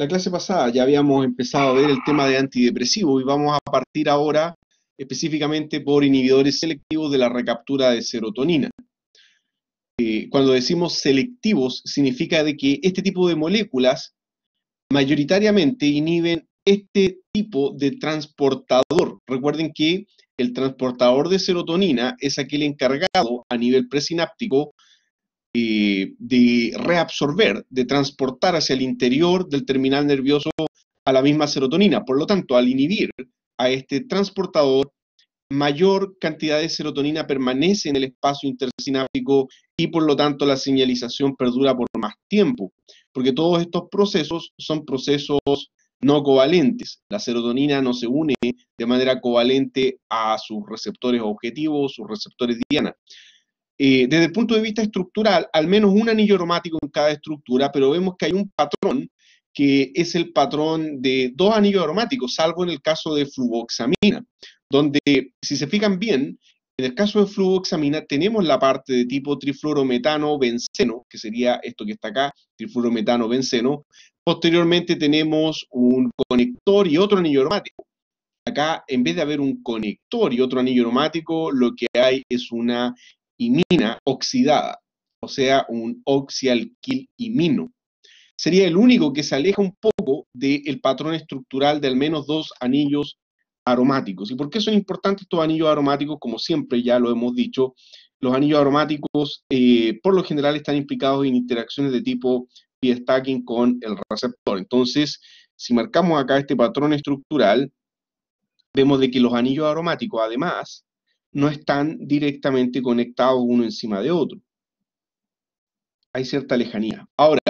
La clase pasada ya habíamos empezado a ver el tema de antidepresivos y vamos a partir ahora específicamente por inhibidores selectivos de la recaptura de serotonina. Cuando decimos selectivos, significa de que este tipo de moléculas mayoritariamente inhiben este tipo de transportador. Recuerden que el transportador de serotonina es aquel encargado a nivel presináptico de reabsorber, de transportar hacia el interior del terminal nervioso a la misma serotonina. Por lo tanto, al inhibir a este transportador, mayor cantidad de serotonina permanece en el espacio intersináptico y por lo tanto la señalización perdura por más tiempo, porque todos estos procesos son procesos no covalentes. La serotonina no se une de manera covalente a sus receptores objetivos, sus receptores diana. Desde el punto de vista estructural, al menos un anillo aromático en cada estructura, pero vemos que hay un patrón que es el patrón de dos anillos aromáticos, salvo en el caso de fluvoxamina, donde, si se fijan bien, en el caso de fluvoxamina tenemos la parte de tipo trifluorometano-benceno, que sería esto que está acá, trifluorometano-benceno. Posteriormente tenemos un conector y otro anillo aromático. Acá, en vez de haber un conector y otro anillo aromático, lo que hay es una imina oxidada, o sea, un oxialquilimino. Sería el único que se aleja un poco del patrón estructural de al menos dos anillos aromáticos. ¿Y por qué son importantes estos anillos aromáticos? Como siempre ya lo hemos dicho, los anillos aromáticos por lo general están implicados en interacciones de tipo p-stacking con el receptor. Entonces, si marcamos acá este patrón estructural, vemos de que los anillos aromáticos, además, no están directamente conectados uno encima de otro. Hay cierta lejanía. Ahora,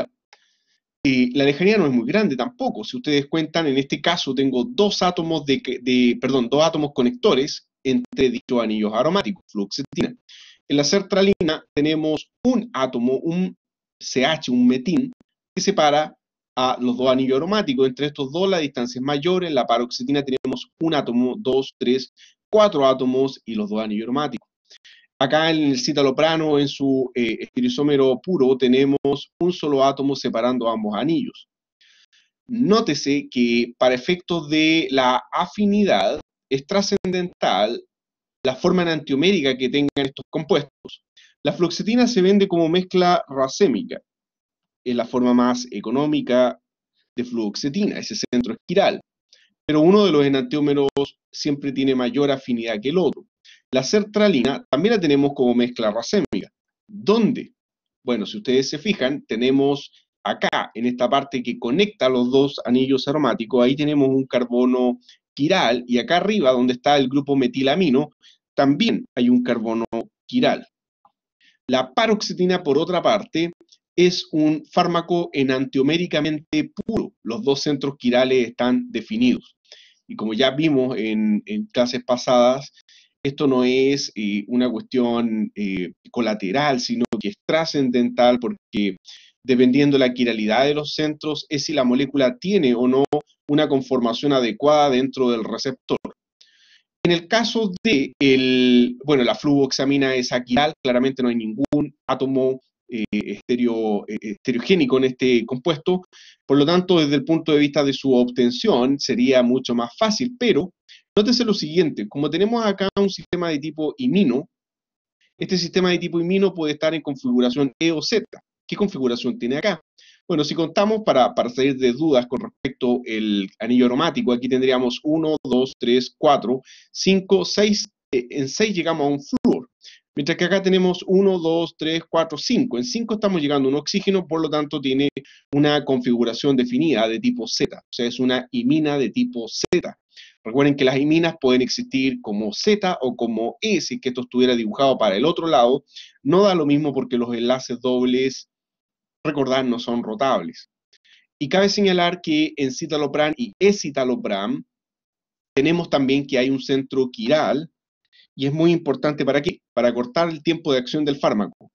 la lejanía no es muy grande tampoco. Si ustedes cuentan, en este caso tengo dos átomos conectores entre dichos anillos aromáticos, fluoxetina. En la sertralina tenemos un átomo, un CH, un metil, que separa a los dos anillos aromáticos. Entre estos dos la distancia es mayor. En la paroxetina tenemos un átomo, dos, tres, cuatro átomos y los dos anillos aromáticos. Acá en el citalopram, en su espirizómero puro, tenemos un solo átomo separando ambos anillos. Nótese que para efectos de la afinidad es trascendental la forma enantiomérica que tengan estos compuestos. La fluoxetina se vende como mezcla racémica. Es la forma más económica de fluoxetina, ese centro esquiral. Pero uno de los enantiómeros siempre tiene mayor afinidad que el otro. La sertralina también la tenemos como mezcla racémica. ¿Dónde? Bueno, si ustedes se fijan, tenemos acá, en esta parte que conecta los dos anillos aromáticos, ahí tenemos un carbono quiral, y acá arriba, donde está el grupo metilamino, también hay un carbono quiral. La paroxetina, por otra parte, es un fármaco enantioméricamente puro. Los dos centros quirales están definidos. Y como ya vimos en clases pasadas, esto no es una cuestión colateral, sino que es trascendental porque dependiendo de la quiralidad de los centros, es si la molécula tiene o no una conformación adecuada dentro del receptor. En el caso de la fluvoxamina es aquiral, claramente no hay ningún átomo estereogénico en este compuesto, por lo tanto, desde el punto de vista de su obtención, sería mucho más fácil, pero nótese lo siguiente, como tenemos acá un sistema de tipo imino, este sistema de tipo imino puede estar en configuración E o Z. ¿Qué configuración tiene acá? Bueno, si contamos, para salir de dudas con respecto al anillo aromático, aquí tendríamos 1, 2, 3, 4, 5, 6, en 6 llegamos a un flúor. Mientras que acá tenemos 1, 2, 3, 4, 5. En 5 estamos llegando a un oxígeno, por lo tanto tiene una configuración definida de tipo Z. O sea, es una imina de tipo Z. Recuerden que las iminas pueden existir como Z o como E, si es que esto estuviera dibujado para el otro lado. No da lo mismo porque los enlaces dobles, recordad, no son rotables. Y cabe señalar que en citalopram y escitalopram tenemos también que hay un centro quiral. Y es muy importante, ¿para qué? Para cortar el tiempo de acción del fármaco.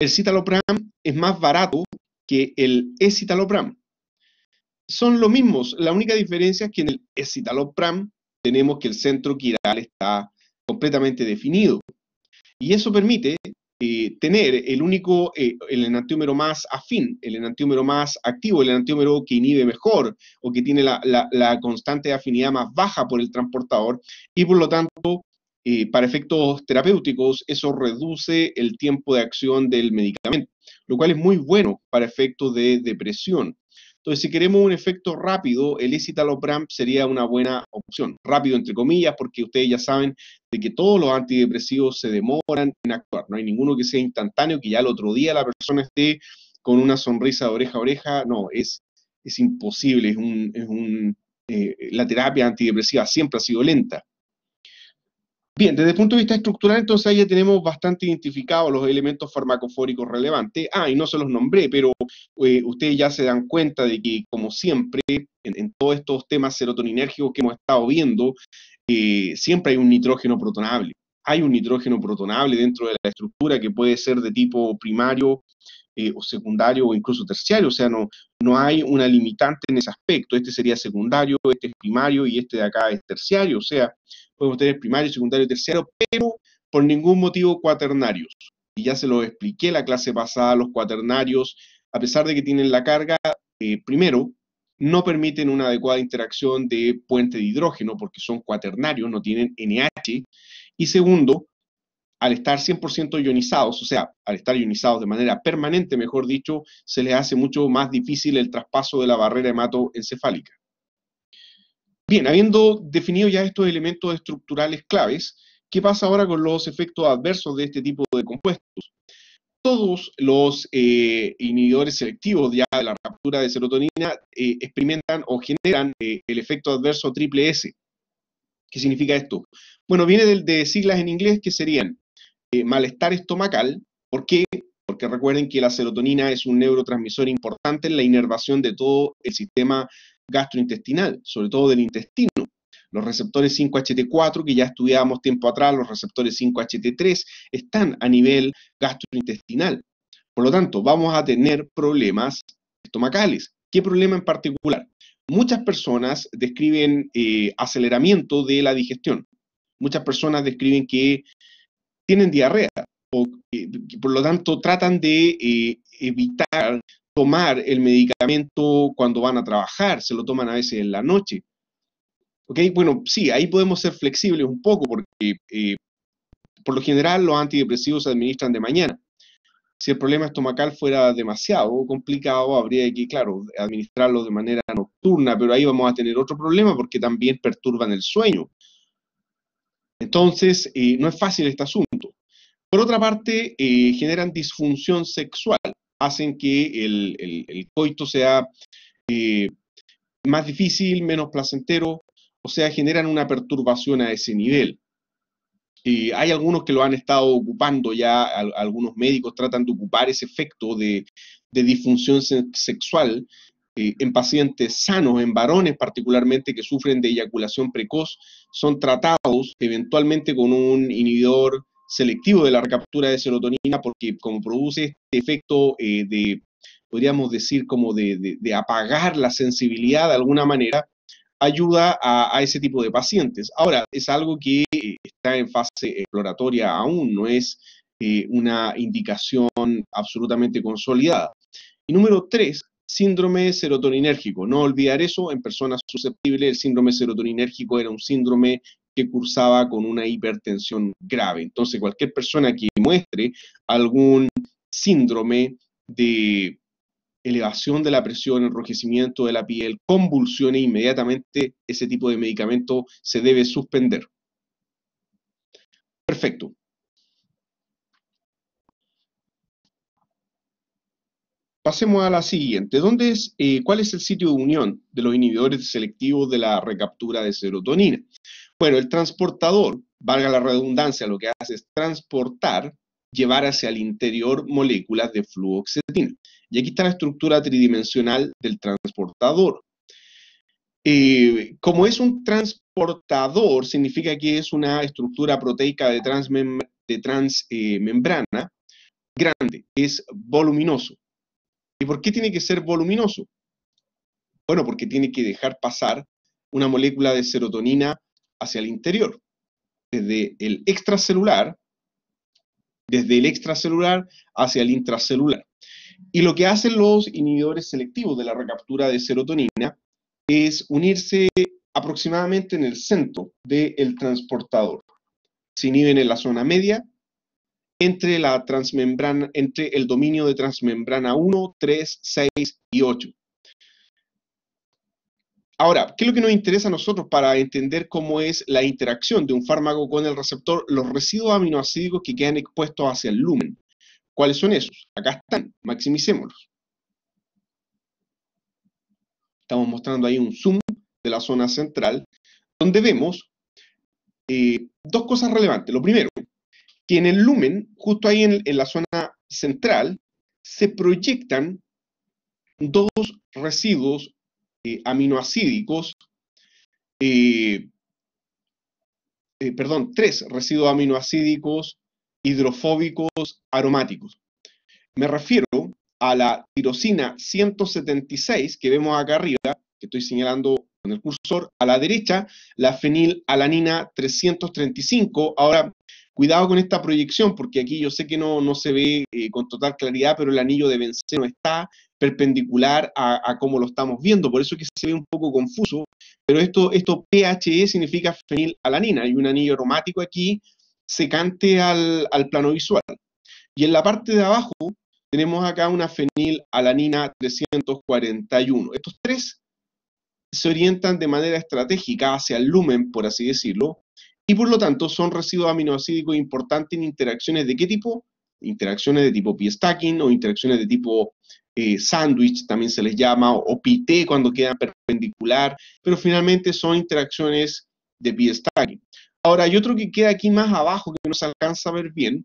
El citalopram es más barato que el escitalopram. Son los mismos, la única diferencia es que en el escitalopram tenemos que el centro quiral está completamente definido. Y eso permite tener el enantiómero más afín, el enantiómero más activo, el enantiómero que inhibe mejor o que tiene la constante de afinidad más baja por el transportador, y por lo tanto, para efectos terapéuticos, eso reduce el tiempo de acción del medicamento, lo cual es muy bueno para efectos de depresión. Entonces, si queremos un efecto rápido, el escitalopram sería una buena opción. Rápido, entre comillas, porque ustedes ya saben de que todos los antidepresivos se demoran en actuar. No hay ninguno que sea instantáneo, que ya al otro día la persona esté con una sonrisa de oreja a oreja. No, es imposible. La terapia antidepresiva siempre ha sido lenta. Bien, desde el punto de vista estructural, entonces ahí ya tenemos bastante identificados los elementos farmacofóricos relevantes. Y no se los nombré, pero ustedes ya se dan cuenta de que, como siempre, en todos estos temas serotoninérgicos que hemos estado viendo, siempre hay un nitrógeno protonable. Hay un nitrógeno protonable dentro de la estructura que puede ser de tipo primario, o secundario o incluso terciario, o sea, no hay una limitante en ese aspecto. Este sería secundario, este es primario y este de acá es terciario, o sea, podemos tener primario, secundario, terciario, pero por ningún motivo cuaternarios. Y ya se lo expliqué la clase pasada, los cuaternarios, a pesar de que tienen la carga, primero, no permiten una adecuada interacción de puente de hidrógeno porque son cuaternarios, no tienen NH, y segundo, al estar 100% ionizados, o sea, al estar ionizados de manera permanente, mejor dicho, se les hace mucho más difícil el traspaso de la barrera hematoencefálica. Bien, habiendo definido ya estos elementos estructurales claves, ¿qué pasa ahora con los efectos adversos de este tipo de compuestos? Todos los inhibidores selectivos ya de la raptura de serotonina experimentan o generan el efecto adverso triple S. ¿Qué significa esto? Bueno, viene de siglas en inglés que serían malestar estomacal. ¿Por qué? Porque recuerden que la serotonina es un neurotransmisor importante en la inervación de todo el sistema gastrointestinal, sobre todo del intestino. Los receptores 5-HT4, que ya estudiábamos tiempo atrás, los receptores 5-HT3, están a nivel gastrointestinal. Por lo tanto, vamos a tener problemas estomacales. ¿Qué problema en particular? Muchas personas describen aceleramiento de la digestión. Muchas personas describen que tienen diarrea, o que por lo tanto tratan de evitar tomar el medicamento cuando van a trabajar, se lo toman a veces en la noche. ¿Ok? Bueno, sí, ahí podemos ser flexibles un poco, porque por lo general los antidepresivos se administran de mañana. Si el problema estomacal fuera demasiado complicado, habría que, claro, administrarlo de manera nocturna, pero ahí vamos a tener otro problema porque también perturban el sueño. Entonces, no es fácil este asunto. Por otra parte, generan disfunción sexual, hacen que el coito sea más difícil, menos placentero, o sea, generan una perturbación a ese nivel. Hay algunos que lo han estado ocupando ya, algunos médicos tratan de ocupar ese efecto de disfunción sexual en pacientes sanos, en varones particularmente que sufren de eyaculación precoz, son tratados eventualmente con un inhibidor selectivo de la recaptura de serotonina porque como produce este efecto podríamos decir, como de apagar la sensibilidad de alguna manera, ayuda a ese tipo de pacientes. Ahora, es algo que está en fase exploratoria aún, no es una indicación absolutamente consolidada. Y número 3, síndrome serotoninérgico. No olvidar eso, en personas susceptibles, el síndrome serotoninérgico era un síndrome que cursaba con una hipertensión grave. Entonces, cualquier persona que muestre algún síndrome de elevación de la presión, enrojecimiento de la piel, convulsiones, inmediatamente ese tipo de medicamento se debe suspender. Perfecto. Pasemos a la siguiente. ¿Cuál es el sitio de unión de los inhibidores selectivos de la recaptura de serotonina? Bueno, el transportador, valga la redundancia, lo que hace es transportar, llevar hacia el interior moléculas de fluoxetina. Y aquí está la estructura tridimensional del transportador. Como es un transportador, significa que es una estructura proteica de transmembrana grande, es voluminoso. ¿Y por qué tiene que ser voluminoso? Bueno, porque tiene que dejar pasar una molécula de serotonina hacia el interior, desde el extracelular, desde el extracelular hacia el intracelular. Y lo que hacen los inhibidores selectivos de la recaptura de serotonina es unirse aproximadamente en el centro del transportador. Se inhiben en la zona media, entre el dominio de transmembrana 1, 3, 6 y 8. Ahora, ¿qué es lo que nos interesa a nosotros para entender cómo es la interacción de un fármaco con el receptor? Los residuos aminoácidos que quedan expuestos hacia el lumen. ¿Cuáles son esos? Acá están, maximicémoslos. Estamos mostrando ahí un zoom de la zona central, donde vemos dos cosas relevantes. Lo primero, que en el lumen, justo ahí en la zona central, se proyectan dos residuos tres residuos aminoácidos hidrofóbicos aromáticos. Me refiero a la tirosina 176 que vemos acá arriba, que estoy señalando con el cursor, a la derecha, la fenilalanina 335. Ahora, cuidado con esta proyección, porque aquí yo sé que no se ve con total claridad, pero el anillo de benceno está perpendicular a cómo lo estamos viendo, por eso es que se ve un poco confuso, pero esto PHE significa fenilalanina, hay un anillo aromático aquí secante al plano visual. Y en la parte de abajo tenemos acá una fenilalanina 341. Estos tres se orientan de manera estratégica hacia el lumen, por así decirlo, y por lo tanto son residuos aminoácidos importantes en interacciones de ¿qué tipo? Interacciones de tipo P-stacking o interacciones de tipo sándwich, también se les llama, o pité cuando quedan perpendicular, pero finalmente son interacciones de P-stacking. Ahora, hay otro que queda aquí más abajo que no se alcanza a ver bien,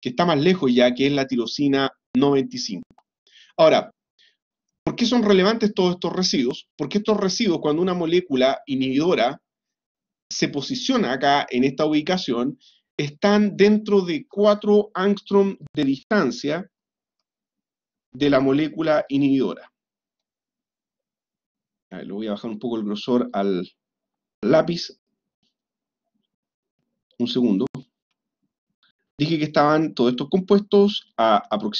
que está más lejos ya, que es la tirosina 95. Ahora, ¿por qué son relevantes todos estos residuos? Porque estos residuos, cuando una molécula inhibidora se posiciona acá en esta ubicación, están dentro de 4 angstrom de distancia de la molécula inhibidora. A ver, le voy a bajar un poco el grosor al lápiz. Un segundo. Dije que estaban todos estos compuestos a 4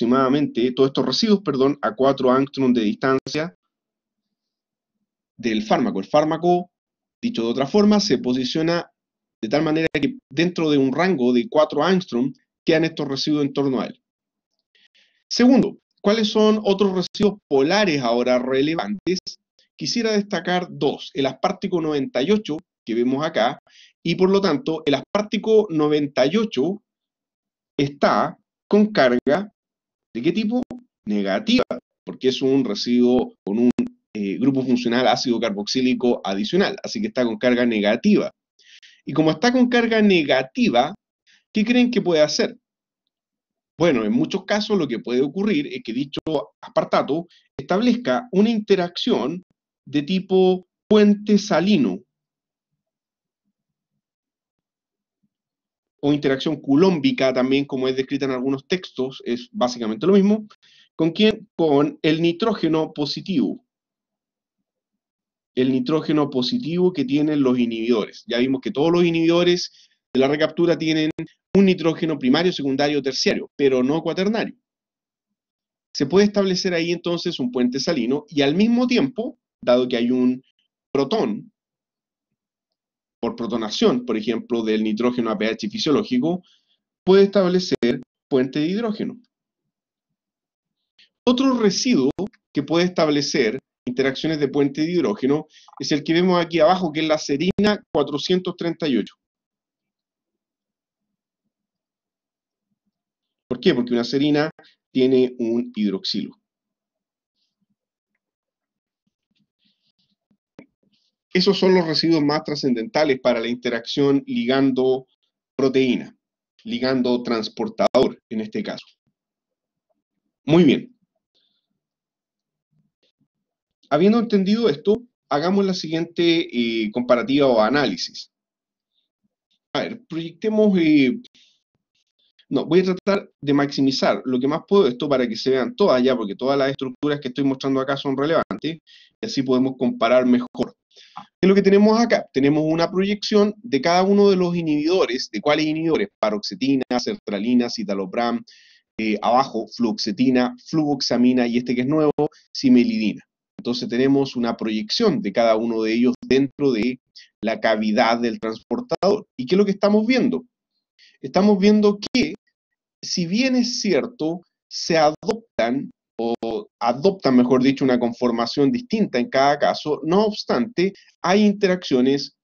angstrom de distancia del fármaco. El fármaco, dicho de otra forma, se posiciona de tal manera que dentro de un rango de 4 angstrom quedan estos residuos en torno a él. Segundo, ¿cuáles son otros residuos polares ahora relevantes? Quisiera destacar dos, el aspartico 98 que vemos acá, y por lo tanto el aspartico 98 está con carga, ¿de qué tipo? Negativa, porque es un residuo con un grupo funcional ácido carboxílico adicional, así que está con carga negativa. Y como está con carga negativa, ¿qué creen que puede hacer? Bueno, en muchos casos lo que puede ocurrir es que dicho aspartato establezca una interacción de tipo puente salino o interacción culómbica también, como es descrita en algunos textos, es básicamente lo mismo. ¿Con quién? Con el nitrógeno positivo. El nitrógeno positivo que tienen los inhibidores. Ya vimos que todos los inhibidores de la recaptura tienen un nitrógeno primario, secundario, terciario, pero no cuaternario. Se puede establecer ahí entonces un puente salino y al mismo tiempo, dado que hay un protón, por protonación, por ejemplo, del nitrógeno a pH fisiológico, puede establecer puente de hidrógeno. Otro residuo que puede establecer interacciones de puente de hidrógeno es el que vemos aquí abajo, que es la serina 438. ¿Por qué? Porque una serina tiene un hidroxilo. Esos son los residuos más trascendentales para la interacción ligando-proteína, ligando-transportador en este caso. Muy bien. Habiendo entendido esto, hagamos la siguiente comparativa o análisis. A ver, proyectemos... voy a tratar de maximizar lo que más puedo esto para que se vean todas ya, porque todas las estructuras que estoy mostrando acá son relevantes, y así podemos comparar mejor. ¿Qué es lo que tenemos acá? Tenemos una proyección de cada uno de los inhibidores. ¿De cuáles inhibidores? Paroxetina, sertralina, citalopram, abajo, fluoxetina, fluvoxamina y este que es nuevo, cimelidina. Entonces tenemos una proyección de cada uno de ellos dentro de la cavidad del transportador. ¿Y qué es lo que estamos viendo? Estamos viendo que, si bien es cierto, se adoptan, o adoptan, mejor dicho, una conformación distinta en cada caso, no obstante, hay interacciones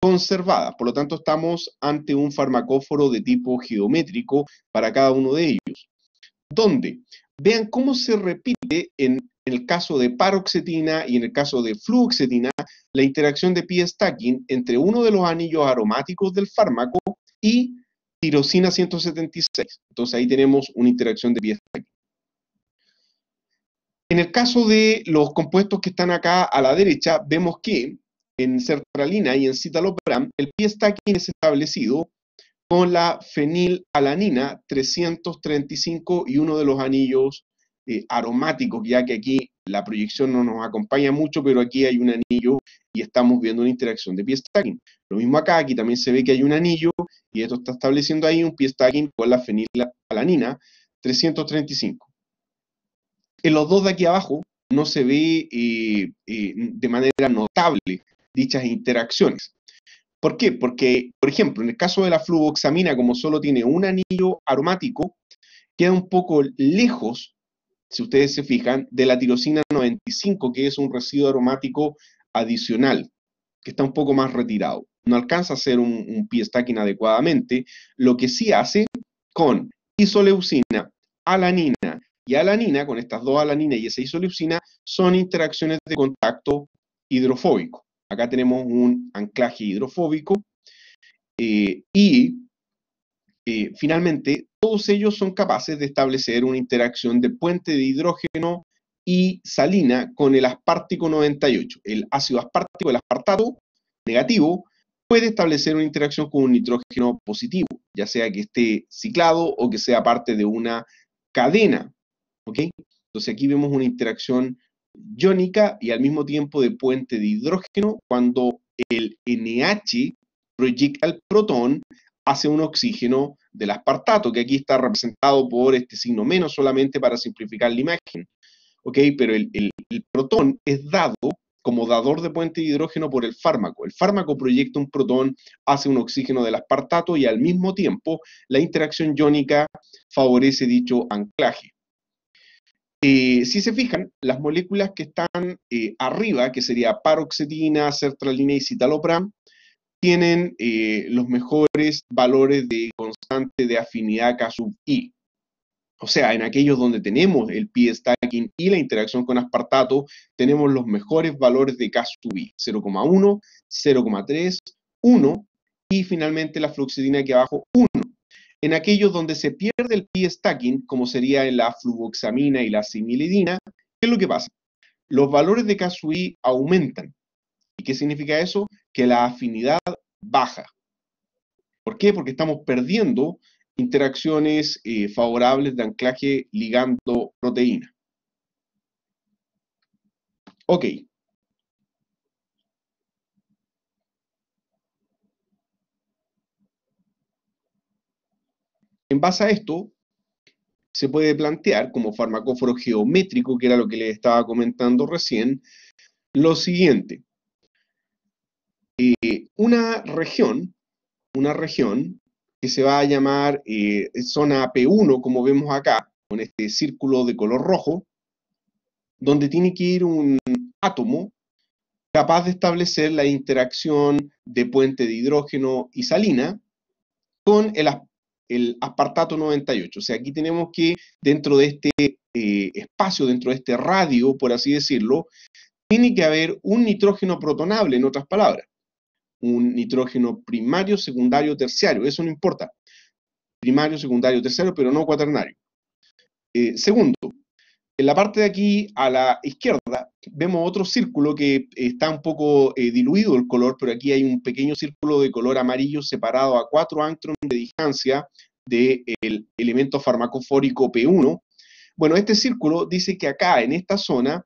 conservadas. Por lo tanto, estamos ante un farmacóforo de tipo geométrico para cada uno de ellos. Donde, vean cómo se repite en el caso de paroxetina y en el caso de fluoxetina, la interacción de p-stacking entre uno de los anillos aromáticos del fármaco y tirosina 176. Entonces ahí tenemos una interacción de p-stacking. En el caso de los compuestos que están acá a la derecha, vemos que en sertralina y en citalopram, el p-stacking es establecido con la fenilalanina 335 y uno de los anillos aromáticos, ya que aquí la proyección no nos acompaña mucho, pero aquí hay un anillo y estamos viendo una interacción de p-stacking. Lo mismo acá, aquí también se ve que hay un anillo y esto está estableciendo ahí un p-stacking con la fenilalanina 335. En los dos de aquí abajo no se ve de manera notable dichas interacciones. ¿Por qué? Porque, por ejemplo, en el caso de la fluvoxamina, como solo tiene un anillo aromático, queda un poco lejos, si ustedes se fijan, de la tirosina 95, que es un residuo aromático adicional, que está un poco más retirado. No alcanza a hacer un p-stacking adecuadamente. Lo que sí hace con isoleucina, alanina y alanina, con estas dos alaninas y esa isoleucina, son interacciones de contacto hidrofóbico. Acá tenemos un anclaje hidrofóbico finalmente, todos ellos son capaces de establecer una interacción de puente de hidrógeno y salina con el aspartico 98. El ácido aspartico, el aspartato negativo, puede establecer una interacción con un nitrógeno positivo, ya sea que esté ciclado o que sea parte de una cadena. ¿Ok? Entonces aquí vemos una interacción iónica y al mismo tiempo de puente de hidrógeno cuando el NH proyecta el protón hacia un oxígeno del aspartato, que aquí está representado por este signo menos solamente para simplificar la imagen. ¿Ok? Pero el protón es dado como dador de puente de hidrógeno por el fármaco. El fármaco proyecta un protón hacia un oxígeno del aspartato y al mismo tiempo la interacción iónica favorece dicho anclaje. Si se fijan, las moléculas que están arriba, que sería paroxetina, sertralina y citalopram, tienen los mejores valores de constante de afinidad K sub I. O sea, en aquellos donde tenemos el p-stacking y la interacción con aspartato, tenemos los mejores valores de K sub I, 0,1, 0,3, 1 y finalmente la fluoxetina aquí abajo, 1. En aquellos donde se pierde el p-stacking, como sería en la fluvoxamina y la cimelidina, ¿qué es lo que pasa? Los valores de K sub I aumentan. ¿Y qué significa eso? Que la afinidad baja. ¿Por qué? Porque estamos perdiendo interacciones favorables de anclaje ligando-proteína. Ok. En base a esto, se puede plantear como farmacóforo geométrico, que era lo que les estaba comentando recién, lo siguiente. Una región que se va a llamar zona P1, como vemos acá, con este círculo de color rojo, donde tiene que ir un átomo capaz de establecer la interacción de puente de hidrógeno y salina con el aspartato 98. O sea, aquí tenemos que dentro de este espacio, dentro de este radio, por así decirlo, tiene que haber un nitrógeno protonable, en otras palabras. Un nitrógeno primario, secundario, terciario. Eso no importa. Primario, secundario, terciario, pero no cuaternario. Segundo, en la parte de aquí a la izquierda vemos otro círculo que está un poco diluido el color, pero aquí hay un pequeño círculo de color amarillo separado a 4 angstroms de distancia del elemento farmacofórico P1. Bueno, este círculo dice que acá, en esta zona,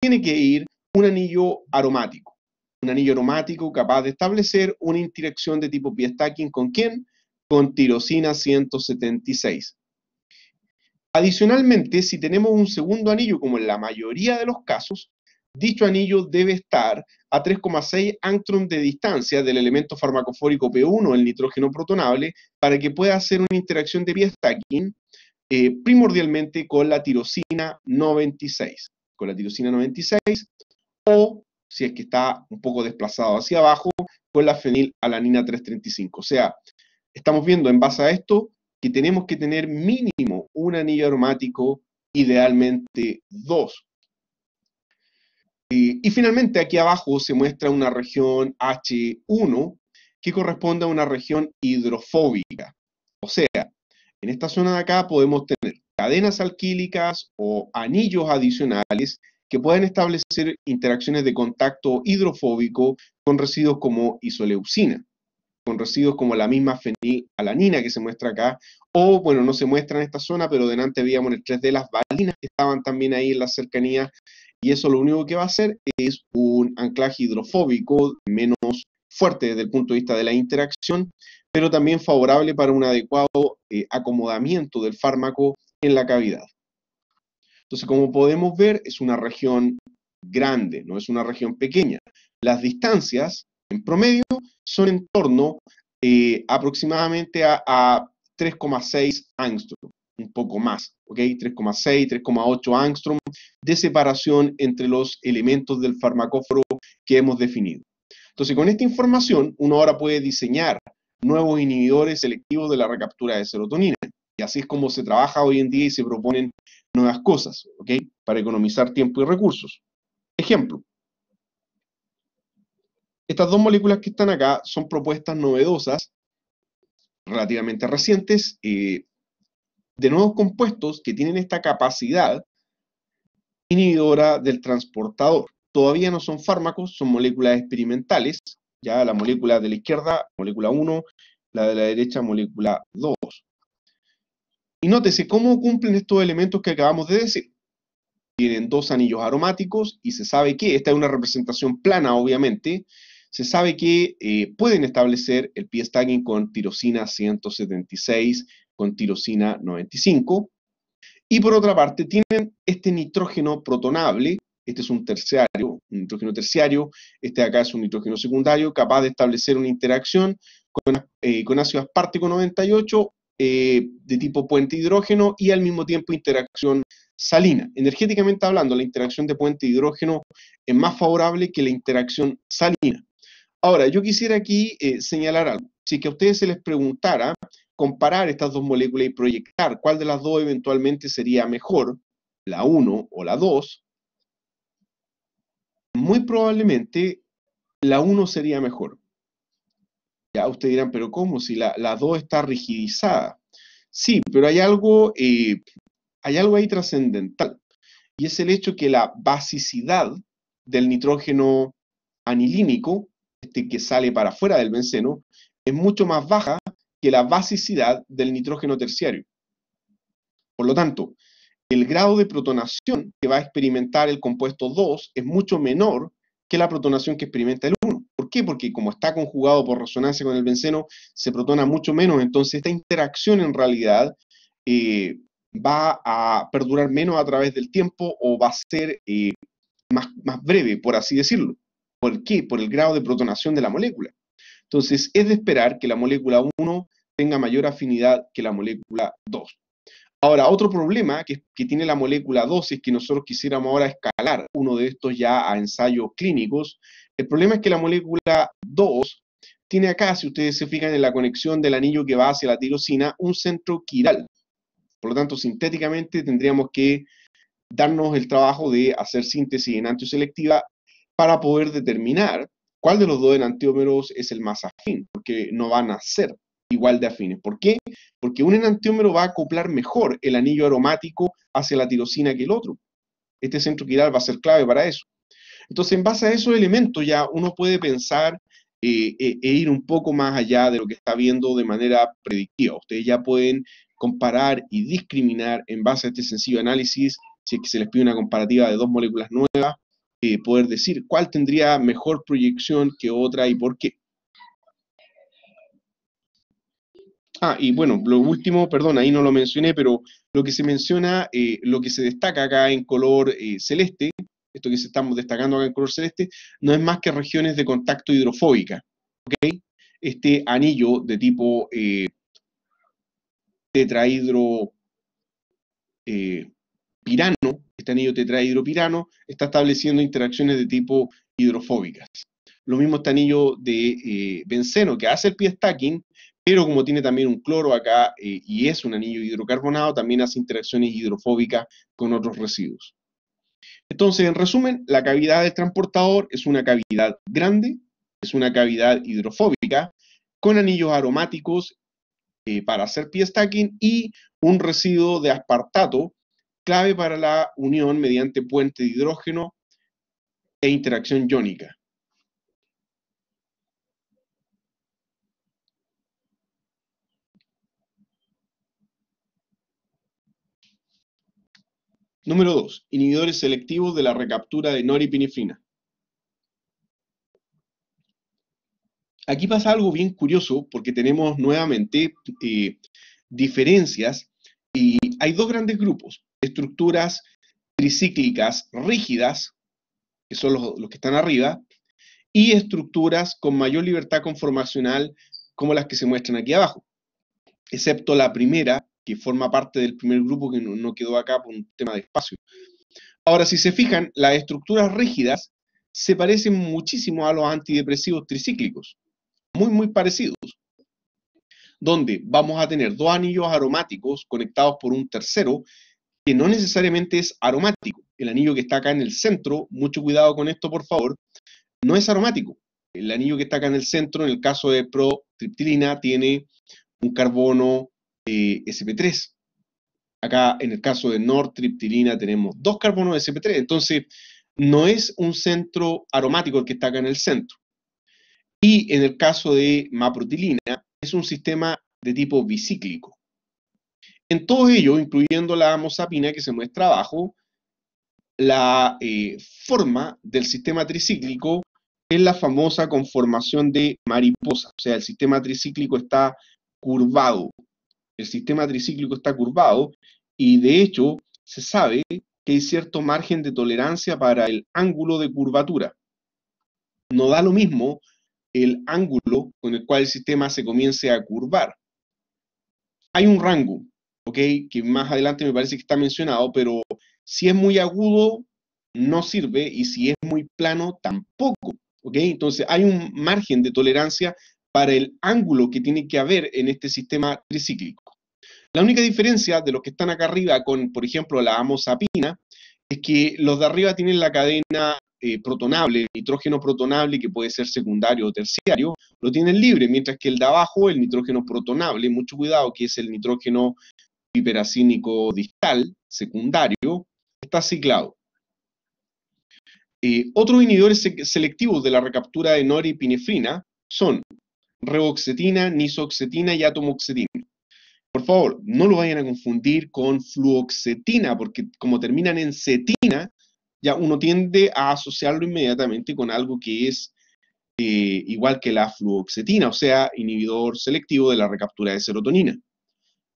tiene que ir un anillo aromático. un anillo aromático capaz de establecer una interacción de tipo p-stacking ¿con quién? Con tirosina 176. Adicionalmente, si tenemos un segundo anillo, como en la mayoría de los casos, dicho anillo debe estar a 3,6 angstrom de distancia del elemento farmacofórico P1, el nitrógeno protonable, para que pueda hacer una interacción de p-stacking primordialmente con la tirosina 96. Con la tirosina 96 o, si es que está un poco desplazado hacia abajo, con la fenilalanina 335. O sea, estamos viendo en base a esto que tenemos que tener mínimo un anillo aromático, idealmente dos. Y finalmente aquí abajo se muestra una región H1 que corresponde a una región hidrofóbica. O sea, en esta zona de acá podemos tener cadenas alquílicas o anillos adicionales que pueden establecer interacciones de contacto hidrofóbico con residuos como isoleucina, con residuos como la misma fenilalanina que se muestra acá, o bueno, no se muestra en esta zona, pero delante veíamos en el 3D las valinas que estaban también ahí en las cercanías, y eso lo único que va a hacer es un anclaje hidrofóbico menos fuerte desde el punto de vista de la interacción, pero también favorable para un adecuado acomodamiento del fármaco en la cavidad. Entonces, como podemos ver, es una región grande, no es una región pequeña. Las distancias, en promedio, son en torno aproximadamente a 3,6 angstrom, un poco más, ¿ok? 3,6, 3,8 angstrom de separación entre los elementos del farmacóforo que hemos definido. Entonces, con esta información, uno ahora puede diseñar nuevos inhibidores selectivos de la recaptura de serotonina. Y así es como se trabaja hoy en día y se proponen nuevas cosas, ¿ok? Para economizar tiempo y recursos. Ejemplo. Estas dos moléculas que están acá son propuestas novedosas, relativamente recientes, de nuevos compuestos que tienen esta capacidad inhibidora del transportador. Todavía no son fármacos, son moléculas experimentales. Ya la molécula de la izquierda, molécula 1, la de la derecha, molécula 2. Y nótese cómo cumplen estos elementos que acabamos de decir. Tienen dos anillos aromáticos y se sabe que, esta es una representación plana obviamente, se sabe que pueden establecer el p-stacking con tirosina 176, con tirosina 95. Y por otra parte tienen este nitrógeno protonable, este es un nitrógeno terciario, este de acá es un nitrógeno secundario, capaz de establecer una interacción con ácido aspartico 98, de tipo puente hidrógeno y al mismo tiempo interacción salina. Energéticamente hablando, la interacción de puente hidrógeno es más favorable que la interacción salina. Ahora, yo quisiera aquí señalar algo. Si es que a ustedes se les preguntara comparar estas dos moléculas y proyectar cuál de las dos eventualmente sería mejor, la 1 o la 2, muy probablemente la 1 sería mejor. Ya ustedes dirán, pero ¿cómo? Si la 2 está rigidizada. Sí, pero hay algo ahí trascendental. Y es el hecho que la basicidad del nitrógeno anilínico, este que sale para afuera del benceno, es mucho más baja que la basicidad del nitrógeno terciario. Por lo tanto, el grado de protonación que va a experimentar el compuesto 2 es mucho menor que la protonación que experimenta el 1. ¿Por qué? Porque como está conjugado por resonancia con el benceno, se protona mucho menos, entonces esta interacción en realidad va a perdurar menos a través del tiempo o va a ser más breve, por así decirlo. ¿Por qué? Por el grado de protonación de la molécula. Entonces es de esperar que la molécula 1 tenga mayor afinidad que la molécula 2. Ahora, otro problema que tiene la molécula 2 es que nosotros quisiéramos ahora escalar uno de estos ya a ensayos clínicos. El problema es que la molécula 2 tiene acá, si ustedes se fijan en la conexión del anillo que va hacia la tirosina, un centro quiral. Por lo tanto, sintéticamente tendríamos que darnos el trabajo de hacer síntesis enantioselectiva para poder determinar cuál de los dos enantiómeros es el más afín, porque no van a ser igual de afines. ¿Por qué? Porque un enantiómero va a acoplar mejor el anillo aromático hacia la tirosina que el otro. Este centro quiral va a ser clave para eso. Entonces, en base a esos elementos ya uno puede pensar e ir un poco más allá de lo que está viendo de manera predictiva. Ustedes ya pueden comparar y discriminar en base a este sencillo análisis, si es que se les pide una comparativa de dos moléculas nuevas, poder decir cuál tendría mejor proyección que otra y por qué. Ah, y bueno, lo último, perdón, ahí no lo mencioné, pero lo que se menciona, lo que se destaca acá en color celeste, esto que estamos destacando acá en color celeste, no es más que regiones de contacto hidrofóbica, ¿ok? Este anillo de tipo tetrahidropirano, este anillo tetrahidropirano, está estableciendo interacciones de tipo hidrofóbicas. Lo mismo este anillo de benceno, que hace el pie stacking, pero como tiene también un cloro acá y es un anillo hidrocarbonado, también hace interacciones hidrofóbicas con otros residuos. Entonces, en resumen, la cavidad del transportador es una cavidad grande, es una cavidad hidrofóbica, con anillos aromáticos para hacer pie stacking y un residuo de aspartato, clave para la unión mediante puente de hidrógeno e interacción iónica. Número 2. Inhibidores selectivos de la recaptura de noripinefrina. Aquí pasa algo bien curioso porque tenemos nuevamente diferencias y hay dos grandes grupos. Estructuras tricíclicas rígidas, que son los que están arriba, y estructuras con mayor libertad conformacional como las que se muestran aquí abajo, excepto la primera, que forma parte del primer grupo que no quedó acá por un tema de espacio. Ahora, si se fijan, las estructuras rígidas se parecen muchísimo a los antidepresivos tricíclicos, muy, muy parecidos, donde vamos a tener dos anillos aromáticos conectados por un tercero, que no necesariamente es aromático. El anillo que está acá en el centro, mucho cuidado con esto, por favor, no es aromático. El anillo que está acá en el centro, en el caso de protriptilina, tiene un carbono SP3. Acá en el caso de nortriptilina tenemos dos carbonos de SP3, entonces no es un centro aromático el que está acá en el centro. Y en el caso de maprotilina es un sistema de tipo bicíclico. En todo ello, incluyendo la amoxapina que se muestra abajo, la forma del sistema tricíclico es la famosa conformación de mariposa, o sea, el sistema tricíclico está curvado. El sistema tricíclico está curvado y de hecho se sabe que hay cierto margen de tolerancia para el ángulo de curvatura. No da lo mismo el ángulo con el cual el sistema se comience a curvar. Hay un rango, ¿ok? Que más adelante me parece que está mencionado, pero si es muy agudo no sirve y si es muy plano tampoco, ¿ok? Entonces hay un margen de tolerancia para el ángulo que tiene que haber en este sistema tricíclico. La única diferencia de los que están acá arriba con, por ejemplo, la amoxapina, es que los de arriba tienen la cadena protonable, nitrógeno protonable, que puede ser secundario o terciario, lo tienen libre, mientras que el de abajo, el nitrógeno protonable, mucho cuidado, que es el nitrógeno hiperacínico distal, secundario, está ciclado. Otros inhibidores selectivos de la recaptura de noripinefrina son reboxetina, nisoxetina y atomoxetina. Por favor, no lo vayan a confundir con fluoxetina, porque como terminan en cetina, ya uno tiende a asociarlo inmediatamente con algo que es igual que la fluoxetina, o sea, inhibidor selectivo de la recaptura de serotonina.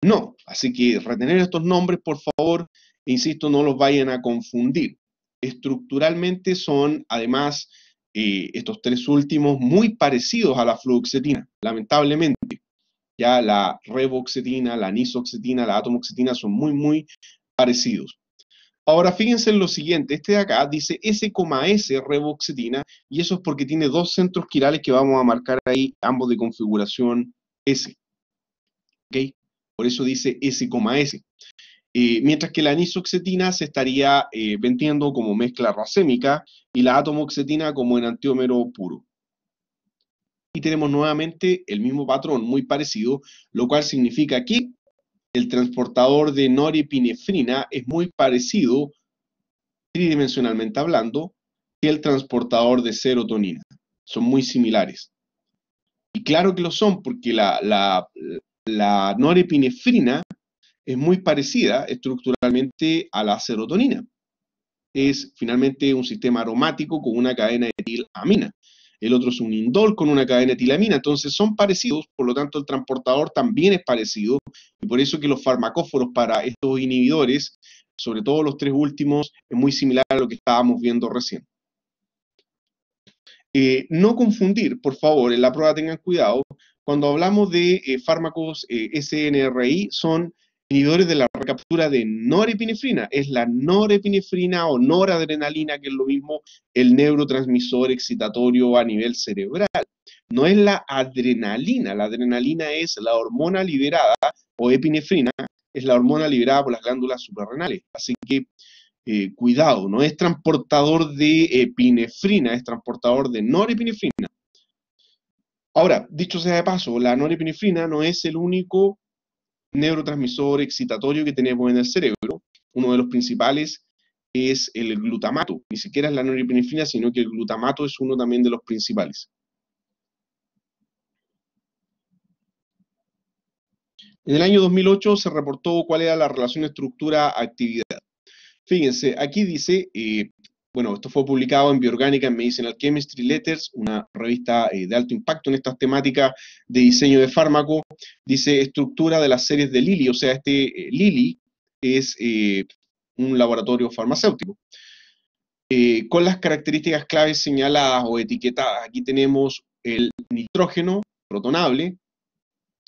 No, así que retener estos nombres, por favor, e insisto, no los vayan a confundir. Estructuralmente son, además, estos tres últimos muy parecidos a la fluoxetina, lamentablemente. Ya la reboxetina, la nisoxetina, la atomoxetina son muy, muy parecidos. Ahora fíjense en lo siguiente, este de acá dice S,S reboxetina, y eso es porque tiene dos centros quirales que vamos a marcar ahí, ambos de configuración S. ¿Ok? Por eso dice S,S. Mientras que la nisoxetina se estaría vendiendo como mezcla racémica y la atomoxetina como en enantiómero puro. Y tenemos nuevamente el mismo patrón, muy parecido, lo cual significa que el transportador de noripinefrina es muy parecido, tridimensionalmente hablando, que el transportador de serotonina. Son muy similares. Y claro que lo son, porque la norepinefrina es muy parecida estructuralmente a la serotonina. es finalmente un sistema aromático con una cadena de etilamina. El otro es un indol con una cadena de etilamina. Entonces son parecidos, por lo tanto el transportador también es parecido, y por eso que los farmacóforos para estos inhibidores, sobre todo los tres últimos, es muy similar a lo que estábamos viendo recién. No confundir, por favor, en la prueba tengan cuidado, cuando hablamos de fármacos SNRI, son inhibidores de la recaptura de norepinefrina, es la norepinefrina o noradrenalina, que es lo mismo, el neurotransmisor excitatorio a nivel cerebral. No es la adrenalina es la hormona liberada, o epinefrina, es la hormona liberada por las glándulas suprarrenales, así que cuidado, no es transportador de epinefrina, es transportador de norepinefrina. Ahora, dicho sea de paso, la norepinefrina no es el único neurotransmisor excitatorio que tenemos en el cerebro. Uno de los principales es el glutamato. Ni siquiera es la norepinefrina, sino que el glutamato es uno también de los principales. En el año 2008 se reportó cuál era la relación estructura-actividad. Fíjense, aquí dice, bueno, esto fue publicado en Bioorgánica en Medicinal Chemistry Letters, una revista de alto impacto en estas temáticas de diseño de fármaco. Dice estructura de las series de Lilly, o sea, Lilly es un laboratorio farmacéutico. Con las características claves señaladas o etiquetadas, aquí tenemos el nitrógeno protonable,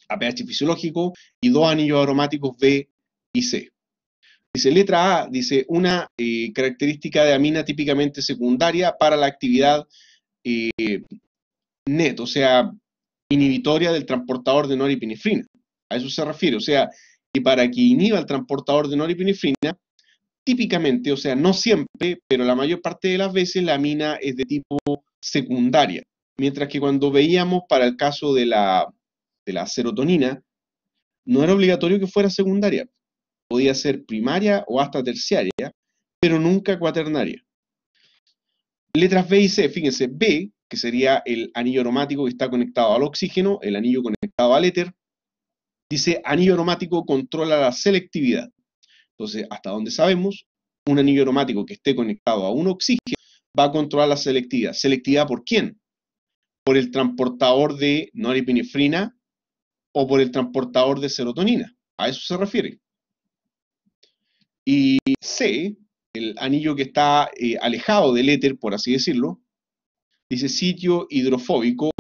a pH fisiológico, y dos anillos aromáticos B y C. Dice, letra A, dice, una característica de amina típicamente secundaria para la actividad NET, o sea, inhibitoria del transportador de norepinefrina. A eso se refiere, o sea, que para que inhiba el transportador de norepinefrina, típicamente, o sea, no siempre, pero la mayor parte de las veces la amina es de tipo secundaria. Mientras que cuando veíamos para el caso de la serotonina, no era obligatorio que fuera secundaria. Podía ser primaria o hasta terciaria, pero nunca cuaternaria. Letras B y C, fíjense, B, que sería el anillo aromático que está conectado al oxígeno, el anillo conectado al éter, dice anillo aromático controla la selectividad. Entonces, hasta donde sabemos, un anillo aromático que esté conectado a un oxígeno va a controlar la selectividad. ¿Selectividad por quién? Por el transportador de norepinefrina o por el transportador de serotonina. A eso se refiere. Y C, el anillo que está alejado del éter, por así decirlo, dice sitio hidrofóbico,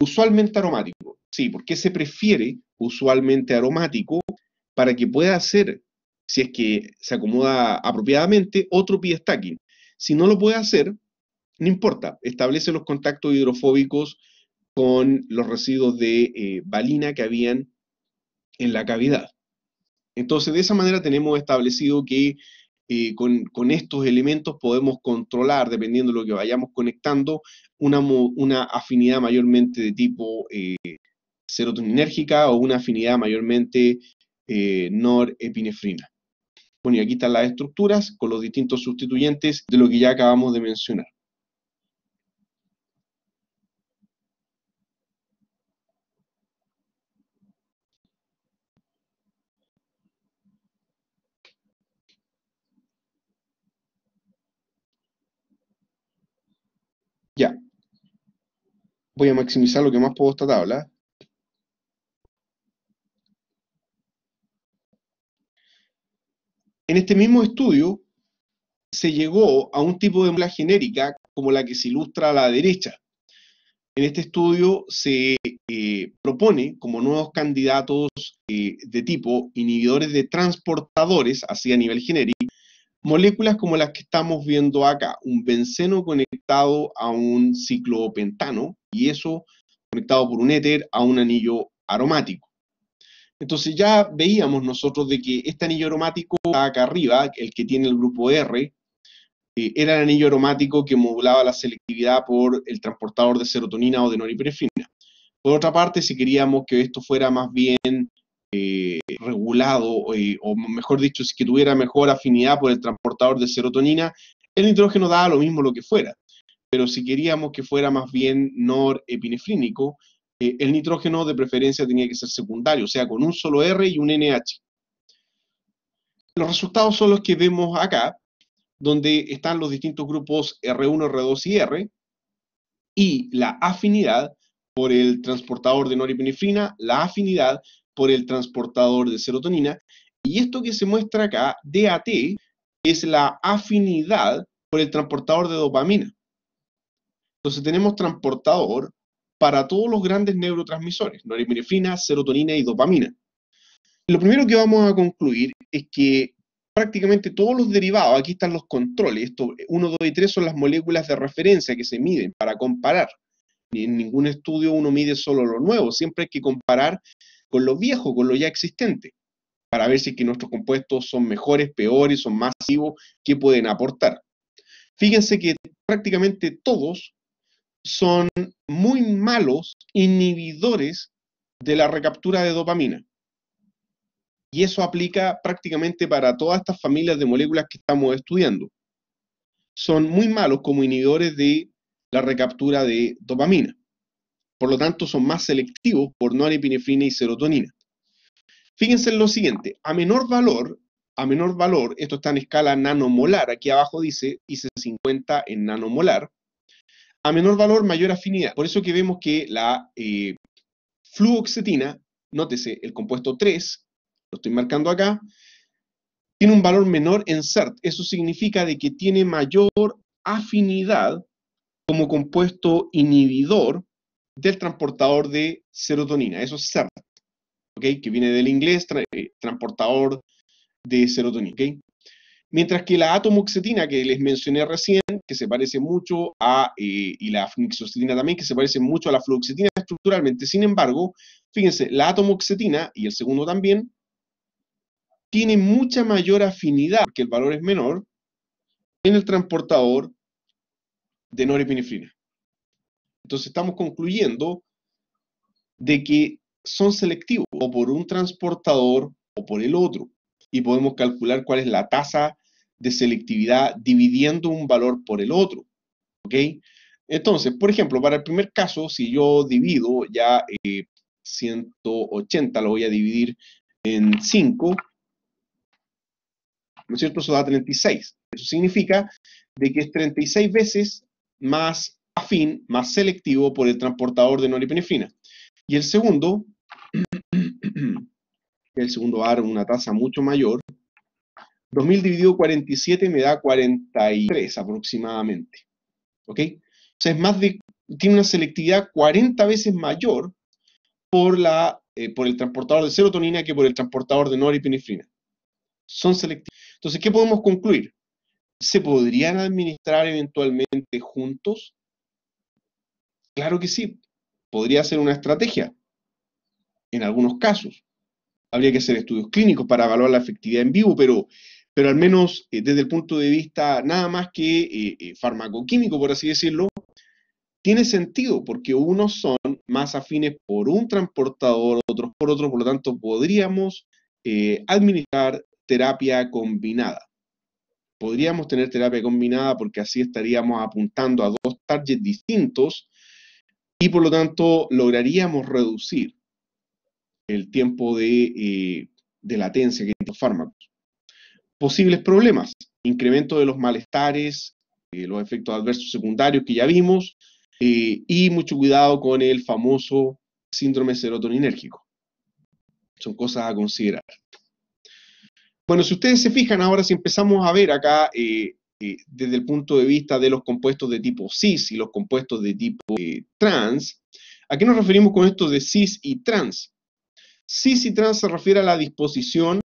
usualmente aromático. Sí, porque se prefiere usualmente aromático para que pueda hacer, si es que se acomoda apropiadamente, otro p-stacking. Si no lo puede hacer, no importa, establece los contactos hidrofóbicos con los residuos de valina que habían en la cavidad. Entonces, de esa manera tenemos establecido que con estos elementos podemos controlar, dependiendo de lo que vayamos conectando, una afinidad mayormente de tipo serotoninérgica o una afinidad mayormente norepinefrina. Bueno, y aquí están las estructuras con los distintos sustituyentes de lo que ya acabamos de mencionar. Ya, voy a maximizar lo que más puedo esta tabla. En este mismo estudio se llegó a un tipo de molécula genérica como la que se ilustra a la derecha. En este estudio se propone como nuevos candidatos de tipo inhibidores de transportadores, así a nivel genérico, moléculas como las que estamos viendo acá, un benceno conectado a un ciclopentano y eso conectado por un éter a un anillo aromático. Entonces ya veíamos nosotros de que este anillo aromático acá arriba, el que tiene el grupo R, era el anillo aromático que modulaba la selectividad por el transportador de serotonina o de norepinefrina. Por otra parte, si queríamos que esto fuera más bien regulado, o mejor dicho, si que tuviera mejor afinidad por el transportador de serotonina, el nitrógeno daba lo mismo lo que fuera, pero si queríamos que fuera más bien norepinefrínico, el nitrógeno de preferencia tenía que ser secundario, o sea, con un solo R y un NH. Los resultados son los que vemos acá, donde están los distintos grupos R1, R2 y R, y la afinidad por el transportador de norepinefrina, la afinidad por el transportador de serotonina, y esto que se muestra acá, DAT, es la afinidad por el transportador de dopamina. Entonces tenemos transportador para todos los grandes neurotransmisores, norepinefrina, serotonina y dopamina. Lo primero que vamos a concluir es que prácticamente todos los derivados, aquí están los controles, esto, 1, 2 y 3 son las moléculas de referencia que se miden para comparar. En ningún estudio uno mide solo lo nuevo, siempre hay que comparar con lo viejo, con lo ya existente, para ver si es que nuestros compuestos son mejores, peores, son más activos, qué pueden aportar. Fíjense que prácticamente todos son muy malos inhibidores de la recaptura de dopamina. Y eso aplica prácticamente para todas estas familias de moléculas que estamos estudiando. Son muy malos como inhibidores de la recaptura de dopamina. Por lo tanto, son más selectivos por norepinefrina y serotonina. Fíjense en lo siguiente, a menor valor, esto está en escala nanomolar, aquí abajo dice IC50 en nanomolar, a menor valor, mayor afinidad. Por eso que vemos que la fluoxetina, nótese, el compuesto 3, lo estoy marcando acá, tiene un valor menor en SERT. Eso significa de que tiene mayor afinidad como compuesto inhibidor del transportador de serotonina. Eso es SERT. ¿Okay? Que viene del inglés, transportador de serotonina. ¿Okay? Mientras que la atomoxetina que les mencioné recién, que se parece mucho a, y la nisoxetina también, que se parece mucho a la fluoxetina estructuralmente. Sin embargo, fíjense, la atomoxetina, y el segundo también, tiene mucha mayor afinidad, porque el valor es menor, en el transportador de norepinefrina. Entonces estamos concluyendo de que son selectivos o por un transportador o por el otro. Y podemos calcular cuál es la tasa de selectividad dividiendo un valor por el otro. ¿Ok? Entonces, por ejemplo, para el primer caso, si yo divido ya 180, lo voy a dividir en 5, ¿no es cierto? Eso da 36. Eso significa de que es 36 veces más afín, más selectivo por el transportador de norepinefrina. Y el segundo, va a dar una tasa mucho mayor. 2000 dividido 47 me da 43 aproximadamente. ¿Ok? O sea, es más de, tiene una selectividad 40 veces mayor por el transportador de serotonina que por el transportador de norepinefrina. Son selectivos. Entonces, ¿qué podemos concluir? ¿Se podrían administrar eventualmente juntos? Claro que sí. Podría ser una estrategia, en algunos casos. Habría que hacer estudios clínicos para evaluar la efectividad en vivo, pero al menos desde el punto de vista nada más que farmacoquímico, por así decirlo, tiene sentido, porque unos son más afines por un transportador, otros por otro, por lo tanto podríamos administrar terapia combinada. Podríamos tener terapia combinada porque así estaríamos apuntando a dos targets distintos, y por lo tanto lograríamos reducir el tiempo de latencia que tienen los fármacos. Posibles problemas, incremento de los malestares, los efectos adversos secundarios que ya vimos, y mucho cuidado con el famoso síndrome serotoninérgico. Son cosas a considerar. Bueno, si ustedes se fijan ahora, si empezamos a ver acá desde el punto de vista de los compuestos de tipo cis y los compuestos de tipo trans. ¿A qué nos referimos con esto de cis y trans? Cis y trans se refiere a la disposición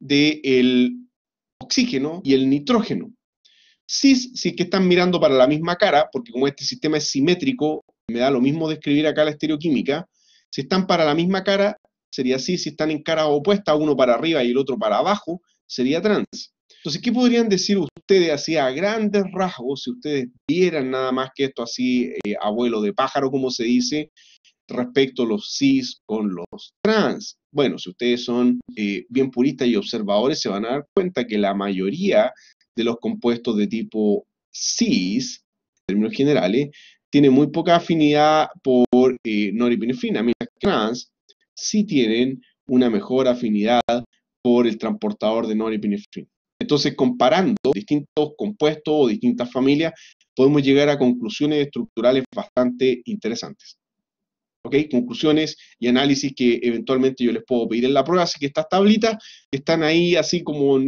del oxígeno y el nitrógeno. Cis, si es que están mirando para la misma cara, porque como este sistema es simétrico, me da lo mismo describir acá la estereoquímica, si están para la misma cara, sería cis, si están en cara opuesta, uno para arriba y el otro para abajo, sería trans. Entonces, ¿qué podrían decir ustedes así a grandes rasgos, si ustedes vieran nada más que esto así, abuelo de pájaro, como se dice, respecto a los cis con los trans? Bueno, si ustedes son bien puristas y observadores, se van a dar cuenta que la mayoría de los compuestos de tipo cis, en términos generales, tienen muy poca afinidad por norepinefrina, mientras que trans sí tienen una mejor afinidad por el transportador de norepinefrina. Entonces, comparando distintos compuestos o distintas familias, podemos llegar a conclusiones estructurales bastante interesantes. ¿Ok? Conclusiones y análisis que eventualmente yo les puedo pedir en la prueba. Así que estas tablitas están ahí así como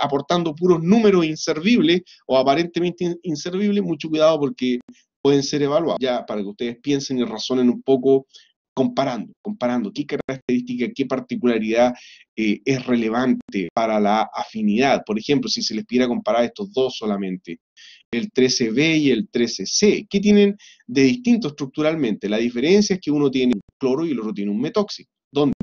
aportando puros números inservibles o aparentemente inservibles. Mucho cuidado porque pueden ser evaluados. Ya para que ustedes piensen y razonen un poco comparando qué característica, qué particularidad es relevante para la afinidad. Por ejemplo, si se les pidiera comparar estos dos solamente, el 13B y el 13C, ¿qué tienen de distinto estructuralmente? La diferencia es que uno tiene un cloro y el otro tiene un metoxi. ¿Dónde?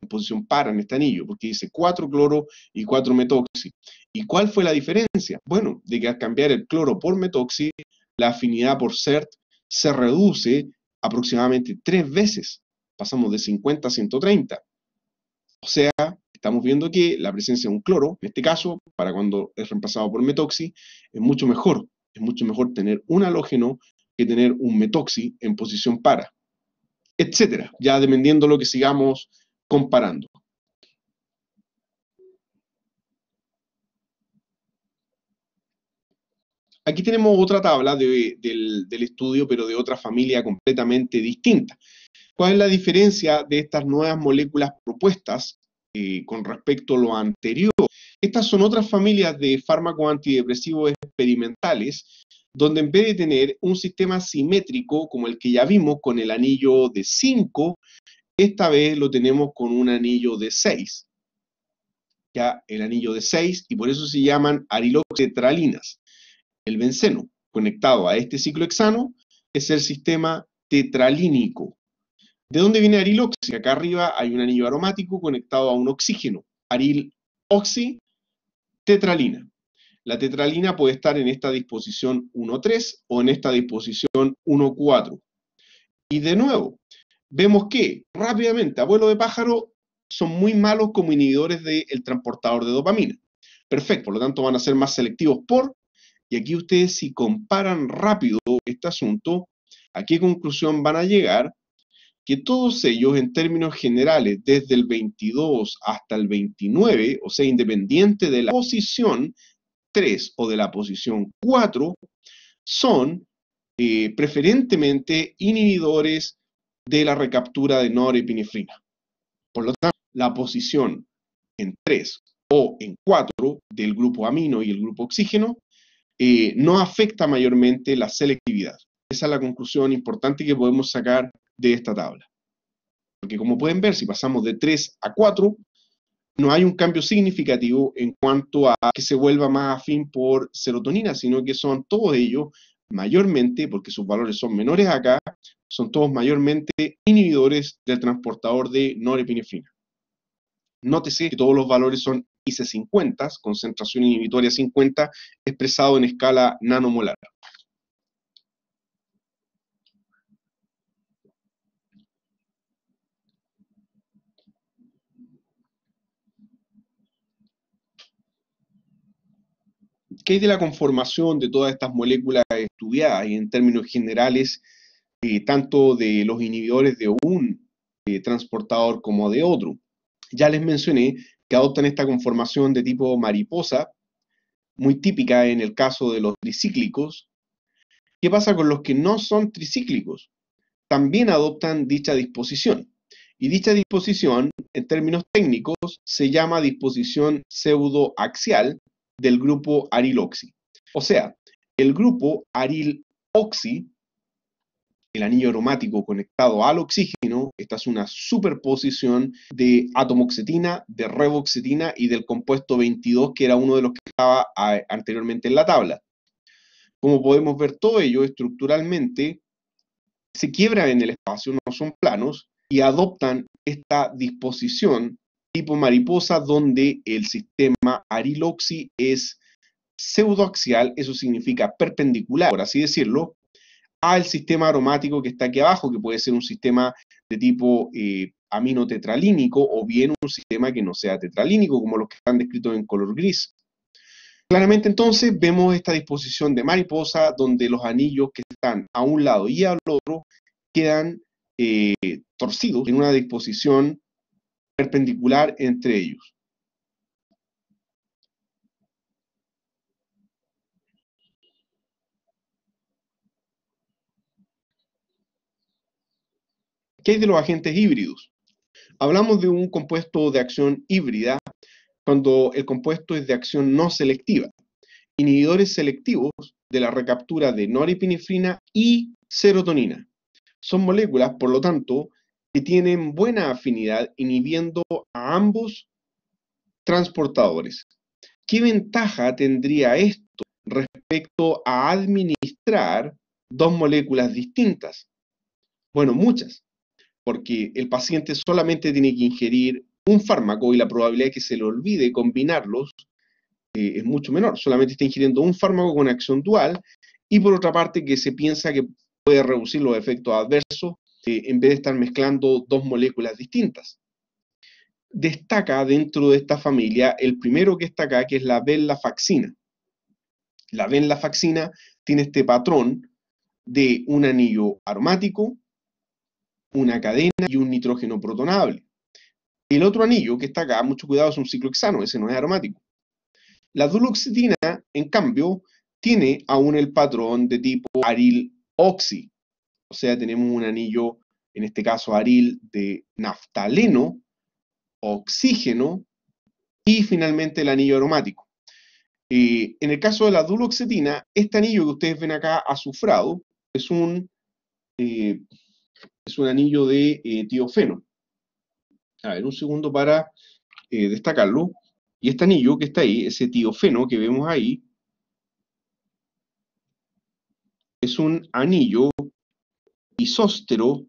En posición para en este anillo, porque dice 4 cloro y 4 metoxi. ¿Y cuál fue la diferencia? Bueno, de que al cambiar el cloro por metoxi, la afinidad por CERT se reduce aproximadamente 3 veces. Pasamos de 50 a 130. O sea, estamos viendo que la presencia de un cloro, en este caso, para cuando es reemplazado por metoxi, es mucho mejor. Es mucho mejor tener un halógeno que tener un metoxi en posición para, etcétera. Ya dependiendo lo que sigamos comparando. Aquí tenemos otra tabla del estudio, pero de otra familia completamente distinta. ¿Cuál es la diferencia de estas nuevas moléculas propuestas con respecto a lo anterior? Estas son otras familias de fármacos antidepresivos experimentales, donde en vez de tener un sistema simétrico como el que ya vimos con el anillo de 5, esta vez lo tenemos con un anillo de 6. Ya el anillo de 6, y por eso se llaman ariloxetralinas. El benceno conectado a este ciclohexano es el sistema tetralínico. ¿De dónde viene ariloxi? Acá arriba hay un anillo aromático conectado a un oxígeno. Ariloxi, tetralina. La tetralina puede estar en esta disposición 1,3 o en esta disposición 1,4. Y de nuevo, vemos que rápidamente, a vuelo de pájaro, son muy malos como inhibidores del transportador de dopamina. Perfecto, por lo tanto van a ser más selectivos por... Y aquí ustedes, si comparan rápido este asunto, ¿a qué conclusión van a llegar? Que todos ellos, en términos generales, desde el 22 hasta el 29, o sea, independiente de la posición 3 o de la posición 4, son preferentemente inhibidores de la recaptura de norepinefrina. Por lo tanto, la posición en 3 o en 4 del grupo amino y el grupo oxígeno no afecta mayormente la selectividad. Esa es la conclusión importante que podemos sacar de esta tabla. Porque como pueden ver, si pasamos de 3 a 4, no hay un cambio significativo en cuanto a que se vuelva más afín por serotonina, sino que son todos ellos mayormente, porque sus valores son menores acá, son todos mayormente inhibidores del transportador de norepinefrina. Nótese que todos los valores son IC50, concentración inhibitoria 50, expresado en escala nanomolar. ¿Qué hay de la conformación de todas estas moléculas estudiadas y en términos generales, tanto de los inhibidores de un transportador como de otro? Ya les mencioné que adoptan esta conformación de tipo mariposa, muy típica en el caso de los tricíclicos. ¿Qué pasa con los que no son tricíclicos? También adoptan dicha disposición. Y dicha disposición, en términos técnicos, se llama disposición pseudoaxial del grupo ariloxi. O sea, el grupo ariloxi, el anillo aromático conectado al oxígeno, esta es una superposición de atomoxetina, de reboxetina y del compuesto 22, que era uno de los que estaba anteriormente en la tabla. Como podemos ver, todo ello estructuralmente se quiebra en el espacio, no son planos, y adoptan esta disposición tipo mariposa, donde el sistema ariloxi es pseudoaxial, eso significa perpendicular, por así decirlo, al sistema aromático que está aquí abajo, que puede ser un sistema de tipo aminotetralínico o bien un sistema que no sea tetralínico, como los que están descritos en color gris. Claramente entonces vemos esta disposición de mariposa, donde los anillos que están a un lado y al otro quedan torcidos en una disposición perpendicular entre ellos. ¿Qué hay de los agentes híbridos? Hablamos de un compuesto de acción híbrida cuando el compuesto es de acción no selectiva. Inhibidores selectivos de la recaptura de norepinefrina y serotonina. Son moléculas, por lo tanto, que tienen buena afinidad inhibiendo a ambos transportadores. ¿Qué ventaja tendría esto respecto a administrar dos moléculas distintas? Bueno, muchas, porque el paciente solamente tiene que ingerir un fármaco y la probabilidad de que se le olvide combinarlos es mucho menor. Solamente está ingiriendo un fármaco con acción dual y por otra parte que se piensa que puede reducir los efectos adversos en vez de estar mezclando dos moléculas distintas. Destaca dentro de esta familia el primero que está acá, que es la venlafaxina. La venlafaxina tiene este patrón de un anillo aromático, una cadena y un nitrógeno protonable. El otro anillo que está acá, mucho cuidado, es un ciclohexano, ese no es aromático. La duloxetina, en cambio, tiene aún el patrón de tipo aril-oxi. O sea, tenemos un anillo, en este caso aril, de naftaleno, oxígeno y finalmente el anillo aromático. En el caso de la duloxetina, este anillo que ustedes ven acá azufrado es un anillo de tiofeno. A ver, un segundo para destacarlo. Y este anillo que está ahí, ese tiofeno que vemos ahí, es un anillo isóstero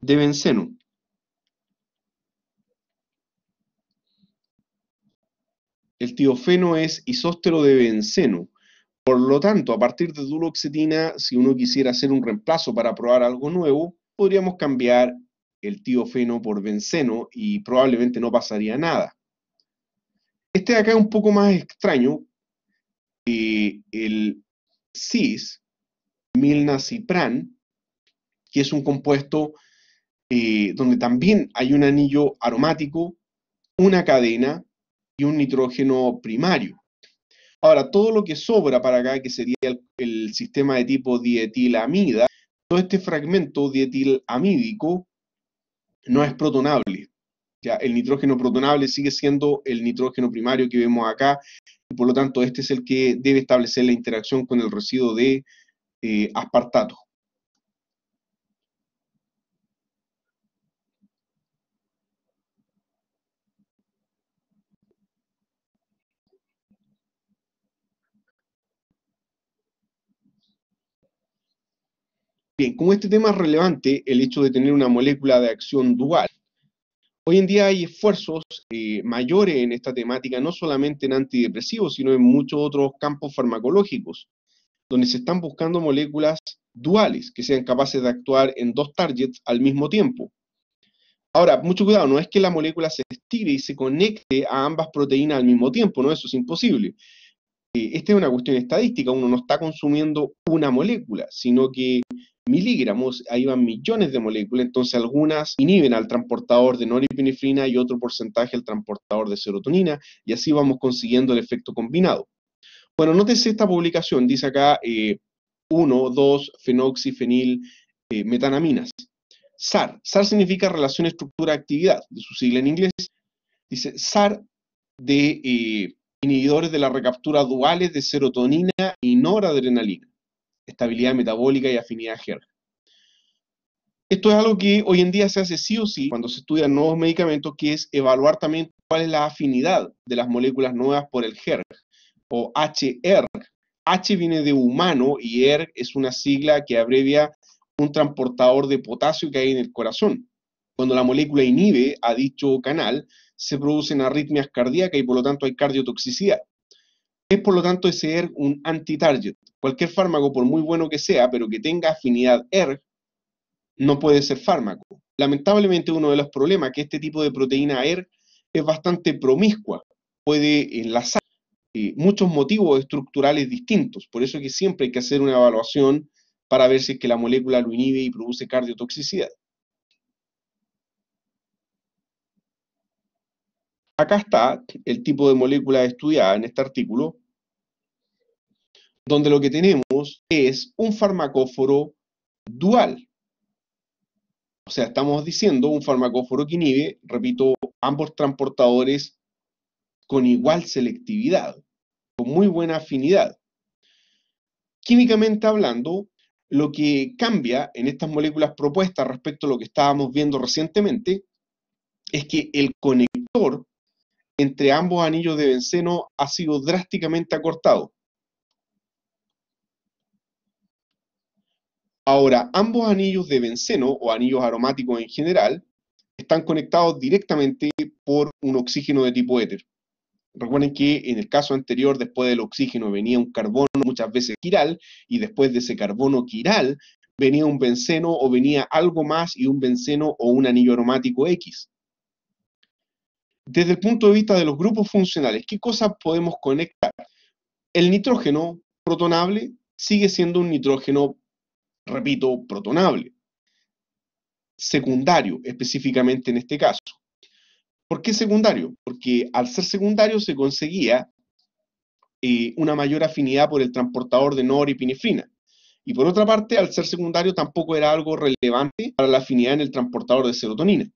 de benceno. El tiofeno es isóstero de benceno. Por lo tanto, a partir de duloxetina, si uno quisiera hacer un reemplazo para probar algo nuevo, podríamos cambiar el tiofeno por benceno y probablemente no pasaría nada. Este de acá es un poco más extraño, el cis, milnacipran, que es un compuesto donde también hay un anillo aromático, una cadena y un nitrógeno primario. Ahora, todo lo que sobra para acá, que sería el sistema de tipo dietilamida, todo este fragmento dietilamídico no es protonable. Ya, el nitrógeno protonable sigue siendo el nitrógeno primario que vemos acá, y por lo tanto este es el que debe establecer la interacción con el residuo de aspartato. Bien, como este tema es relevante, el hecho de tener una molécula de acción dual, hoy en día hay esfuerzos mayores en esta temática, no solamente en antidepresivos, sino en muchos otros campos farmacológicos, donde se están buscando moléculas duales que sean capaces de actuar en dos targets al mismo tiempo. Ahora, mucho cuidado, no es que la molécula se estire y se conecte a ambas proteínas al mismo tiempo, no, eso es imposible. Esta es una cuestión estadística, uno no está consumiendo una molécula, sino que miligramos, ahí van millones de moléculas, entonces algunas inhiben al transportador de norepinefrina y otro porcentaje al transportador de serotonina, y así vamos consiguiendo el efecto combinado. Bueno, nótese esta publicación, dice acá 1, 2, fenoxifenil, metanaminas. SAR, SAR significa relación estructura-actividad, de su sigla en inglés, dice SAR de inhibidores de la recaptura duales de serotonina y noradrenalina. Estabilidad metabólica y afinidad GER. Esto es algo que hoy en día se hace sí o sí cuando se estudian nuevos medicamentos, que es evaluar también cuál es la afinidad de las moléculas nuevas por el GER, o HR. H viene de humano y ERG es una sigla que abrevia un transportador de potasio que hay en el corazón. Cuando la molécula inhibe a dicho canal, se producen arritmias cardíacas y por lo tanto hay cardiotoxicidad. Es por lo tanto ese ERG un anti-target. Cualquier fármaco, por muy bueno que sea, pero que tenga afinidad ERG, no puede ser fármaco. Lamentablemente uno de los problemas es que este tipo de proteína ERG es bastante promiscua. Puede enlazar muchos motivos estructurales distintos. Por eso es que siempre hay que hacer una evaluación para ver si es que la molécula lo inhibe y produce cardiotoxicidad. Acá está el tipo de molécula estudiada en este artículo, donde lo que tenemos es un farmacóforo dual. O sea, estamos diciendo un farmacóforo que inhibe, repito, ambos transportadores con igual selectividad, con muy buena afinidad. Químicamente hablando, lo que cambia en estas moléculas propuestas respecto a lo que estábamos viendo recientemente es que el conector entre ambos anillos de benceno ha sido drásticamente acortado. Ahora, ambos anillos de benceno, o anillos aromáticos en general, están conectados directamente por un oxígeno de tipo éter. Recuerden que en el caso anterior, después del oxígeno venía un carbono, muchas veces quiral, y después de ese carbono quiral venía un benceno o venía algo más y un benceno o un anillo aromático X. Desde el punto de vista de los grupos funcionales, ¿qué cosas podemos conectar? El nitrógeno protonable sigue siendo un nitrógeno, repito, protonable, secundario específicamente en este caso. ¿Por qué secundario? Porque al ser secundario se conseguía una mayor afinidad por el transportador de norepinefrina. Y por otra parte, al ser secundario tampoco era algo relevante para la afinidad en el transportador de serotonina.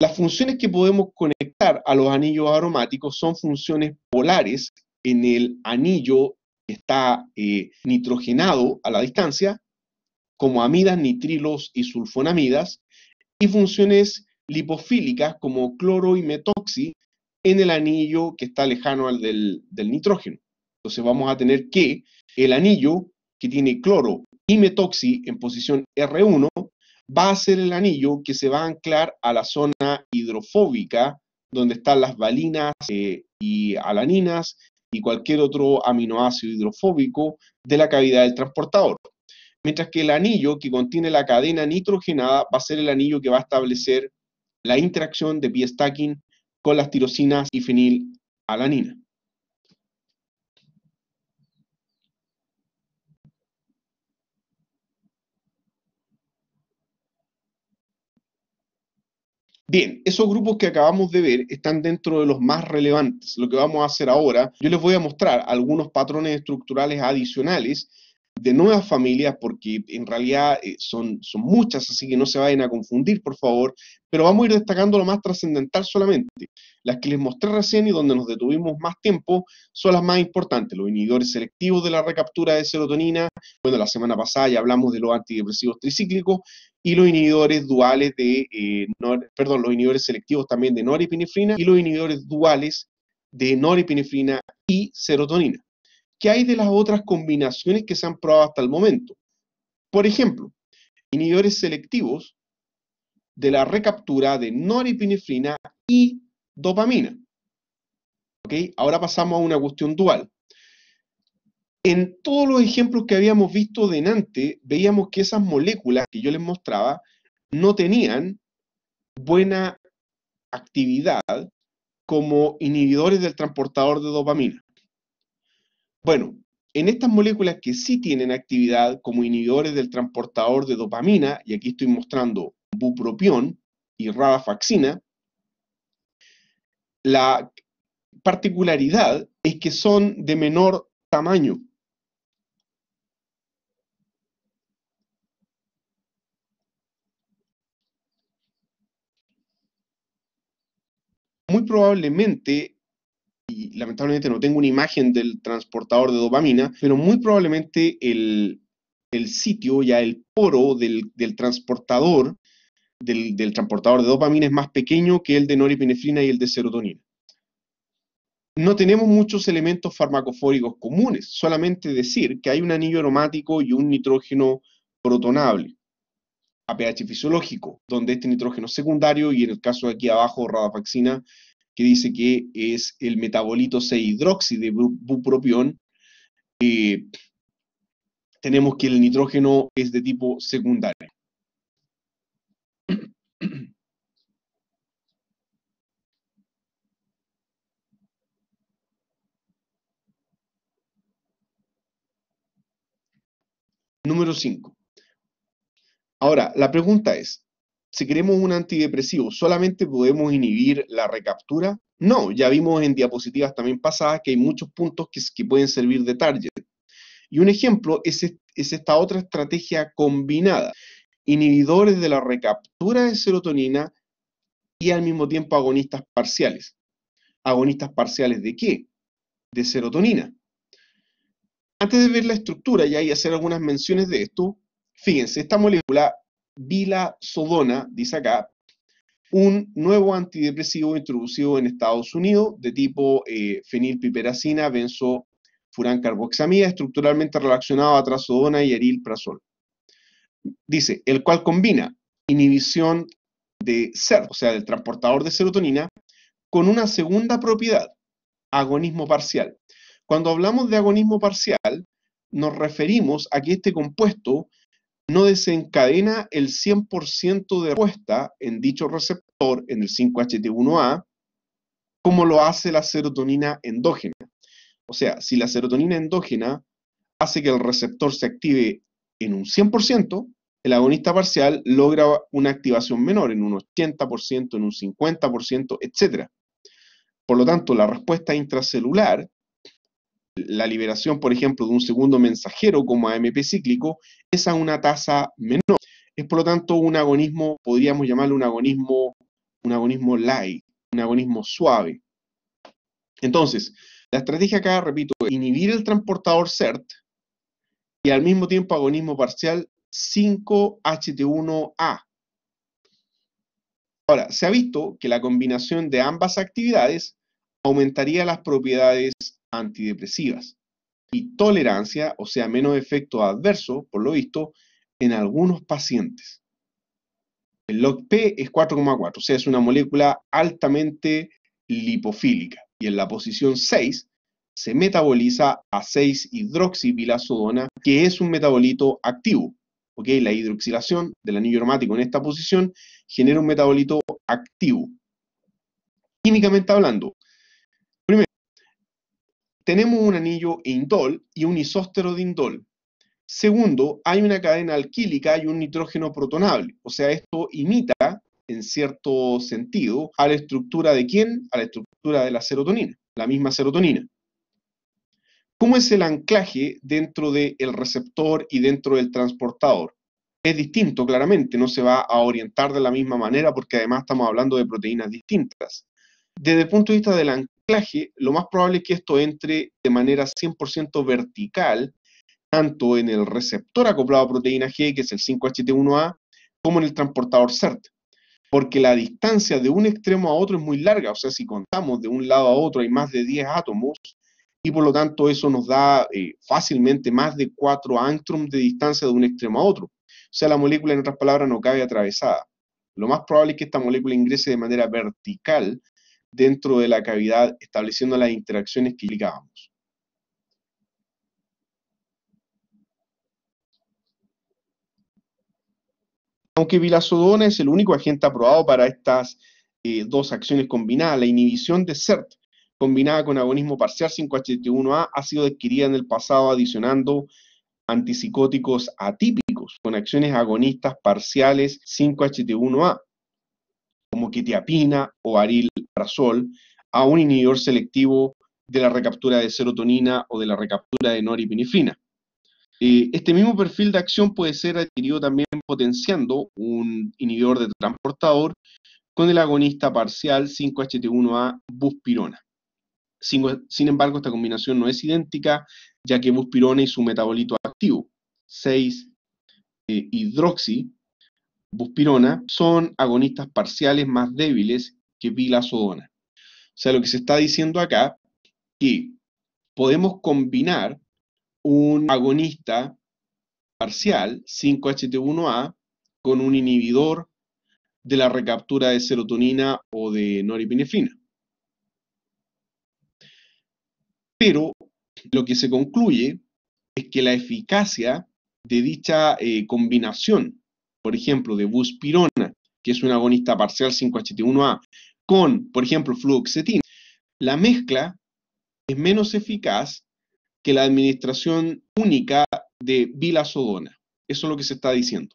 Las funciones que podemos conectar a los anillos aromáticos son funciones polares en el anillo que está nitrogenado a la distancia, como amidas, nitrilos y sulfonamidas, y funciones lipofílicas como cloro y metoxi en el anillo que está lejano al del nitrógeno. Entonces vamos a tener que el anillo que tiene cloro y metoxi en posición R1 va a ser el anillo que se va a anclar a la zona hidrofóbica donde están las valinas y alaninas y cualquier otro aminoácido hidrofóbico de la cavidad del transportador. Mientras que el anillo que contiene la cadena nitrogenada va a ser el anillo que va a establecer la interacción de p-stacking con las tirosinas y fenilalanina. Bien, esos grupos que acabamos de ver están dentro de los más relevantes. Lo que vamos a hacer ahora, yo les voy a mostrar algunos patrones estructurales adicionales de nuevas familias, porque en realidad son muchas, así que no se vayan a confundir, por favor, pero vamos a ir destacando lo más trascendental solamente. Las que les mostré recién y donde nos detuvimos más tiempo son las más importantes, los inhibidores selectivos de la recaptura de serotonina, bueno, la semana pasada ya hablamos de los antidepresivos tricíclicos, y los inhibidores duales de, los inhibidores selectivos también de norepinefrina, y los inhibidores duales de norepinefrina y serotonina. ¿Qué hay de las otras combinaciones que se han probado hasta el momento? Por ejemplo, inhibidores selectivos de la recaptura de norepinefrina y dopamina. ¿Okay? Ahora pasamos a una cuestión dual. En todos los ejemplos que habíamos visto de antes, veíamos que esas moléculas que yo les mostraba no tenían buena actividad como inhibidores del transportador de dopamina. Bueno, en estas moléculas que sí tienen actividad como inhibidores del transportador de dopamina, y aquí estoy mostrando bupropión y radafaxina, la particularidad es que son de menor tamaño. Muy probablemente, y lamentablemente no tengo una imagen del transportador de dopamina, pero muy probablemente el sitio, ya el poro del transportador de dopamina es más pequeño que el de norepinefrina y el de serotonina. No tenemos muchos elementos farmacofóricos comunes, solamente decir que hay un anillo aromático y un nitrógeno protonable a pH fisiológico, donde este nitrógeno es secundario y en el caso de aquí abajo, radafaxina, que dice que es el metabolito 6-hidroxi de bupropión, tenemos que el nitrógeno es de tipo secundario. Número 5. Ahora, la pregunta es, si queremos un antidepresivo, ¿solamente podemos inhibir la recaptura? No, ya vimos en diapositivas también pasadas que hay muchos puntos que pueden servir de target. Y un ejemplo es esta otra estrategia combinada. inhibidores de la recaptura de serotonina y al mismo tiempo agonistas parciales. ¿Agonistas parciales de qué? De serotonina. Antes de ver la estructura ya y hacer algunas menciones de esto, fíjense, esta molécula vilazodona, dice acá, un nuevo antidepresivo introducido en Estados Unidos de tipo fenilpiperacina, benzofurancarboxamida, estructuralmente relacionado a trazodona y aliprazol. Dice, el cual combina inhibición de SERT, o sea, del transportador de serotonina, con una segunda propiedad, agonismo parcial. Cuando hablamos de agonismo parcial, nos referimos a que este compuesto no desencadena el 100% de respuesta en dicho receptor, en el 5-HT1A, como lo hace la serotonina endógena. O sea, si la serotonina endógena hace que el receptor se active en un 100%, el agonista parcial logra una activación menor, en un 80%, en un 50%, etc. Por lo tanto, la respuesta intracelular, la liberación, por ejemplo, de un segundo mensajero como AMP cíclico, es a una tasa menor. Es, por lo tanto, un agonismo, podríamos llamarlo un agonismo light, un agonismo suave. Entonces, la estrategia acá, repito, es inhibir el transportador SERT y al mismo tiempo agonismo parcial 5-HT1A. Ahora, se ha visto que la combinación de ambas actividades aumentaría las propiedades antidepresivas y tolerancia, o sea, menos efecto adverso, por lo visto, en algunos pacientes. El LOGP es 4,4, o sea, es una molécula altamente lipofílica y en la posición 6 se metaboliza a 6-hidroxivilazodona, que es un metabolito activo. ¿Ok? La hidroxilación del anillo aromático en esta posición genera un metabolito activo. Químicamente hablando, tenemos un anillo indol y un isóstero de indol. Segundo, hay una cadena alquílica y un nitrógeno protonable. O sea, esto imita, en cierto sentido, a la estructura de ¿quién? A la estructura de la serotonina, la misma serotonina. ¿Cómo es el anclaje dentro del receptor y dentro del transportador? Es distinto, claramente, no se va a orientar de la misma manera porque además estamos hablando de proteínas distintas. Desde el punto de vista del anclaje, lo más probable es que esto entre de manera 100% vertical, tanto en el receptor acoplado a proteína G, que es el 5-HT1A, como en el transportador SERT, porque la distancia de un extremo a otro es muy larga, o sea, si contamos de un lado a otro hay más de 10 átomos, y por lo tanto eso nos da fácilmente más de 4 angstroms de distancia de un extremo a otro. O sea, la molécula, en otras palabras, no cabe atravesada. Lo más probable es que esta molécula ingrese de manera vertical dentro de la cavidad, estableciendo las interacciones que indicábamos. Aunque vilazodona es el único agente aprobado para estas dos acciones combinadas, la inhibición de SERT combinada con agonismo parcial 5-HT1A ha sido adquirida en el pasado adicionando antipsicóticos atípicos con acciones agonistas parciales 5-HT1A, como quetiapina o aliprazol, a un inhibidor selectivo de la recaptura de serotonina o de la recaptura de noripinefrina. Este mismo perfil de acción puede ser adquirido también potenciando un inhibidor de transportador con el agonista parcial 5-HT1A buspirona. Sin embargo, esta combinación no es idéntica, ya que buspirona y su metabolito activo, 6-hidroxi, buspirona, son agonistas parciales más débiles que vilazodona. O sea, lo que se está diciendo acá es que podemos combinar un agonista parcial 5-HT1A con un inhibidor de la recaptura de serotonina o de noripinefrina. Pero lo que se concluye es que la eficacia de dicha combinación, por ejemplo, de buspirona, que es un agonista parcial 5-HT1A, con, por ejemplo, fluoxetina, la mezcla es menos eficaz que la administración única de vilazodona. Eso es lo que se está diciendo.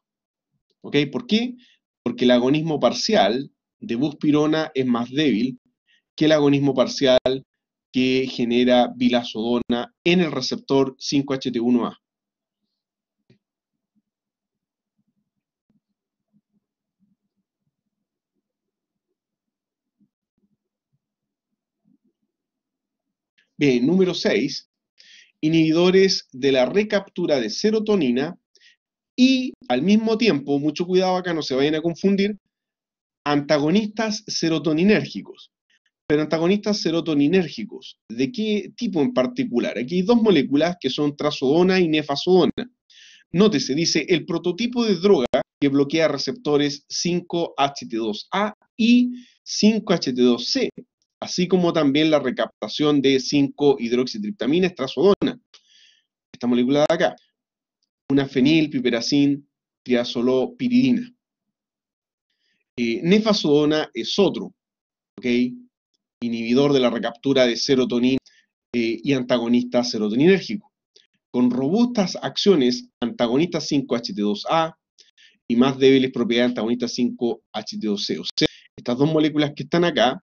¿Ok? ¿Por qué? Porque el agonismo parcial de buspirona es más débil que el agonismo parcial que genera vilazodona en el receptor 5-HT1A. Número 6, inhibidores de la recaptura de serotonina y, al mismo tiempo, mucho cuidado acá, no se vayan a confundir, antagonistas serotoninérgicos. Pero antagonistas serotoninérgicos, ¿de qué tipo en particular? Aquí hay dos moléculas que son trazodona y nefazodona. Nótese, dice el prototipo de droga que bloquea receptores 5-HT2A y 5-HT2C, así como también la recaptación de 5-hidroxitriptamina es trazodona. Esta molécula de acá, una fenil, piperacin, triazolopiridina. Nefazodona es otro, ¿ok? Inhibidor de la recaptura de serotonina y antagonista serotoninérgico, con robustas acciones antagonista 5-HT2A y más débiles propiedades antagonista 5-HT2C. O sea, estas dos moléculas que están acá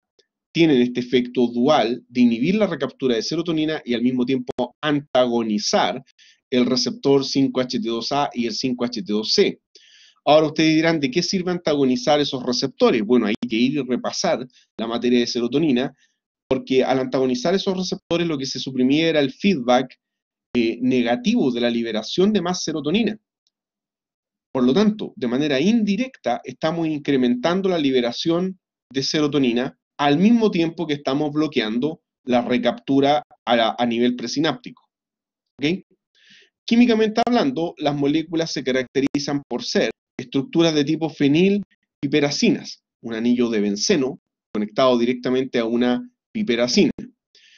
tienen este efecto dual de inhibir la recaptura de serotonina y al mismo tiempo antagonizar el receptor 5-HT2A y el 5-HT2C. Ahora ustedes dirán, ¿de qué sirve antagonizar esos receptores? Bueno, hay que ir y repasar la materia de serotonina, porque al antagonizar esos receptores lo que se suprimía era el feedback negativo de la liberación de más serotonina. Por lo tanto, de manera indirecta, estamos incrementando la liberación de serotonina al mismo tiempo que estamos bloqueando la recaptura a nivel presináptico. ¿Okay? Químicamente hablando, las moléculas se caracterizan por ser estructuras de tipo fenil piperacinas, un anillo de benceno conectado directamente a una piperacina.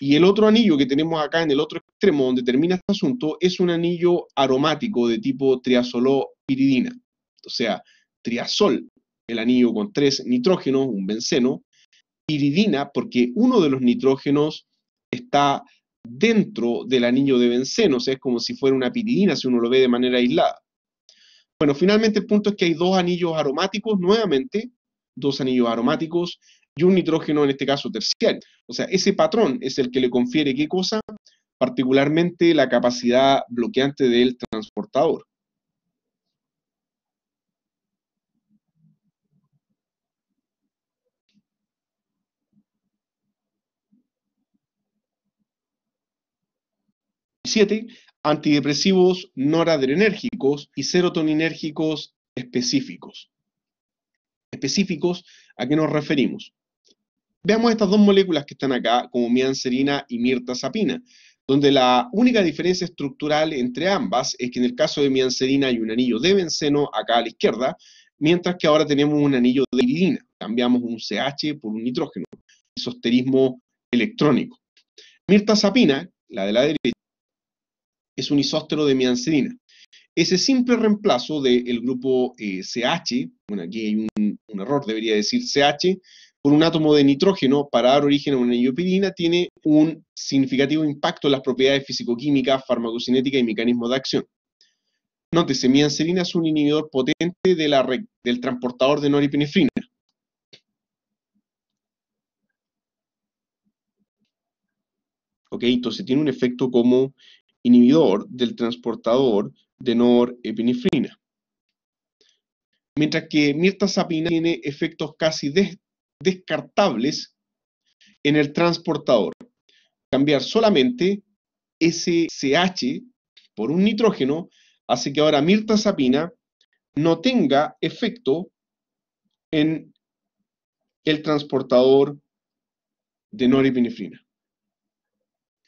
Y el otro anillo que tenemos acá en el otro extremo donde termina este asunto es un anillo aromático de tipo triazolopiridina, o sea, triazol, el anillo con 3 nitrógenos, un benceno, piridina porque uno de los nitrógenos está dentro del anillo de benceno, o sea, es como si fuera una piridina si uno lo ve de manera aislada. Bueno, finalmente el punto es que hay dos anillos aromáticos, nuevamente, dos anillos aromáticos y un nitrógeno, en este caso terciario. O sea, ese patrón es el que le confiere qué cosa, particularmente la capacidad bloqueante del transportador. Antidepresivos noradrenérgicos y serotoninérgicos específicos. ¿Específicos a qué nos referimos? Veamos estas dos moléculas que están acá, como mianserina y mirtazapina, donde la única diferencia estructural entre ambas es que en el caso de mianserina hay un anillo de benceno acá a la izquierda, mientras que ahora tenemos un anillo de iridina. Cambiamos un CH por un nitrógeno, isosterismo electrónico. Mirtazapina, la de la derecha, es un isóstero de mianserina. Ese simple reemplazo del grupo CH, bueno, aquí hay un error, debería decir CH, por un átomo de nitrógeno para dar origen a una anilopirina, tiene un significativo impacto en las propiedades fisicoquímicas, farmacocinéticas y mecanismos de acción. Nótese, mianserina es un inhibidor potente de del transportador de noripinefrina. Ok, entonces tiene un efecto como inhibidor del transportador de norepinefrina. Mientras que mirtazapina tiene efectos casi descartables en el transportador. Cambiar solamente ese CH por un nitrógeno hace que ahora mirtazapina no tenga efecto en el transportador de norepinefrina.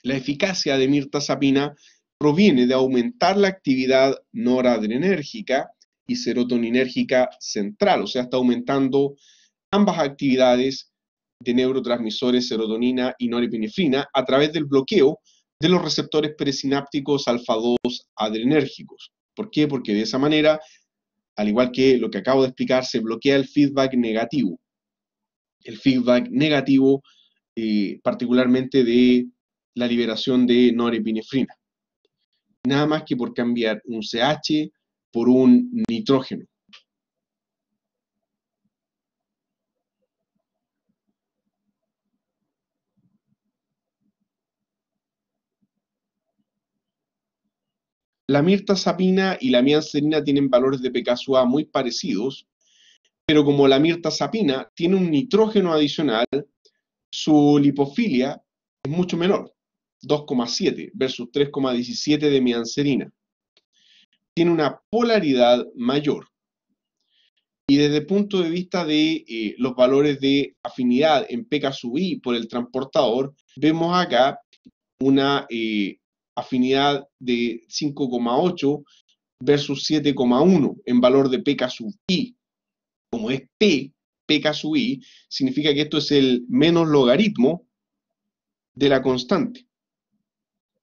La eficacia de mirtazapina proviene de aumentar la actividad noradrenérgica y serotoninérgica central, o sea, está aumentando ambas actividades de neurotransmisores serotonina y norepinefrina a través del bloqueo de los receptores presinápticos alfa-2 adrenérgicos. ¿Por qué? Porque de esa manera, al igual que lo que acabo de explicar, se bloquea el feedback negativo. El feedback negativo, particularmente de la liberación de norepinefrina. Nada más que por cambiar un CH por un nitrógeno. La mirtazapina y la mianserina tienen valores de pKa muy parecidos, pero como la mirtazapina tiene un nitrógeno adicional, su lipofilia es mucho menor. 2,7 versus 3,17 de mianserina. Tiene una polaridad mayor. Y desde el punto de vista de los valores de afinidad en pK sub I por el transportador, vemos acá una afinidad de 5,8 versus 7,1 en valor de pK sub I. Como es P, pK sub I, significa que esto es el menos logaritmo de la constante.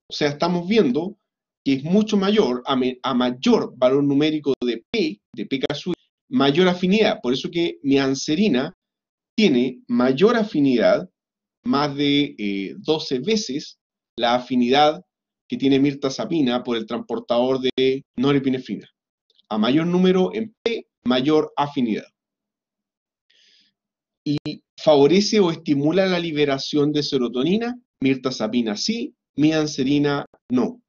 O sea, estamos viendo que es mucho mayor, a mayor valor numérico de P, de pK sub I, mayor afinidad. Por eso que mianserina tiene mayor afinidad, más de 12 veces la afinidad que tiene mirtazapina por el transportador de norepinefrina. A mayor número en P, mayor afinidad. Y favorece o estimula la liberación de serotonina, mirtazapina sí, mianserina no.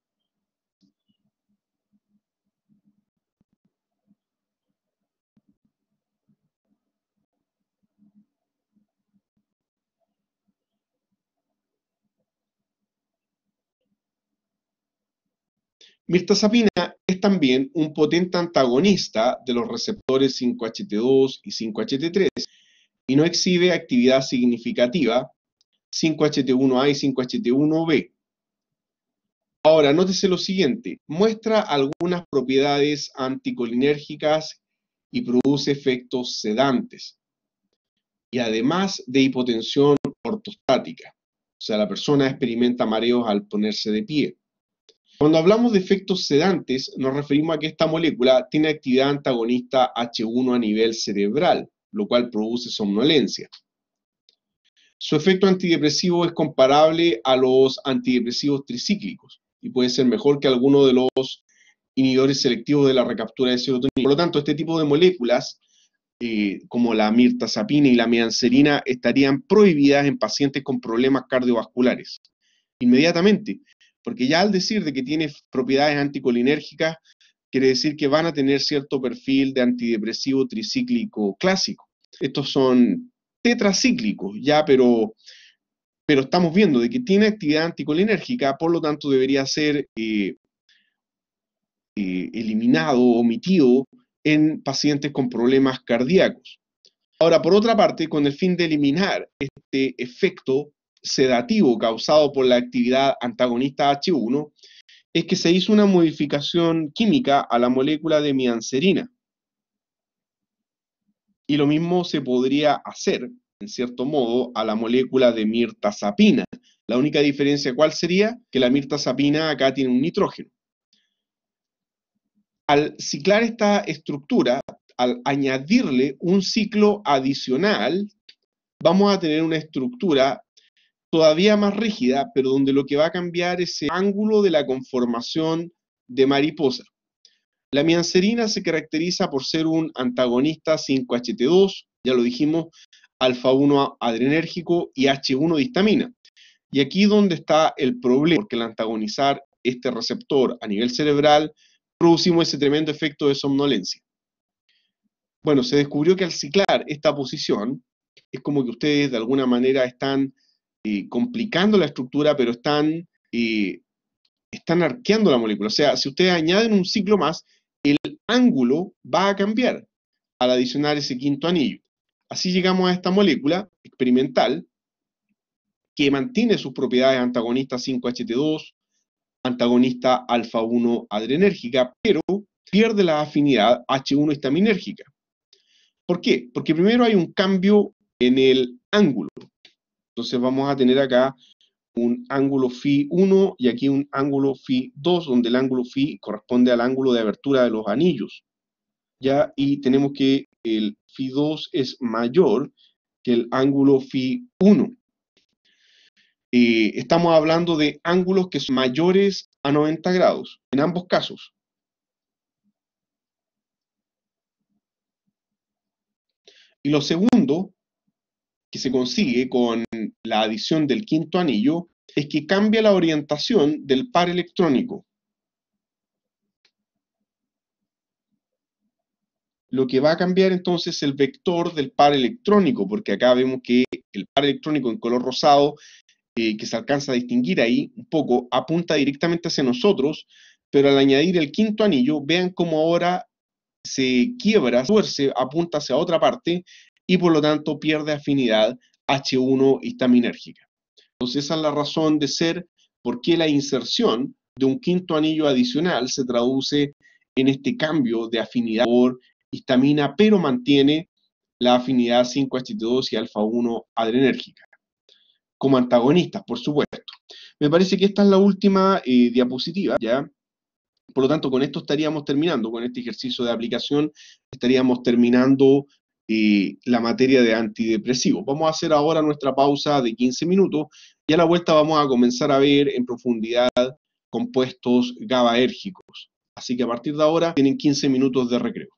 Mirtazapina es también un potente antagonista de los receptores 5HT2 y 5HT3 y no exhibe actividad significativa 5HT1A y 5HT1B. Ahora, nótese lo siguiente, muestra algunas propiedades anticolinérgicas y produce efectos sedantes y además de hipotensión ortostática, o sea, la persona experimenta mareos al ponerse de pie. Cuando hablamos de efectos sedantes, nos referimos a que esta molécula tiene actividad antagonista H1 a nivel cerebral, lo cual produce somnolencia. Su efecto antidepresivo es comparable a los antidepresivos tricíclicos y puede ser mejor que alguno de los inhibidores selectivos de la recaptura de serotonina. Por lo tanto, este tipo de moléculas, como la mirtazapina y la mianserina, estarían prohibidas en pacientes con problemas cardiovasculares inmediatamente. Porque ya al decir de que tiene propiedades anticolinérgicas, quiere decir que van a tener cierto perfil de antidepresivo tricíclico clásico. Estos son tetracíclicos, ya, pero estamos viendo de que tiene actividad anticolinérgica, por lo tanto debería ser eliminado, omitido en pacientes con problemas cardíacos. Ahora, por otra parte, con el fin de eliminar este efecto sedativo causado por la actividad antagonista H1, es que se hizo una modificación química a la molécula de mianserina. Y lo mismo se podría hacer, en cierto modo, a la molécula de mirtazapina. La única diferencia, ¿cuál sería? Que la mirtazapina acá tiene un nitrógeno. Al ciclar esta estructura, al añadirle un ciclo adicional, vamos a tener una estructura todavía más rígida, pero donde lo que va a cambiar es el ángulo de la conformación de mariposa. La mianserina se caracteriza por ser un antagonista 5HT2, ya lo dijimos, alfa-1 adrenérgico y H1 de histamina. Y aquí donde está el problema, porque al antagonizar este receptor a nivel cerebral, producimos ese tremendo efecto de somnolencia. Bueno, se descubrió que al ciclar esta posición, es como que ustedes de alguna manera están complicando la estructura, pero están arqueando la molécula. O sea, si ustedes añaden un ciclo más, el ángulo va a cambiar al adicionar ese quinto anillo. Así llegamos a esta molécula experimental que mantiene sus propiedades antagonista 5HT2, antagonista alfa-1 adrenérgica, pero pierde la afinidad H1 histaminérgica. ¿Por qué? Porque primero hay un cambio en el ángulo. Entonces vamos a tener acá un ángulo phi 1 y aquí un ángulo phi 2, donde el ángulo phi corresponde al ángulo de abertura de los anillos. ¿Ya? Y tenemos que el phi 2 es mayor que el ángulo phi 1. Estamos hablando de ángulos que son mayores a 90 grados, en ambos casos. Y lo segundo que se consigue con la adición del quinto anillo es que cambia la orientación del par electrónico, lo que va a cambiar entonces el vector del par electrónico, porque acá vemos que el par electrónico en color rosado que se alcanza a distinguir ahí un poco, apunta directamente hacia nosotros, pero al añadir el quinto anillo, vean cómo ahora se quiebra, tuerce, apunta hacia otra parte y por lo tanto pierde afinidad H1 histaminérgica. Entonces esa es la razón de ser por qué la inserción de un quinto anillo adicional se traduce en este cambio de afinidad por histamina, pero mantiene la afinidad 5-HT2 y alfa-1 adrenérgica como antagonistas, por supuesto. Me parece que esta es la última diapositiva, ¿ya? Por lo tanto, con esto estaríamos terminando, con este ejercicio de aplicación, estaríamos terminando la materia de antidepresivos. Vamos a hacer ahora nuestra pausa de 15 minutos y a la vuelta vamos a comenzar a ver en profundidad compuestos GABAérgicos. Así que a partir de ahora tienen 15 minutos de recreo.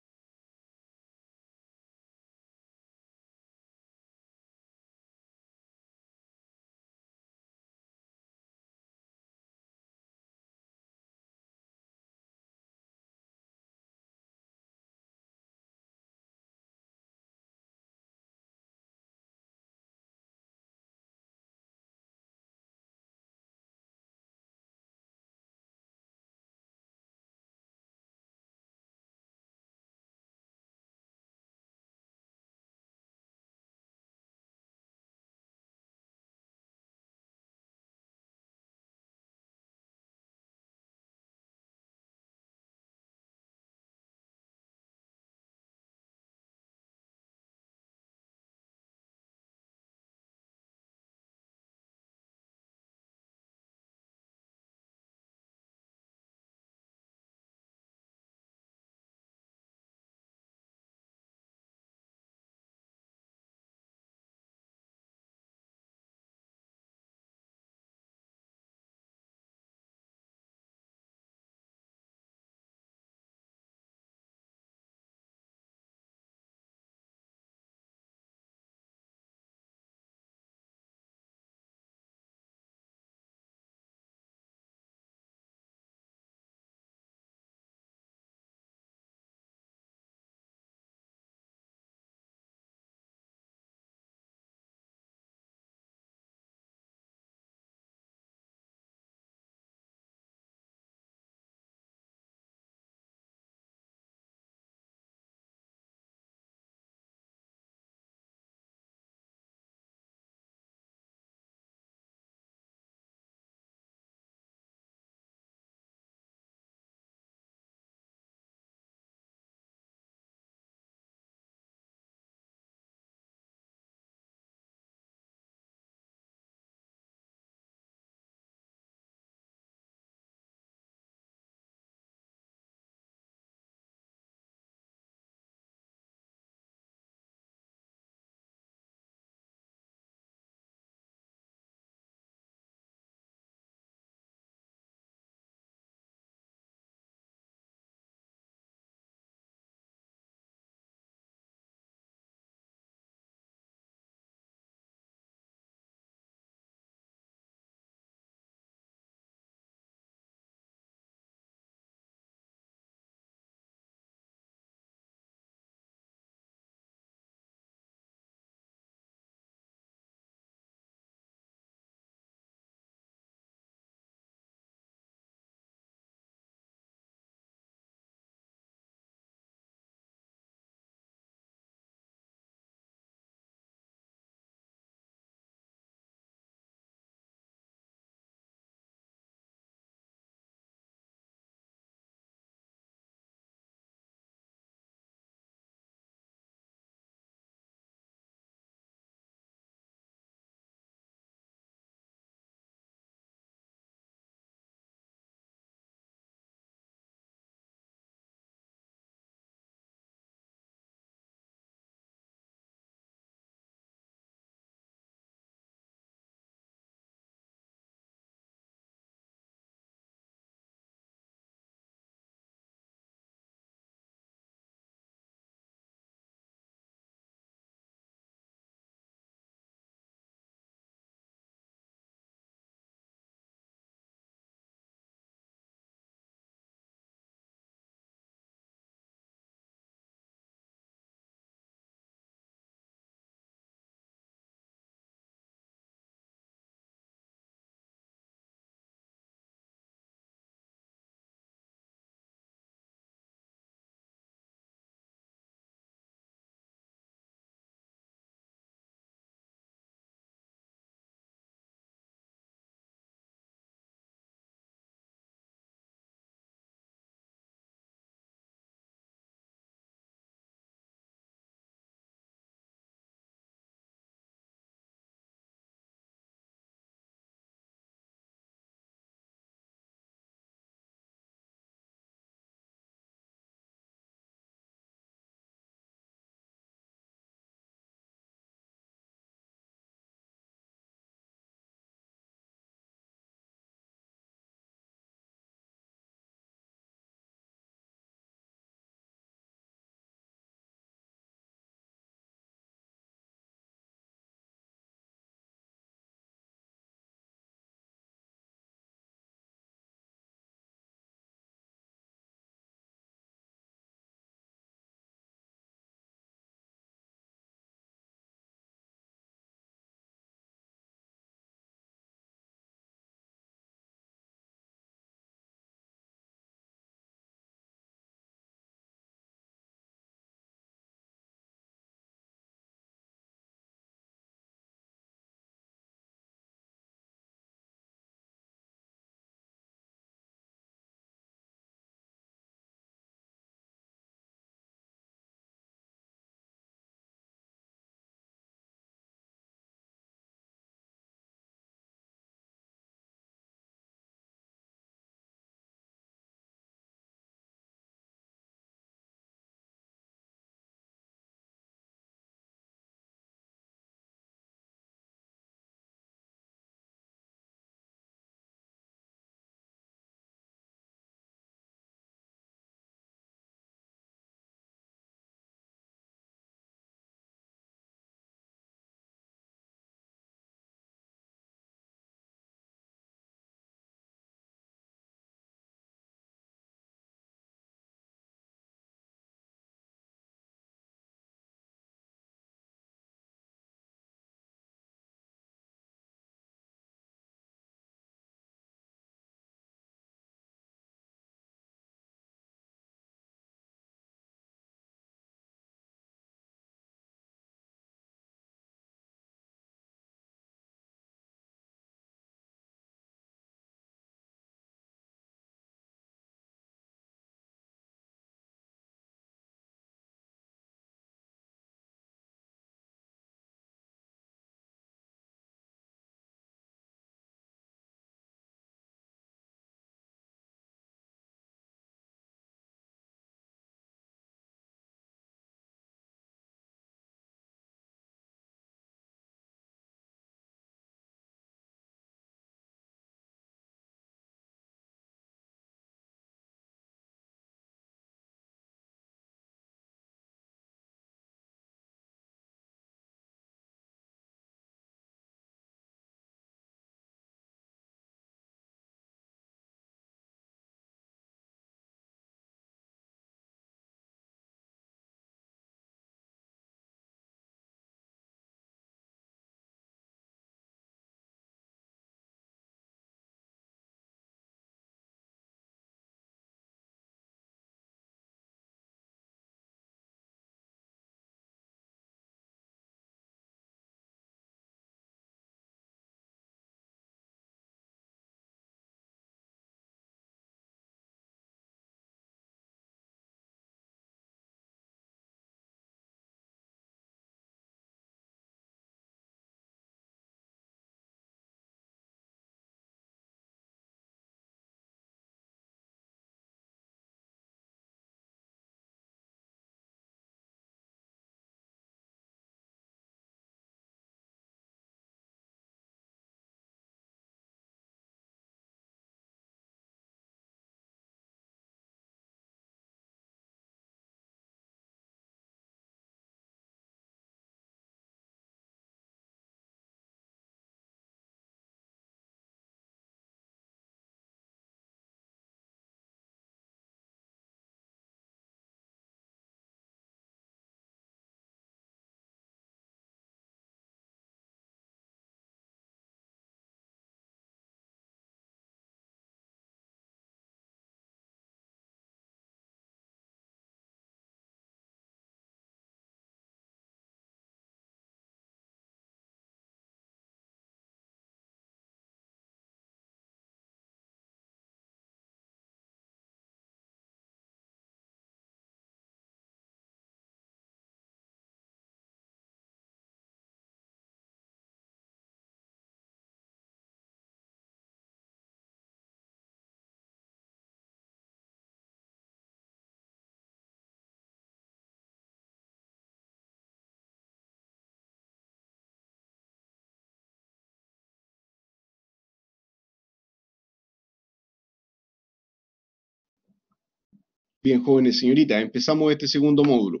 Bien, jóvenes señoritas, empezamos este segundo módulo.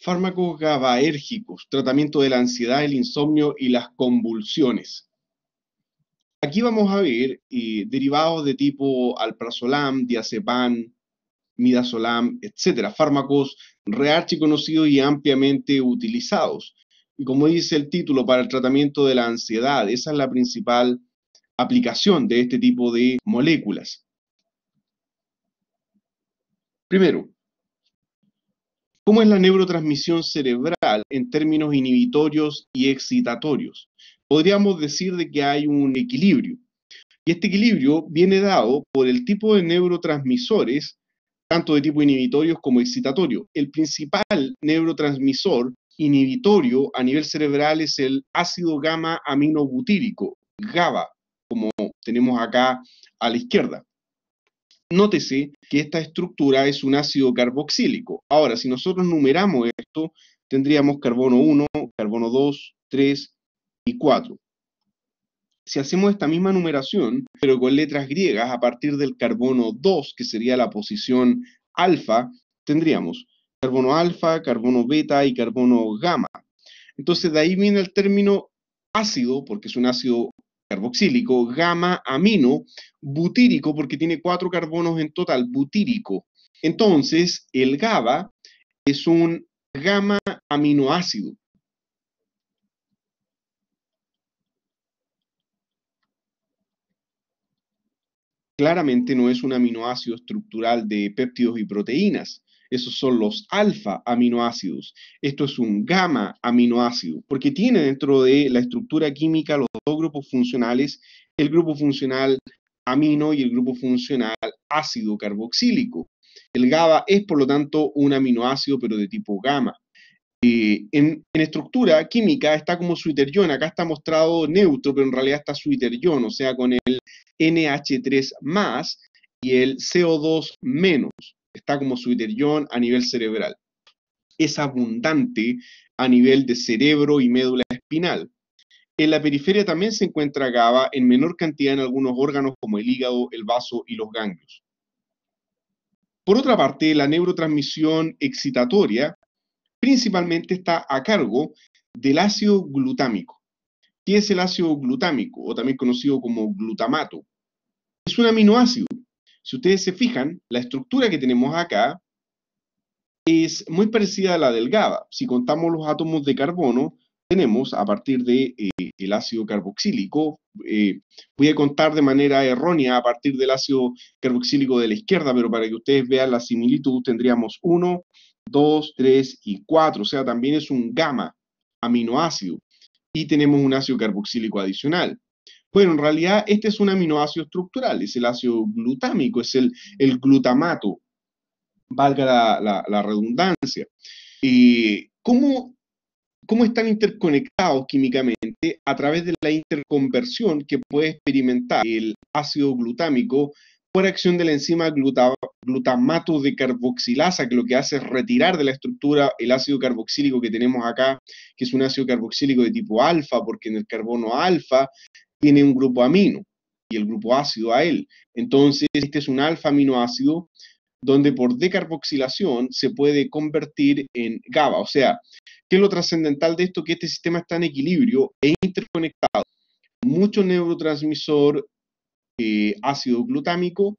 Fármacos GABAérgicos, tratamiento de la ansiedad, el insomnio y las convulsiones. Aquí vamos a ver derivados de tipo alprazolam, diazepam, midazolam, etcétera, fármacos rearchiconocidos y ampliamente utilizados. Y como dice el título, para el tratamiento de la ansiedad, esa es la principal aplicación de este tipo de moléculas. Primero, ¿cómo es la neurotransmisión cerebral en términos inhibitorios y excitatorios? Podríamos decir de que hay un equilibrio. Y este equilibrio viene dado por el tipo de neurotransmisores, tanto de tipo inhibitorios como excitatorio. El principal neurotransmisor inhibitorio a nivel cerebral es el ácido gamma-aminobutírico, GABA, como tenemos acá a la izquierda. Nótese que esta estructura es un ácido carboxílico. Ahora, si nosotros numeramos esto, tendríamos carbono 1, carbono 2, 3 y 4. Si hacemos esta misma numeración, pero con letras griegas, a partir del carbono 2, que sería la posición alfa, tendríamos carbono alfa, carbono beta y carbono gamma. Entonces, de ahí viene el término ácido, porque es un ácido carboxílico, gamma, amino, butírico, porque tiene 4 carbonos en total, butírico. Entonces, el GABA es un gamma aminoácido. Claramente no es un aminoácido estructural de péptidos y proteínas. Esos son los alfa aminoácidos. Esto es un gamma aminoácido, porque tiene dentro de la estructura química los dos grupos funcionales, el grupo funcional amino y el grupo funcional ácido carboxílico. El GABA es, por lo tanto, un aminoácido, pero de tipo gamma. En estructura química está como su iterión. Acá está mostrado neutro, pero en realidad está su iterión, o sea, con el NH3+ y el CO2-. Está como su iterión a nivel cerebral. Es abundante a nivel de cerebro y médula espinal. En la periferia también se encuentra GABA en menor cantidad en algunos órganos como el hígado, el vaso y los ganglios. Por otra parte, la neurotransmisión excitatoria principalmente está a cargo del ácido glutámico. ¿Qué es el ácido glutámico? O también conocido como glutamato. Es un aminoácido. Si ustedes se fijan, la estructura que tenemos acá es muy parecida a la del GABA. Si contamos los átomos de carbono, tenemos a partir de, el ácido carboxílico, voy a contar de manera errónea a partir del ácido carboxílico de la izquierda, pero para que ustedes vean la similitud, tendríamos 1, 2, 3 y 4, o sea, también es un gamma aminoácido, y tenemos un ácido carboxílico adicional. Bueno, en realidad este es un aminoácido estructural, es el ácido glutámico, es el glutamato, valga la redundancia. ¿Cómo están interconectados químicamente? A través de la interconversión que puede experimentar el ácido glutámico por acción de la enzima glutamato de carboxilasa, que lo que hace es retirar de la estructura el ácido carboxílico que tenemos acá, que es un ácido carboxílico de tipo alfa, porque en el carbono alfa tiene un grupo amino y el grupo ácido a él. Entonces, este es un alfa aminoácido donde por decarboxilación se puede convertir en GABA. O sea, ¿qué es lo trascendental de esto? Que este sistema está en equilibrio e interconectado. Mucho neurotransmisor ácido glutámico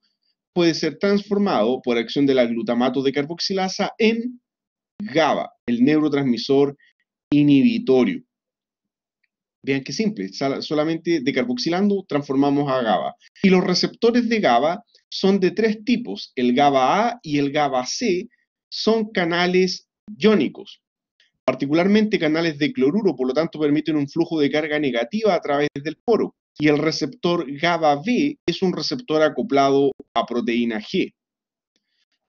puede ser transformado por acción de la glutamato de carboxilasa en GABA, el neurotransmisor inhibitorio. Vean qué simple, solamente decarboxilando transformamos a GABA. Y los receptores de GABA son de 3 tipos. El GABA A y el GABA C son canales iónicos, particularmente canales de cloruro, por lo tanto permiten un flujo de carga negativa a través del poro. Y el receptor GABA B es un receptor acoplado a proteína G.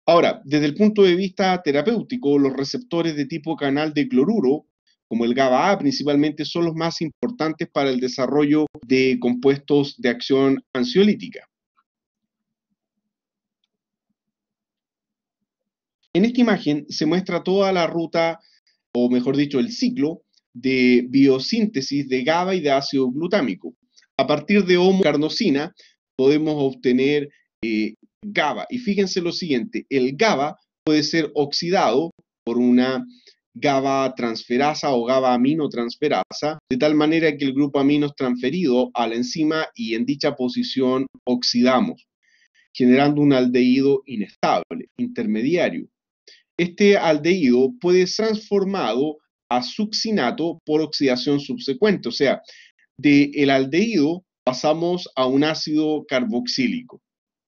Ahora, desde el punto de vista terapéutico, los receptores de tipo canal de cloruro, como el GABA A principalmente, son los más importantes para el desarrollo de compuestos de acción ansiolítica. En esta imagen se muestra toda la ruta, o mejor dicho, el ciclo de biosíntesis de GABA y de ácido glutámico. A partir de homocarnosina podemos obtener GABA. Y fíjense lo siguiente, el GABA puede ser oxidado por una GABA transferasa o GABA aminotransferasa, de tal manera que el grupo amino es transferido a la enzima y en dicha posición oxidamos, generando un aldehído inestable, intermediario. Este aldehído puede ser transformado a succinato por oxidación subsecuente, o sea, del aldehído pasamos a un ácido carboxílico,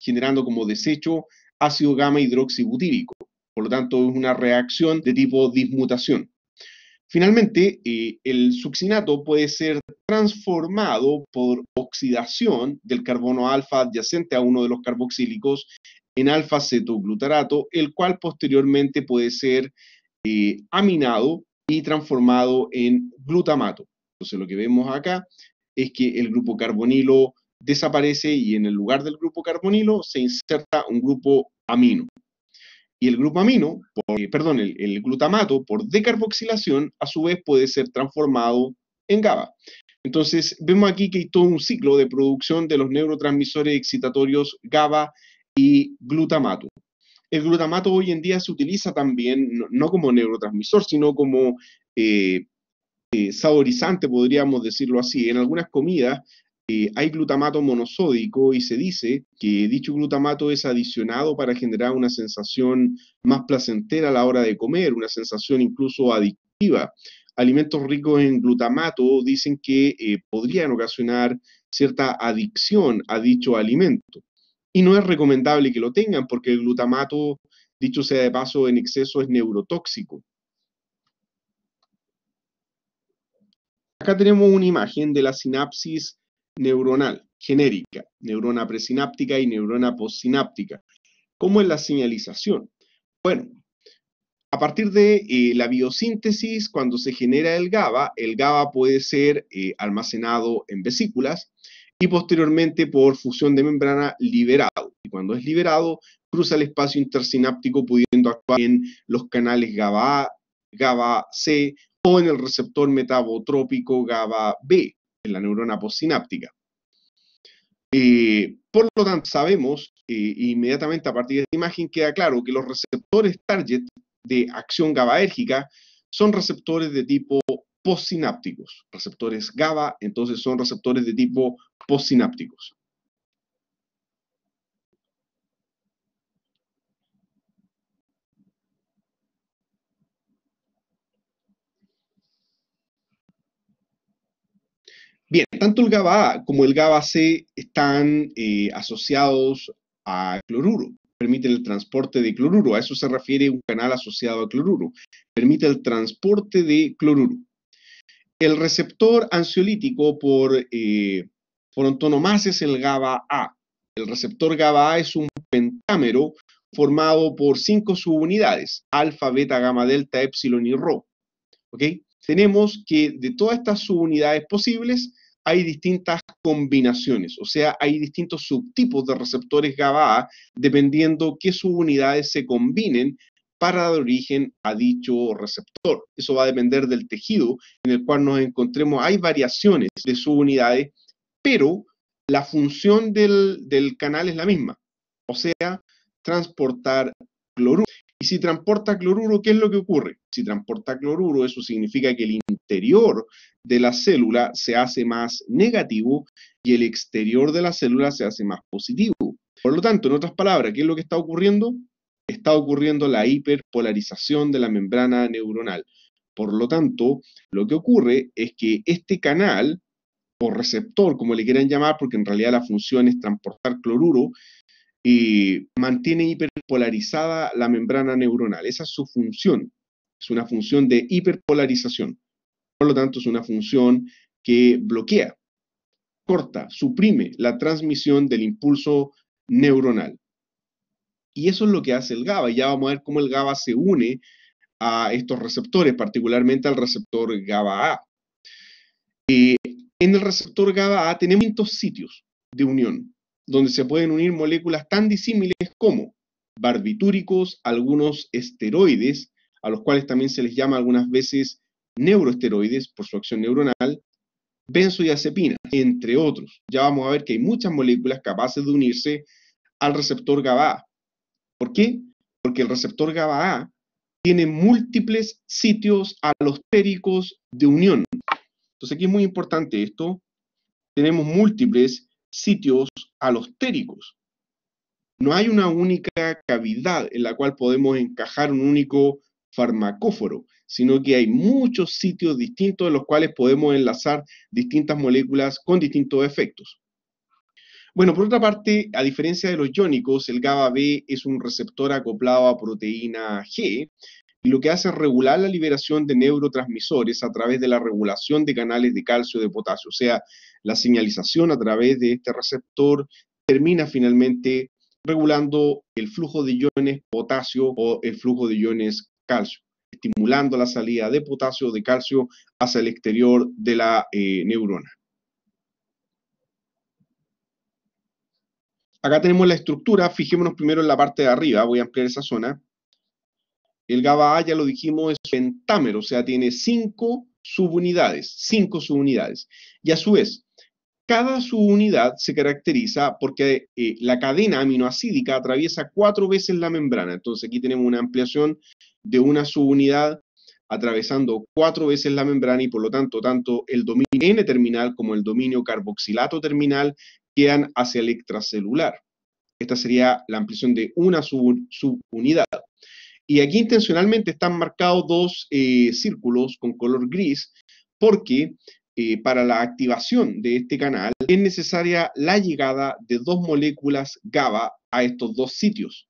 generando como desecho ácido gamma hidroxibutírico. Por lo tanto, es una reacción de tipo dismutación. Finalmente, el succinato puede ser transformado por oxidación del carbono alfa adyacente a uno de los carboxílicos en alfa-cetoglutarato, el cual posteriormente puede ser aminado y transformado en glutamato. Entonces, lo que vemos acá es que el grupo carbonilo desaparece y en el lugar del grupo carbonilo se inserta un grupo amino. Y el grupo amino, el glutamato por decarboxilación, a su vez puede ser transformado en GABA. Entonces, vemos aquí que hay todo un ciclo de producción de los neurotransmisores excitatorios GABA y glutamato. El glutamato hoy en día se utiliza también, no como neurotransmisor, sino como saborizante, podríamos decirlo así. En algunas comidas hay glutamato monosódico y se dice que dicho glutamato es adicionado para generar una sensación más placentera a la hora de comer, una sensación incluso adictiva. Alimentos ricos en glutamato dicen que podrían ocasionar cierta adicción a dicho alimento. Y no es recomendable que lo tengan porque el glutamato, dicho sea de paso, en exceso es neurotóxico. Acá tenemos una imagen de la sinapsis neuronal, genérica, neurona presináptica y neurona postsináptica. ¿Cómo es la señalización? Bueno, a partir de la biosíntesis, cuando se genera el GABA puede ser almacenado en vesículas y posteriormente por fusión de membrana liberado. Y cuando es liberado, cruza el espacio intersináptico pudiendo actuar en los canales GABA-A, GABA-C o en el receptor metabotrópico GABA-B. En la neurona postsináptica. Por lo tanto, sabemos inmediatamente a partir de esta imagen queda claro que los receptores target de acción GABAérgica son receptores de tipo postsinápticos. Receptores GABA, entonces son receptores de tipo postsinápticos. Bien, tanto el GABA-A como el GABA-C están asociados a cloruro, permiten el transporte de cloruro, a eso se refiere un canal asociado a cloruro, permite el transporte de cloruro. El receptor ansiolítico por antonomasia es el GABA-A. El receptor GABA-A es un pentámero formado por 5 subunidades, alfa, beta, gamma, delta, epsilon y rho. ¿Ok? Tenemos que de todas estas subunidades posibles hay distintas combinaciones, o sea, hay distintos subtipos de receptores GABA-A dependiendo qué subunidades se combinen para dar origen a dicho receptor. Eso va a depender del tejido en el cual nos encontremos. Hay variaciones de subunidades, pero la función del canal es la misma, o sea, transportar cloruro. Y si transporta cloruro, ¿qué es lo que ocurre? Si transporta cloruro, eso significa que el interior de la célula se hace más negativo y el exterior de la célula se hace más positivo. Por lo tanto, en otras palabras, ¿qué es lo que está ocurriendo? Está ocurriendo la hiperpolarización de la membrana neuronal. Por lo tanto, lo que ocurre es que este canal, o receptor, como le quieran llamar, porque en realidad la función es transportar cloruro, mantiene hiperpolarizada la membrana neuronal. Esa es su función. Es una función de hiperpolarización. Por lo tanto, es una función que bloquea, corta, suprime la transmisión del impulso neuronal. Y eso es lo que hace el GABA. Ya vamos a ver cómo el GABA se une a estos receptores, particularmente al receptor GABA-A. En el receptor GABA-A tenemos distintos sitios de unión, donde se pueden unir moléculas tan disímiles como barbitúricos, algunos esteroides, a los cuales también se les llama algunas veces neuroesteroides por su acción neuronal, benzodiazepinas, entre otros. Ya vamos a ver que hay muchas moléculas capaces de unirse al receptor GABA. ¿Por qué? Porque el receptor GABA tiene múltiples sitios alostéricos de unión. Entonces aquí es muy importante esto. Tenemos múltiples sitios alostéricos. No hay una única cavidad en la cual podemos encajar un único farmacóforo, sino que hay muchos sitios distintos en los cuales podemos enlazar distintas moléculas con distintos efectos. Bueno, por otra parte, a diferencia de los iónicos, el GABA-B es un receptor acoplado a proteína G, y lo que hace es regular la liberación de neurotransmisores a través de la regulación de canales de calcio y de potasio, o sea, la señalización a través de este receptor termina finalmente regulando el flujo de iones potasio o el flujo de iones calcio, estimulando la salida de potasio o de calcio hacia el exterior de la neurona. Acá tenemos la estructura, fijémonos primero en la parte de arriba, voy a ampliar esa zona. El GABA-A, ya lo dijimos, es pentámero, o sea, tiene 5 subunidades, 5 subunidades. Y a su vez, cada subunidad se caracteriza porque la cadena aminoacídica atraviesa 4 veces la membrana. Entonces aquí tenemos una ampliación de una subunidad atravesando 4 veces la membrana y por lo tanto, tanto el dominio N-terminal como el dominio carboxilato terminal quedan hacia el extracelular. Esta sería la ampliación de una subunidad. Y aquí intencionalmente están marcados 2 círculos con color gris porque para la activación de este canal es necesaria la llegada de 2 moléculas GABA a estos 2 sitios.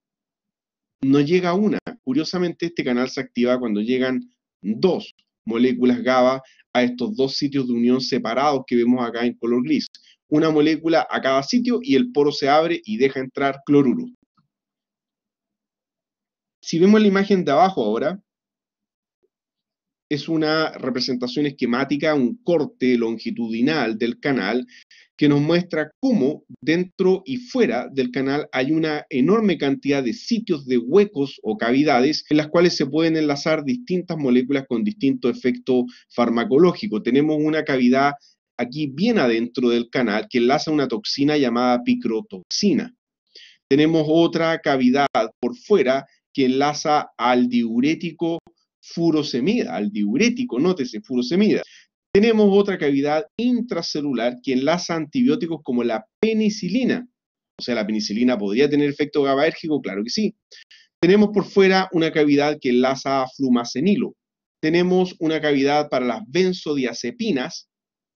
No llega una. Curiosamente, este canal se activa cuando llegan 2 moléculas GABA a estos 2 sitios de unión separados que vemos acá en color gris. Una molécula a cada sitio y el poro se abre y deja entrar cloruro. Si vemos la imagen de abajo ahora, es una representación esquemática, un corte longitudinal del canal que nos muestra cómo dentro y fuera del canal hay una enorme cantidad de sitios de huecos o cavidades en las cuales se pueden enlazar distintas moléculas con distinto efecto farmacológico. Tenemos una cavidad aquí bien adentro del canal que enlaza una toxina llamada picrotoxina. Tenemos otra cavidad por fuera que enlaza al diurético furosemida, al diurético, nótese, furosemida. Tenemos otra cavidad intracelular que enlaza antibióticos como la penicilina. O sea, ¿la penicilina podría tener efecto GABAérgico? Claro que sí. Tenemos por fuera una cavidad que enlaza a flumacenilo. Tenemos una cavidad para las benzodiazepinas,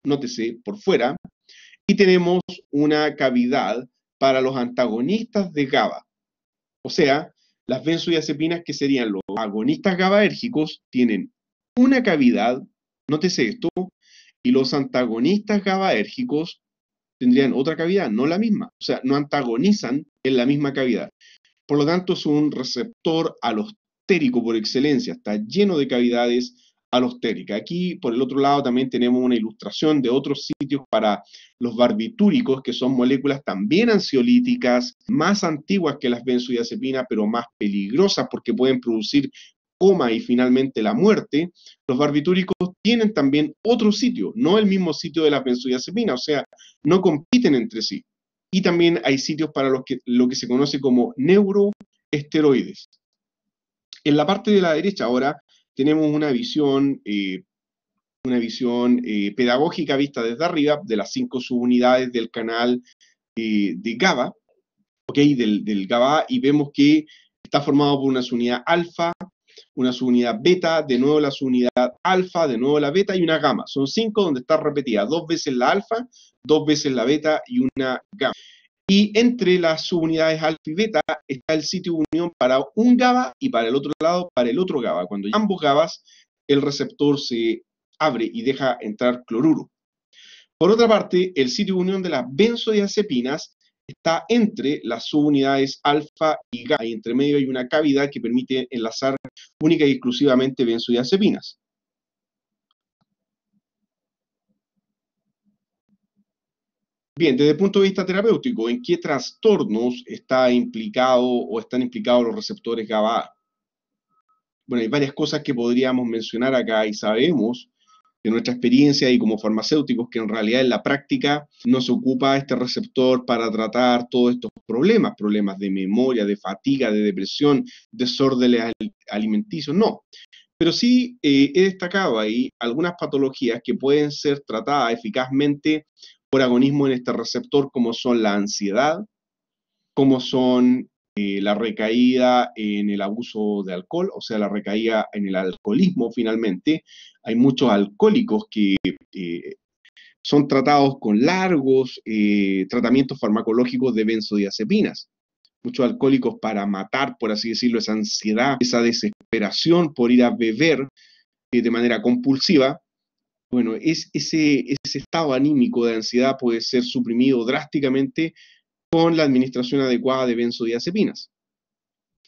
nótese, por fuera. Y tenemos una cavidad para los antagonistas de GABA. O sea, las benzodiazepinas, que serían los agonistas GABAérgicos, tienen una cavidad, nótese esto, y los antagonistas GABAérgicos tendrían otra cavidad, no la misma. O sea, no antagonizan en la misma cavidad. Por lo tanto, es un receptor alostérico por excelencia. Está lleno de cavidades alostéricas. Aquí, por el otro lado, también tenemos una ilustración de otros sitios para los barbitúricos, que son moléculas también ansiolíticas, más antiguas que las benzodiazepinas, pero más peligrosas porque pueden producir coma y finalmente la muerte. Los barbitúricos tienen también otro sitio, no el mismo sitio de las benzodiazepinas, o sea, no compiten entre sí. Y también hay sitios para los que, lo que se conoce como neuroesteroides. En la parte de la derecha ahora tenemos una visión pedagógica vista desde arriba de las 5 subunidades del canal de GABA, ¿okay? del GABA, y vemos que está formado por una subunidad alfa, una subunidad beta, de nuevo la subunidad alfa, de nuevo la beta y una gamma. Son 5 donde está repetida 2 veces la alfa, 2 veces la beta y una gamma. Y entre las subunidades alfa y beta está el sitio de unión para un GABA y para el otro lado para el otro GABA. Cuando ambos GABAs, el receptor se abre y deja entrar cloruro. Por otra parte, el sitio de unión de las benzodiazepinas está entre las subunidades alfa y gamma. Y entre medio hay una cavidad que permite enlazar única y exclusivamente benzodiazepinas. Bien, desde el punto de vista terapéutico, ¿en qué trastornos está implicado o están implicados los receptores GABA? Bueno, hay varias cosas que podríamos mencionar acá y sabemos de nuestra experiencia y como farmacéuticos que en realidad en la práctica no se ocupa este receptor para tratar todos estos problemas, problemas de memoria, de fatiga, de depresión, desórdenes alimenticios, no. Pero sí he destacado ahí algunas patologías que pueden ser tratadas eficazmente por agonismo en este receptor, como son la ansiedad, como son la recaída en el abuso de alcohol, o sea, la recaída en el alcoholismo finalmente. Hay muchos alcohólicos que son tratados con largos tratamientos farmacológicos de benzodiazepinas. Muchos alcohólicos para matar, por así decirlo, esa ansiedad, esa desesperación por ir a beber de manera compulsiva. Bueno, ese estado anímico de ansiedad puede ser suprimido drásticamente con la administración adecuada de benzodiazepinas.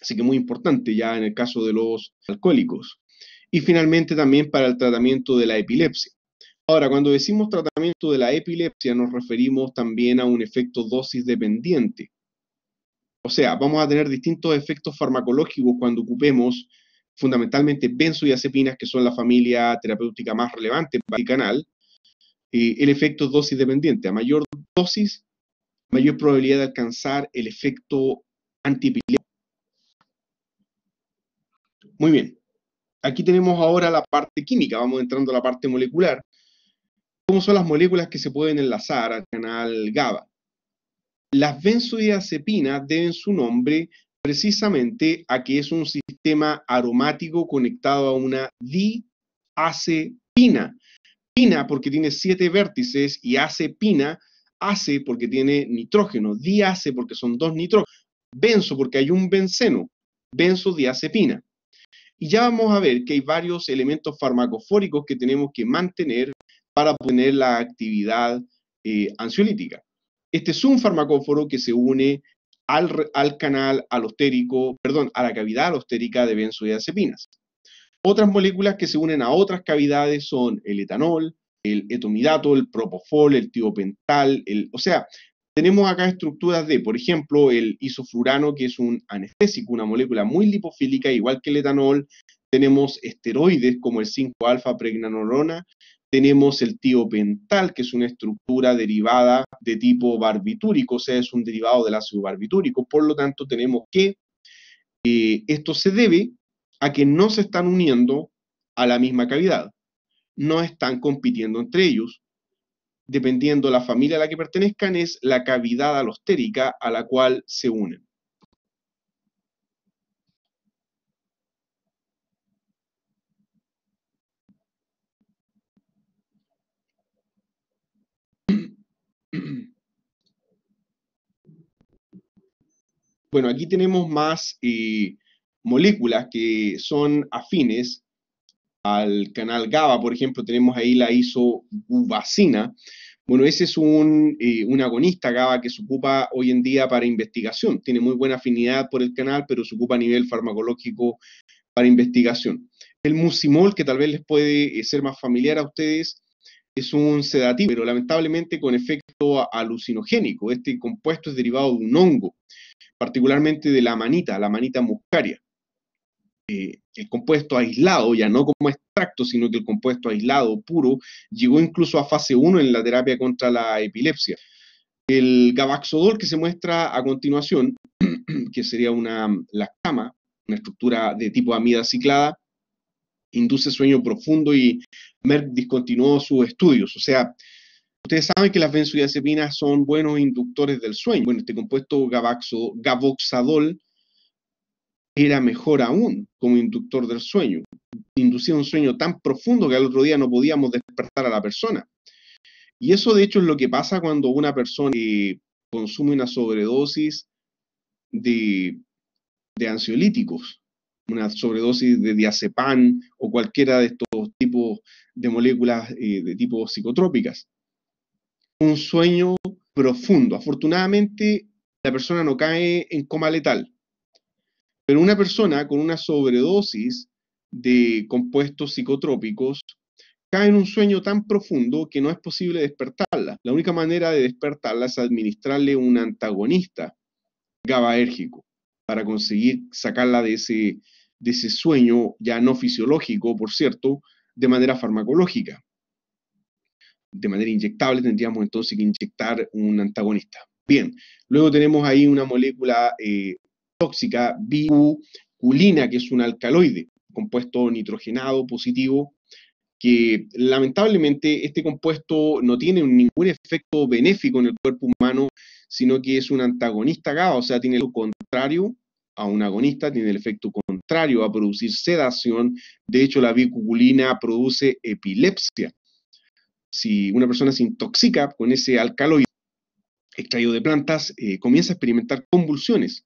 Así que muy importante ya en el caso de los alcohólicos. Y finalmente también para el tratamiento de la epilepsia. Ahora, cuando decimos tratamiento de la epilepsia, nos referimos también a un efecto dosis dependiente. O sea, vamos a tener distintos efectos farmacológicos cuando ocupemos fundamentalmente benzodiazepinas, que son la familia terapéutica más relevante para el canal. El efecto es dosis dependiente. A mayor dosis, mayor probabilidad de alcanzar el efecto antiepiléptico. Muy bien. Aquí tenemos ahora la parte química. Vamos entrando a la parte molecular. ¿Cómo son las moléculas que se pueden enlazar al canal GABA? Las benzodiazepinas deben su nombre precisamente a que es un sistema aromático conectado a una diazepina. Pina porque tiene 7 vértices y azepina, ace porque tiene nitrógeno, diace porque son 2 nitrógenos, benzo porque hay un benceno, benzodiazepina. Y ya vamos a ver que hay varios elementos farmacofóricos que tenemos que mantener para obtener la actividad ansiolítica. Este es un farmacóforo que se une al canal alostérico, perdón, a la cavidad alostérica de benzodiazepinas. Otras moléculas que se unen a otras cavidades son el etanol, el etomidato, el propofol, el tiopental, o sea, tenemos acá estructuras de, por ejemplo, el isoflurano, que es un anestésico, una molécula muy lipofílica, igual que el etanol. Tenemos esteroides como el 5-alfa pregnanolona. Tenemos el tiopental, que es una estructura derivada de tipo barbitúrico, o sea, es un derivado del ácido barbitúrico. Por lo tanto, tenemos que esto se debe a que no se están uniendo a la misma cavidad. No están compitiendo entre ellos. Dependiendo la familia a la que pertenezcan, es la cavidad alostérica a la cual se unen. Bueno, aquí tenemos más moléculas que son afines al canal GABA. Por ejemplo, tenemos ahí la isogubacina. Bueno, ese es un agonista GABA que se ocupa hoy en día para investigación. Tiene muy buena afinidad por el canal, pero se ocupa a nivel farmacológico para investigación. El mucimol, que tal vez les puede ser más familiar a ustedes, es un sedativo, pero lamentablemente con efecto alucinogénico. Este compuesto es derivado de un hongo, particularmente de la manita muscaria. El compuesto aislado, ya no como extracto, sino que el compuesto aislado puro, llegó incluso a fase 1 en la terapia contra la epilepsia. El gaboxadol que se muestra a continuación, que sería una lactama, una estructura de tipo amida ciclada, induce sueño profundo y Merck discontinuó sus estudios. O sea, ustedes saben que las benzodiazepinas son buenos inductores del sueño. Bueno, este compuesto gaboxadol era mejor aún como inductor del sueño. Inducía un sueño tan profundo que al otro día no podíamos despertar a la persona. Y eso de hecho es lo que pasa cuando una persona consume una sobredosis de ansiolíticos, una sobredosis de diazepam o cualquiera de estos tipos de moléculas de tipo psicotrópicas. Un sueño profundo. Afortunadamente, la persona no cae en coma letal. Pero una persona con una sobredosis de compuestos psicotrópicos cae en un sueño tan profundo que no es posible despertarla. La única manera de despertarla es administrarle un antagonista GABAérgico para conseguir sacarla de ese sueño ya no fisiológico, por cierto, de manera farmacológica. De manera inyectable tendríamos entonces que inyectar un antagonista. Bien, luego tenemos ahí una molécula tóxica, bicuculina, que es un alcaloide, compuesto nitrogenado positivo, que lamentablemente este compuesto no tiene ningún efecto benéfico en el cuerpo humano, sino que es un antagonista GABA, o sea, tiene lo contrario a un agonista, tiene el efecto contrario a producir sedación. De hecho, la bicuculina produce epilepsia. Si una persona se intoxica con ese alcaloide extraído de plantas, comienza a experimentar convulsiones.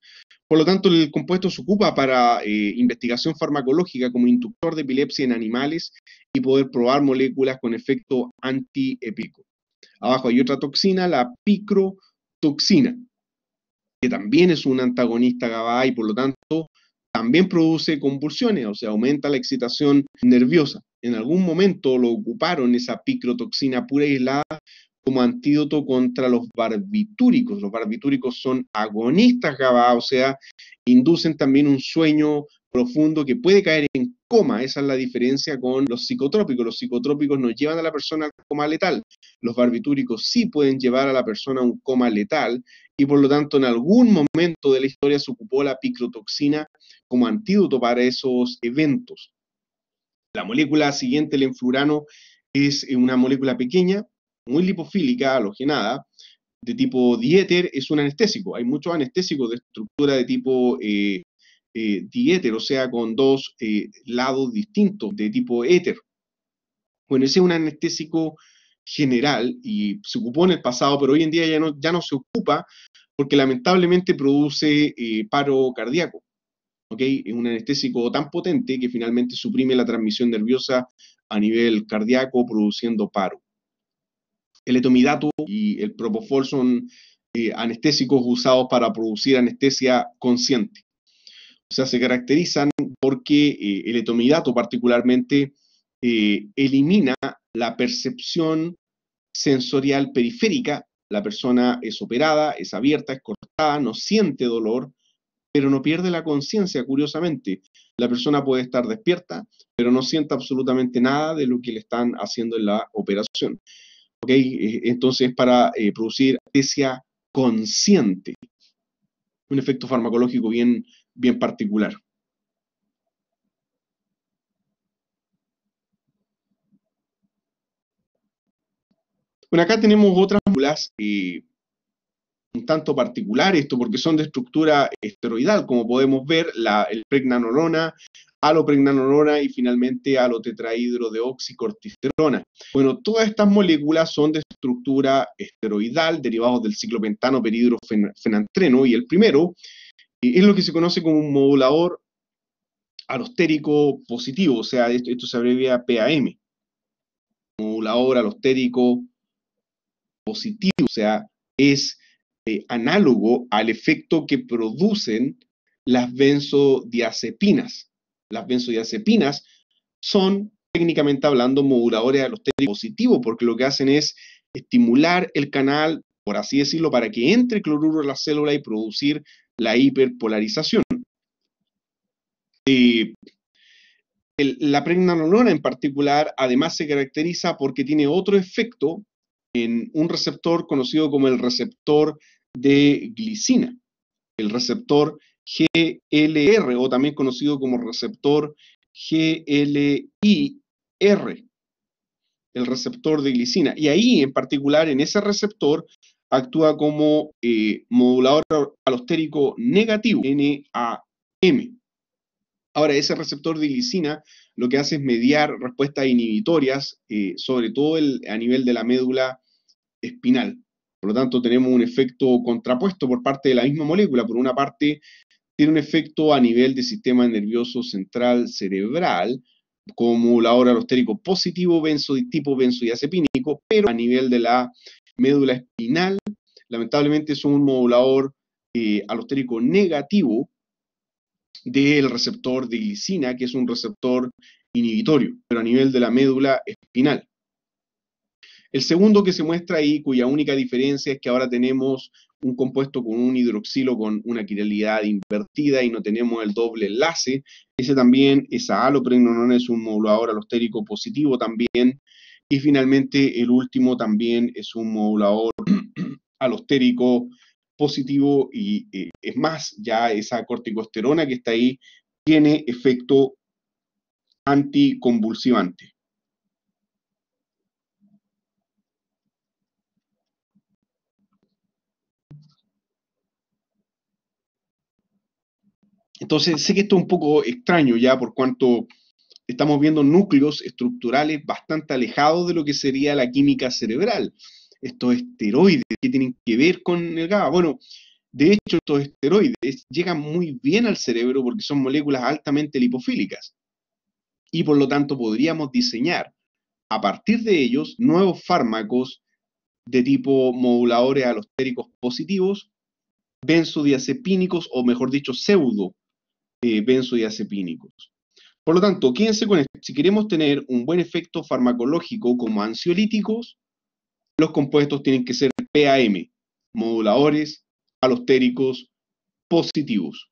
Por lo tanto, el compuesto se ocupa para investigación farmacológica como inductor de epilepsia en animales y poder probar moléculas con efecto antiepílico. Abajo hay otra toxina, la picrotoxina, que también es un antagonista GABA y por lo tanto también produce convulsiones, o sea, aumenta la excitación nerviosa. En algún momento lo ocuparon esa picrotoxina pura y aislada como antídoto contra los barbitúricos. Los barbitúricos son agonistas GABA, o sea, inducen también un sueño profundo que puede caer en coma. Esa es la diferencia con los psicotrópicos. Los psicotrópicos no llevan a la persona al coma letal. Los barbitúricos sí pueden llevar a la persona a un coma letal y por lo tanto en algún momento de la historia se ocupó la picrotoxina como antídoto para esos eventos. La molécula siguiente, el enflurano, es una molécula pequeña, muy lipofílica, halogenada, de tipo diéter, es un anestésico. Hay muchos anestésicos de estructura de tipo diéter, o sea, con dos lados distintos de tipo éter. Bueno, ese es un anestésico general y se ocupó en el pasado, pero hoy en día ya no se ocupa porque lamentablemente produce paro cardíaco. ¿Okay? Es un anestésico tan potente que finalmente suprime la transmisión nerviosa a nivel cardíaco produciendo paro. El etomidato y el propofol son anestésicos usados para producir anestesia consciente. O sea, se caracterizan porque el etomidato particularmente elimina la percepción sensorial periférica. La persona es operada, es abierta, es cortada, no siente dolor, pero no pierde la conciencia, curiosamente. La persona puede estar despierta, pero no siente absolutamente nada de lo que le están haciendo en la operación. Okay, entonces para producir anestesia consciente, un efecto farmacológico bien particular. Bueno, acá tenemos otras moléculas un tanto particular esto porque son de estructura esteroidal, como podemos ver, el pregnanolona, alopregnanolona y finalmente alotetrahidrodeoxicortisterona. Bueno, todas estas moléculas son de estructura esteroidal, derivados del ciclopentano peridrofenantreno, y el primero es lo que se conoce como un modulador alostérico positivo, o sea, esto se abrevia PAM, modulador alostérico positivo, o sea, es análogo al efecto que producen las benzodiazepinas. Las benzodiazepinas son, técnicamente hablando, moduladores alostéricos positivos, porque lo que hacen es estimular el canal, por así decirlo, para que entre cloruro a la célula y producir la hiperpolarización. La pregnanolona en particular, además, se caracteriza porque tiene otro efecto en un receptor conocido como el receptor de glicina, el receptor GLR, o también conocido como receptor GLIR, el receptor de glicina. Y ahí, en particular, en ese receptor, actúa como modulador alostérico negativo, NAM. Ahora, ese receptor de glicina lo que hace es mediar respuestas inhibitorias, sobre todo a nivel de la médula espinal. Por lo tanto, tenemos un efecto contrapuesto por parte de la misma molécula. Por una parte, tiene un efecto a nivel del sistema nervioso central cerebral, como modulador alostérico positivo tipo benzodiazepínico, pero a nivel de la médula espinal, lamentablemente es un modulador alostérico negativo del receptor de glicina, que es un receptor inhibitorio, pero a nivel de la médula espinal. El segundo que se muestra ahí, cuya única diferencia es que ahora tenemos un compuesto con un hidroxilo con una quiralidad invertida y no tenemos el doble enlace, ese también, esa alopregnanolona es un modulador alostérico positivo también, y finalmente el último también es un modulador alostérico positivo y es más, ya esa corticosterona que está ahí tiene efecto anticonvulsivante. Entonces, sé que esto es un poco extraño ya por cuanto estamos viendo núcleos estructurales bastante alejados de lo que sería la química cerebral. Estos esteroides que tienen que ver con el GABA. Bueno, de hecho, estos esteroides llegan muy bien al cerebro porque son moléculas altamente lipofílicas. Y por lo tanto podríamos diseñar a partir de ellos nuevos fármacos de tipo moduladores alostéricos positivos, benzodiazepínicos o mejor dicho pseudo benzodiazepínicos. Por lo tanto, quédense con esto, si queremos tener un buen efecto farmacológico como ansiolíticos, los compuestos tienen que ser PAM, moduladores alostéricos positivos.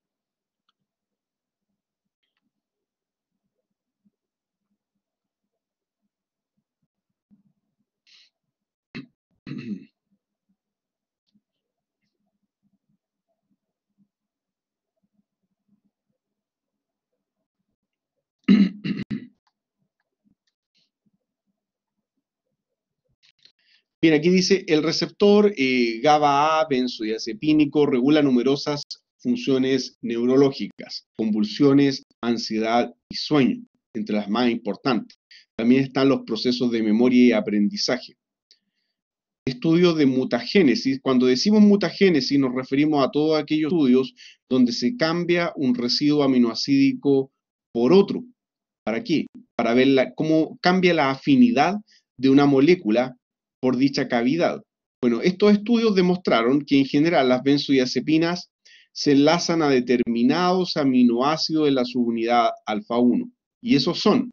Bien, aquí dice, el receptor GABA-A benzodiazepínico regula numerosas funciones neurológicas, convulsiones, ansiedad y sueño, entre las más importantes. También están los procesos de memoria y aprendizaje. Estudios de mutagénesis. Cuando decimos mutagénesis nos referimos a todos aquellos estudios donde se cambia un residuo aminoácido por otro. ¿Para qué? Para ver cómo cambia la afinidad de una molécula por dicha cavidad. Bueno, estos estudios demostraron que en general las benzodiazepinas se enlazan a determinados aminoácidos de la subunidad alfa-1. Y esos son,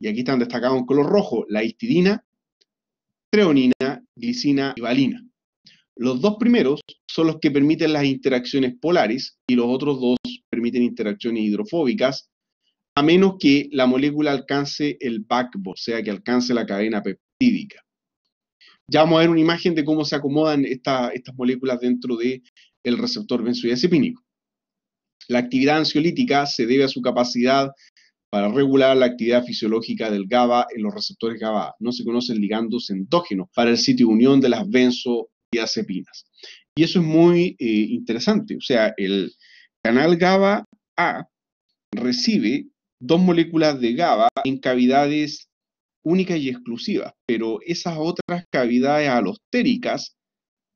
y aquí están destacados en color rojo, la histidina, treonina, glicina y valina. Los dos primeros son los que permiten las interacciones polares y los otros dos permiten interacciones hidrofóbicas, a menos que la molécula alcance el backbone, o sea que alcance la cadena peptídica. Ya vamos a ver una imagen de cómo se acomodan estas moléculas dentro del receptor benzodiazepínico. La actividad ansiolítica se debe a su capacidad para regular la actividad fisiológica del GABA en los receptores GABA. No se conocen ligandos endógenos para el sitio de unión de las benzodiazepinas. Y eso es muy interesante. O sea, el canal GABA-A recibe dos moléculas de GABA en cavidades únicas y exclusivas, pero esas otras cavidades alostéricas,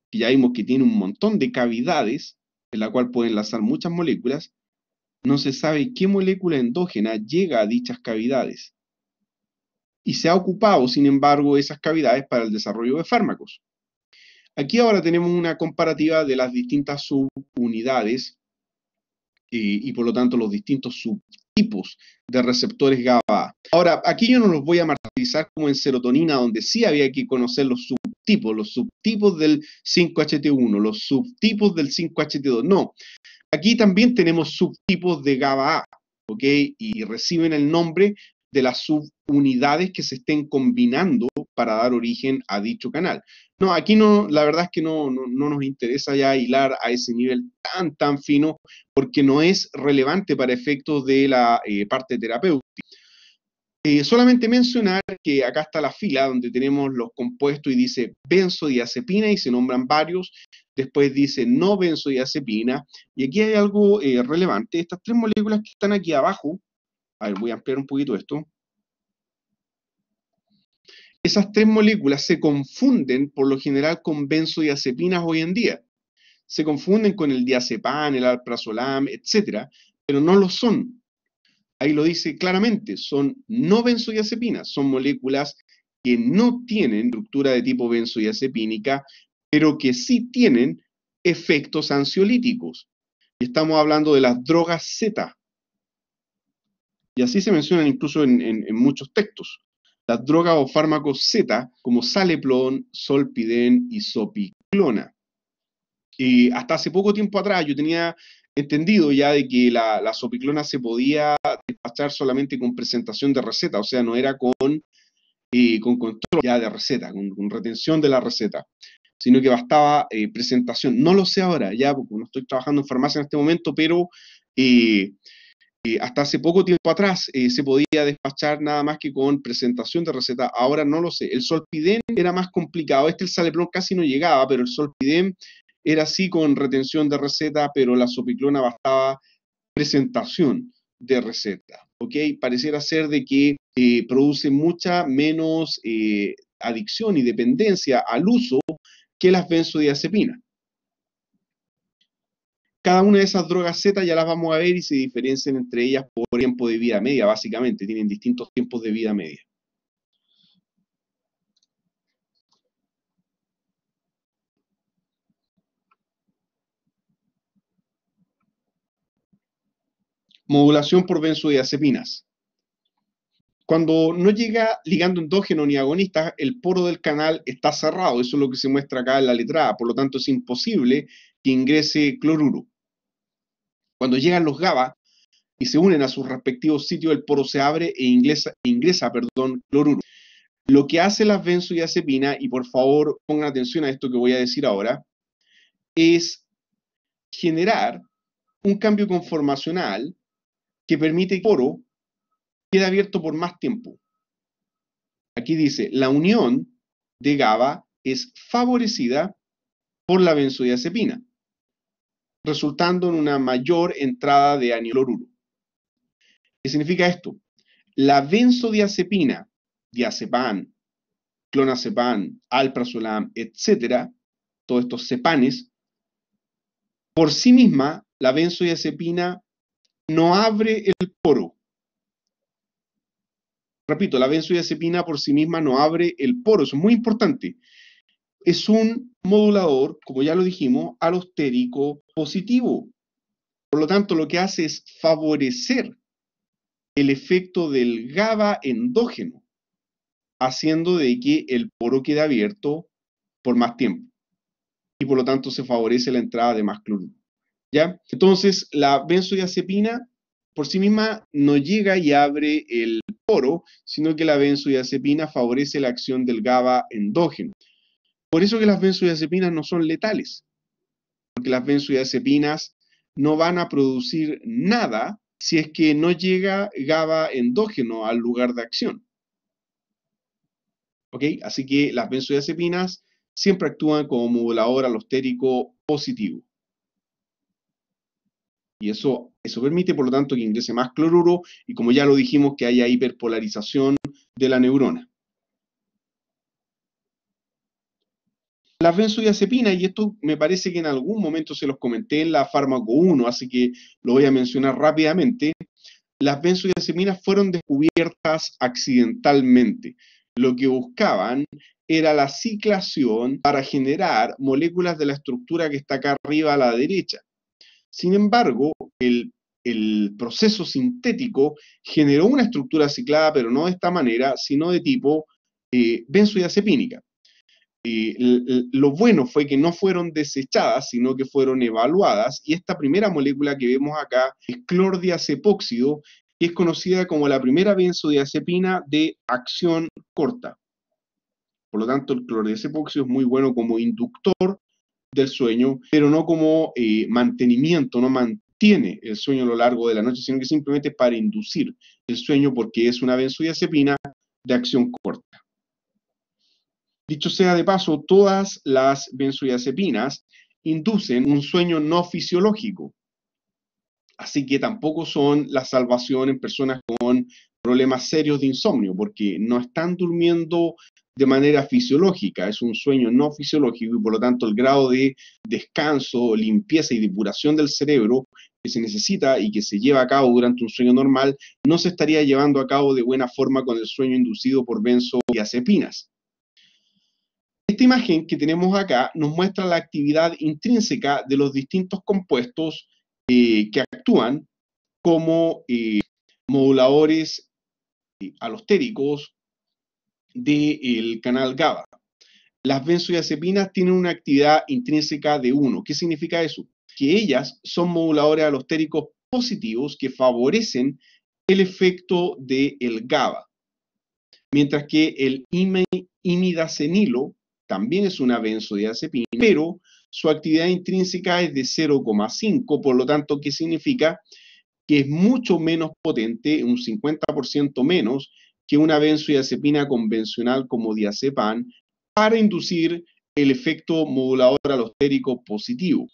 que ya vimos que tiene un montón de cavidades, en la cual pueden enlazar muchas moléculas, no se sabe qué molécula endógena llega a dichas cavidades. Y se ha ocupado, sin embargo, esas cavidades para el desarrollo de fármacos. Aquí ahora tenemos una comparativa de las distintas subunidades y por lo tanto los distintos subtipos de receptores GABA. Ahora, aquí yo no los voy a martirizar como en serotonina, donde sí había que conocer los subtipos del 5-HT1, los subtipos del 5-HT2. No, aquí también tenemos subtipos de GABA-A, ¿ok? Y reciben el nombre de las subunidades que se estén combinando para dar origen a dicho canal. No, aquí no, la verdad es que no nos interesa ya hilar a ese nivel tan fino, porque no es relevante para efectos de la parte terapéutica. Solamente mencionar que acá está la fila donde tenemos los compuestos y dice benzodiazepina y se nombran varios, después dice no benzodiazepina, y aquí hay algo relevante, estas tres moléculas que están aquí abajo, a ver, voy a ampliar un poquito esto, esas tres moléculas se confunden por lo general con benzodiazepinas hoy en día, se confunden con el diazepam, el alprazolam, etcétera, pero no lo son. Ahí lo dice claramente, son no benzodiazepinas, son moléculas que no tienen estructura de tipo benzodiazepínica, pero que sí tienen efectos ansiolíticos. Y estamos hablando de las drogas Z. y así se mencionan incluso en muchos textos. Las drogas o fármacos Z, como Saleplon, Solpidem y Sopiclona. Y hasta hace poco tiempo atrás yo tenía entendido ya de que la Sopiclona se podía despachar solamente con presentación de receta, o sea, no era con control ya de receta, con retención de la receta, sino que bastaba presentación. No lo sé ahora, ya porque no estoy trabajando en farmacia en este momento, pero hasta hace poco tiempo atrás se podía despachar nada más que con presentación de receta. Ahora no lo sé. El Solpidem era más complicado. El Saleplon casi no llegaba, pero el Solpidem era así con retención de receta, pero la Sopiclona bastaba presentación de receta. ¿Ok? Pareciera ser de que produce mucha menos adicción y dependencia al uso que las benzodiazepinas. Cada una de esas drogas Z ya las vamos a ver y se diferencian entre ellas por tiempo de vida media, básicamente. Tienen distintos tiempos de vida media. Modulación por benzodiazepinas. Cuando no llega ligando endógeno ni agonista, el poro del canal está cerrado. Eso es lo que se muestra acá en la letra A. Por lo tanto, es imposible que ingrese cloruro. Cuando llegan los GABA y se unen a sus respectivos sitios, el poro se abre e ingresa cloruro. Lo que hace las benzodiazepinas, y por favor pongan atención a esto que voy a decir ahora, es generar un cambio conformacional que permite que el poro quede abierto por más tiempo. Aquí dice, la unión de GABA es favorecida por la benzodiazepina, resultando en una mayor entrada de anioloruro. ¿Qué significa esto? La benzodiazepina, diazepam, clonazepam, alprazolam, etcétera, todos estos cepanes, por sí misma, la benzodiazepina no abre el poro. Repito, la benzodiazepina por sí misma no abre el poro. Eso es muy importante. Es un modulador, como ya lo dijimos, alostérico positivo. Por lo tanto, lo que hace es favorecer el efecto del GABA endógeno, haciendo de que el poro quede abierto por más tiempo. Y por lo tanto, se favorece la entrada de más cloruro. ¿Ya? Entonces, la benzodiazepina por sí misma no llega y abre el poro, sino que la benzodiazepina favorece la acción del GABA endógeno. Por eso que las benzodiazepinas no son letales, porque las benzodiazepinas no van a producir nada si es que no llega GABA endógeno al lugar de acción. ¿Ok? Así que las benzodiazepinas siempre actúan como modulador alostérico positivo. Y eso permite, por lo tanto, que ingrese más cloruro y, como ya lo dijimos, que haya hiperpolarización de la neurona. Las benzodiazepinas, y esto me parece que en algún momento se los comenté en la Fármaco 1, así que lo voy a mencionar rápidamente. Las benzodiazepinas fueron descubiertas accidentalmente. Lo que buscaban era la ciclación para generar moléculas de la estructura que está acá arriba a la derecha. Sin embargo, el proceso sintético generó una estructura ciclada, pero no de esta manera, sino de tipo benzodiazepínica. Lo bueno fue que no fueron desechadas, sino que fueron evaluadas, y esta primera molécula que vemos acá es clordiazepóxido, que es conocida como la primera benzodiazepina de acción corta. Por lo tanto, el clordiazepóxido es muy bueno como inductor del sueño, pero no como mantenimiento, no mantiene el sueño a lo largo de la noche, sino que simplemente es para inducir el sueño porque es una benzodiazepina de acción corta. Dicho sea de paso, todas las benzodiazepinas inducen un sueño no fisiológico, así que tampoco son la salvación en personas con problemas serios de insomnio, porque no están durmiendo de manera fisiológica, es un sueño no fisiológico y por lo tanto el grado de descanso, limpieza y depuración del cerebro que se necesita y que se lleva a cabo durante un sueño normal no se estaría llevando a cabo de buena forma con el sueño inducido por benzodiazepinas. Esta imagen que tenemos acá nos muestra la actividad intrínseca de los distintos compuestos que actúan como moduladores alostéricos del canal GABA. Las benzodiazepinas tienen una actividad intrínseca de 1. ¿Qué significa eso? Que ellas son moduladores alostéricos positivos que favorecen el efecto del GABA. Mientras que el imidacenilo también es una benzodiazepina, pero su actividad intrínseca es de 0,5, por lo tanto, ¿qué significa? Que es mucho menos potente, un 50% menos, que una benzodiazepina convencional como diazepam para inducir el efecto modulador alostérico positivo.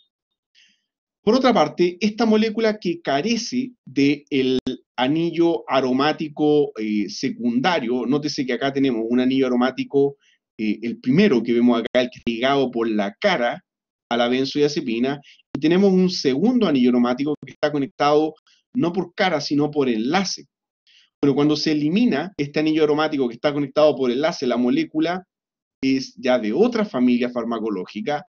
Por otra parte, esta molécula que carece del anillo aromático secundario, nótese que acá tenemos un anillo aromático, el primero que vemos acá, el que está ligado por la cara a la benzodiazepina, y tenemos un segundo anillo aromático que está conectado no por cara, sino por enlace. Pero cuando se elimina este anillo aromático que está conectado por enlace, la molécula es ya de otra familia farmacológica,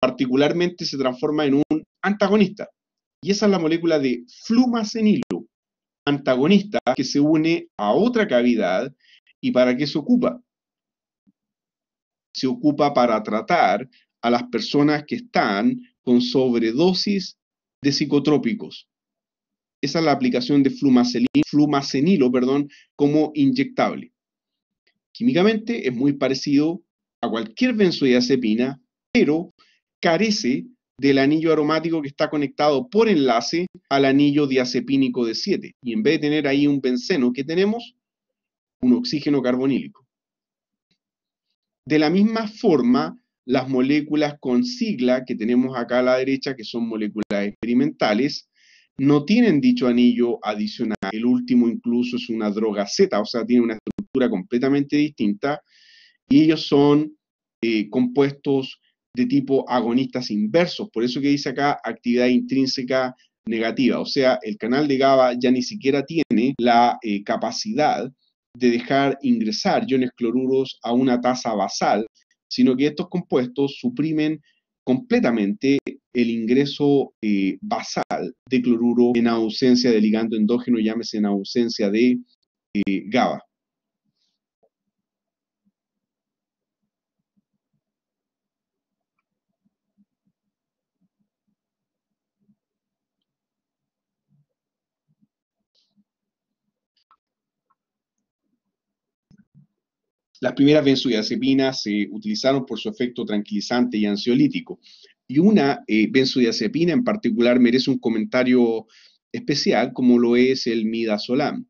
particularmente se transforma en un antagonista. Y esa es la molécula de flumacenilo, antagonista que se une a otra cavidad. ¿Y para qué se ocupa? Se ocupa para tratar a las personas que están con sobredosis de psicotrópicos. Esa es la aplicación de flumacenilo, como inyectable. Químicamente es muy parecido a cualquier benzodiazepina, pero carece del anillo aromático que está conectado por enlace al anillo diazepínico de 7. Y en vez de tener ahí un benceno, ¿qué tenemos? Un oxígeno carbonílico. De la misma forma, las moléculas con sigla que tenemos acá a la derecha, que son moléculas experimentales, no tienen dicho anillo adicional. El último incluso es una droga Z, o sea, tiene una estructura completamente distinta. Y ellos son compuestos de tipo agonistas inversos. Por eso que dice acá actividad intrínseca negativa. O sea, el canal de GABA ya ni siquiera tiene la capacidad de dejar ingresar iones cloruros a una tasa basal, sino que estos compuestos suprimen completamente el ingreso basal de cloruro en ausencia de ligando endógeno, llámese en ausencia de GABA. Las primeras benzodiazepinas se utilizaron por su efecto tranquilizante y ansiolítico. Y una benzodiazepina en particular merece un comentario especial, como lo es el midazolam.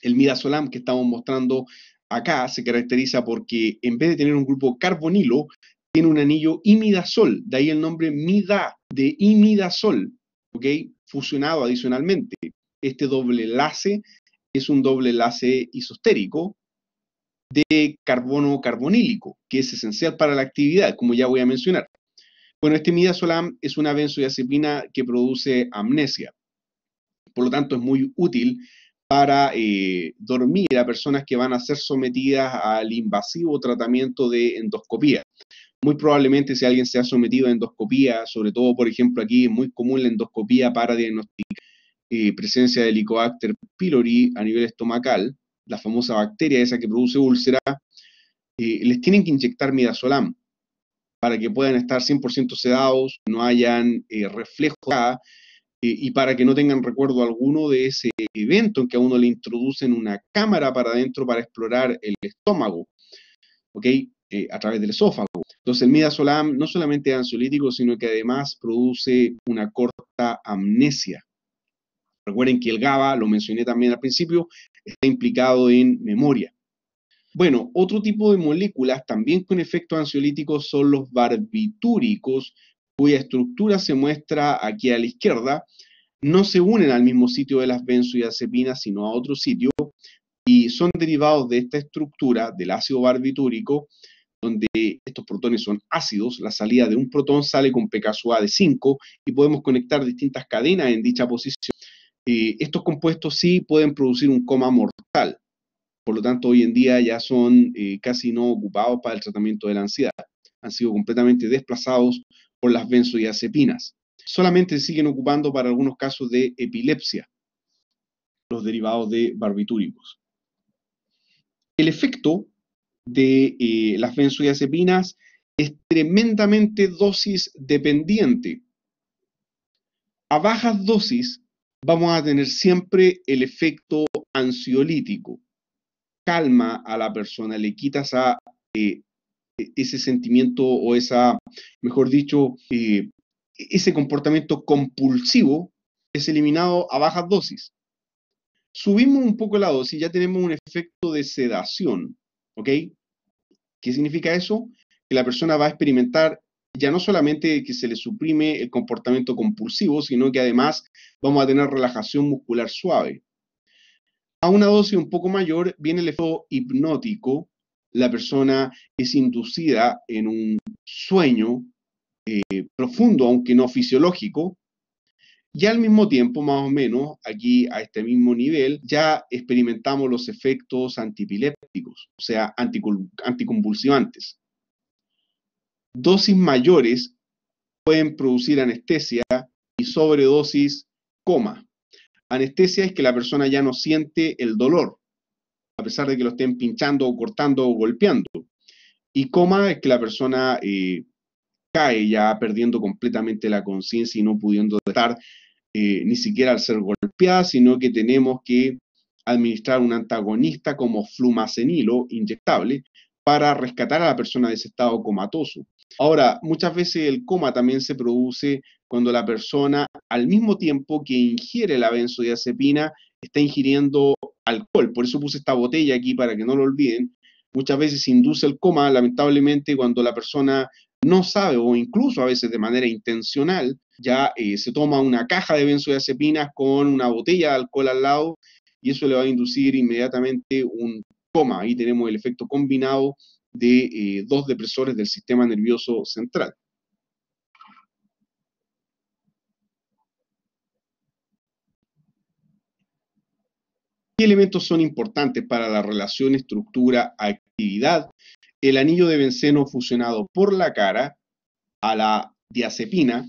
El midazolam que estamos mostrando acá se caracteriza porque en vez de tener un grupo carbonilo, tiene un anillo imidazol, de ahí el nombre mida, de imidazol, ¿ok? Fusionado adicionalmente. Este doble enlace es un doble enlace isostérico de carbono carbonílico, que es esencial para la actividad, como ya voy a mencionar. Bueno, este midazolam es una benzodiazepina que produce amnesia. Por lo tanto, es muy útil para dormir a personas que van a ser sometidas al invasivo tratamiento de endoscopía. Muy probablemente, si alguien se ha sometido a endoscopía, sobre todo, por ejemplo, aquí es muy común la endoscopía para diagnosticar presencia de Helicobacter pylori a nivel estomacal, la famosa bacteria esa que produce úlcera, les tienen que inyectar midazolam para que puedan estar 100% sedados, no hayan reflejo acá, y para que no tengan recuerdo alguno de ese evento en que a uno le introducen una cámara para adentro para explorar el estómago, ¿ok? A través del esófago. Entonces el midazolam no solamente es ansiolítico, sino que además produce una corta amnesia. Recuerden que el GABA, lo mencioné también al principio, está implicado en memoria. Bueno, otro tipo de moléculas también con efectos ansiolíticos son los barbitúricos, cuya estructura se muestra aquí a la izquierda. No se unen al mismo sitio de las benzodiazepinas, sino a otro sitio, y son derivados de esta estructura del ácido barbitúrico, donde estos protones son ácidos. La salida de un protón sale con pKa de 5 y podemos conectar distintas cadenas en dicha posición. Estos compuestos sí pueden producir un coma mortal, por lo tanto hoy en día ya son casi no ocupados para el tratamiento de la ansiedad, han sido completamente desplazados por las benzodiazepinas. Solamente se siguen ocupando para algunos casos de epilepsia. los derivados de barbitúricos. El efecto de las benzodiazepinas es tremendamente dosis dependiente. A bajas dosis vamos a tener siempre el efecto ansiolítico. Calma a la persona, le quita ese sentimiento o esa, mejor dicho, ese comportamiento compulsivo es eliminado a bajas dosis. Subimos un poco la dosis, ya tenemos un efecto de sedación, ¿ok? ¿Qué significa eso? Que la persona va a experimentar ya no solamente que se le suprime el comportamiento compulsivo, sino que además vamos a tener relajación muscular suave. A una dosis un poco mayor viene el efecto hipnótico, la persona es inducida en un sueño profundo, aunque no fisiológico, y al mismo tiempo, más o menos, aquí a este mismo nivel, ya experimentamos los efectos antipilépticos, o sea, anticonvulsivantes. Dosis mayores pueden producir anestesia y sobredosis, coma. Anestesia es que la persona ya no siente el dolor, a pesar de que lo estén pinchando o cortando o golpeando. Y coma es que la persona cae ya perdiendo completamente la conciencia y no pudiendo estar ni siquiera al ser golpeada, sino que tenemos que administrar un antagonista como flumacenilo inyectable para rescatar a la persona de ese estado comatoso. Ahora, muchas veces el coma también se produce cuando la persona, al mismo tiempo que ingiere la benzodiazepina, está ingiriendo alcohol. Por eso puse esta botella aquí para que no lo olviden. Muchas veces se induce el coma, lamentablemente, cuando la persona no sabe o incluso a veces de manera intencional, ya se toma una caja de benzodiazepinas con una botella de alcohol al lado y eso le va a inducir inmediatamente un coma. Ahí tenemos el efecto combinado de dos depresores del sistema nervioso central. ¿Qué elementos son importantes para la relación estructura-actividad? El anillo de benceno fusionado por la cara a la diazepina,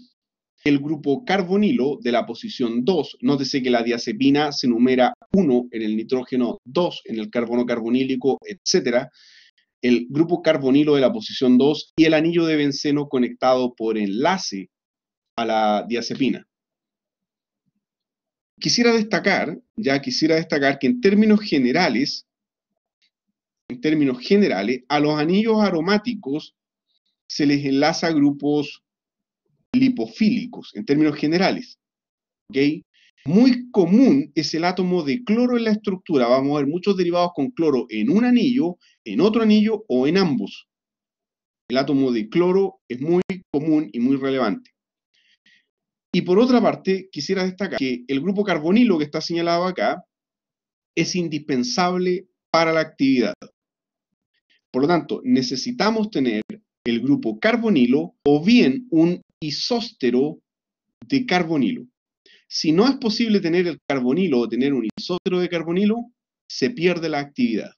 el grupo carbonilo de la posición 2, nótese que la diazepina se numera 1 en el nitrógeno, 2 en el carbono carbonílico, etc. El grupo carbonilo de la posición 2 y el anillo de benceno conectado por enlace a la diazepina. Quisiera destacar que en términos generales, a los anillos aromáticos se les enlaza grupos lipofílicos, en términos generales, ¿ok? Muy común es el átomo de cloro en la estructura, vamos a ver muchos derivados con cloro en un anillo, en otro anillo o en ambos. El átomo de cloro es muy común y muy relevante. Y por otra parte, quisiera destacar que el grupo carbonilo que está señalado acá es indispensable para la actividad. Por lo tanto, necesitamos tener el grupo carbonilo o bien un isóstero de carbonilo. Si no es posible tener el carbonilo o tener un isóstero de carbonilo, se pierde la actividad.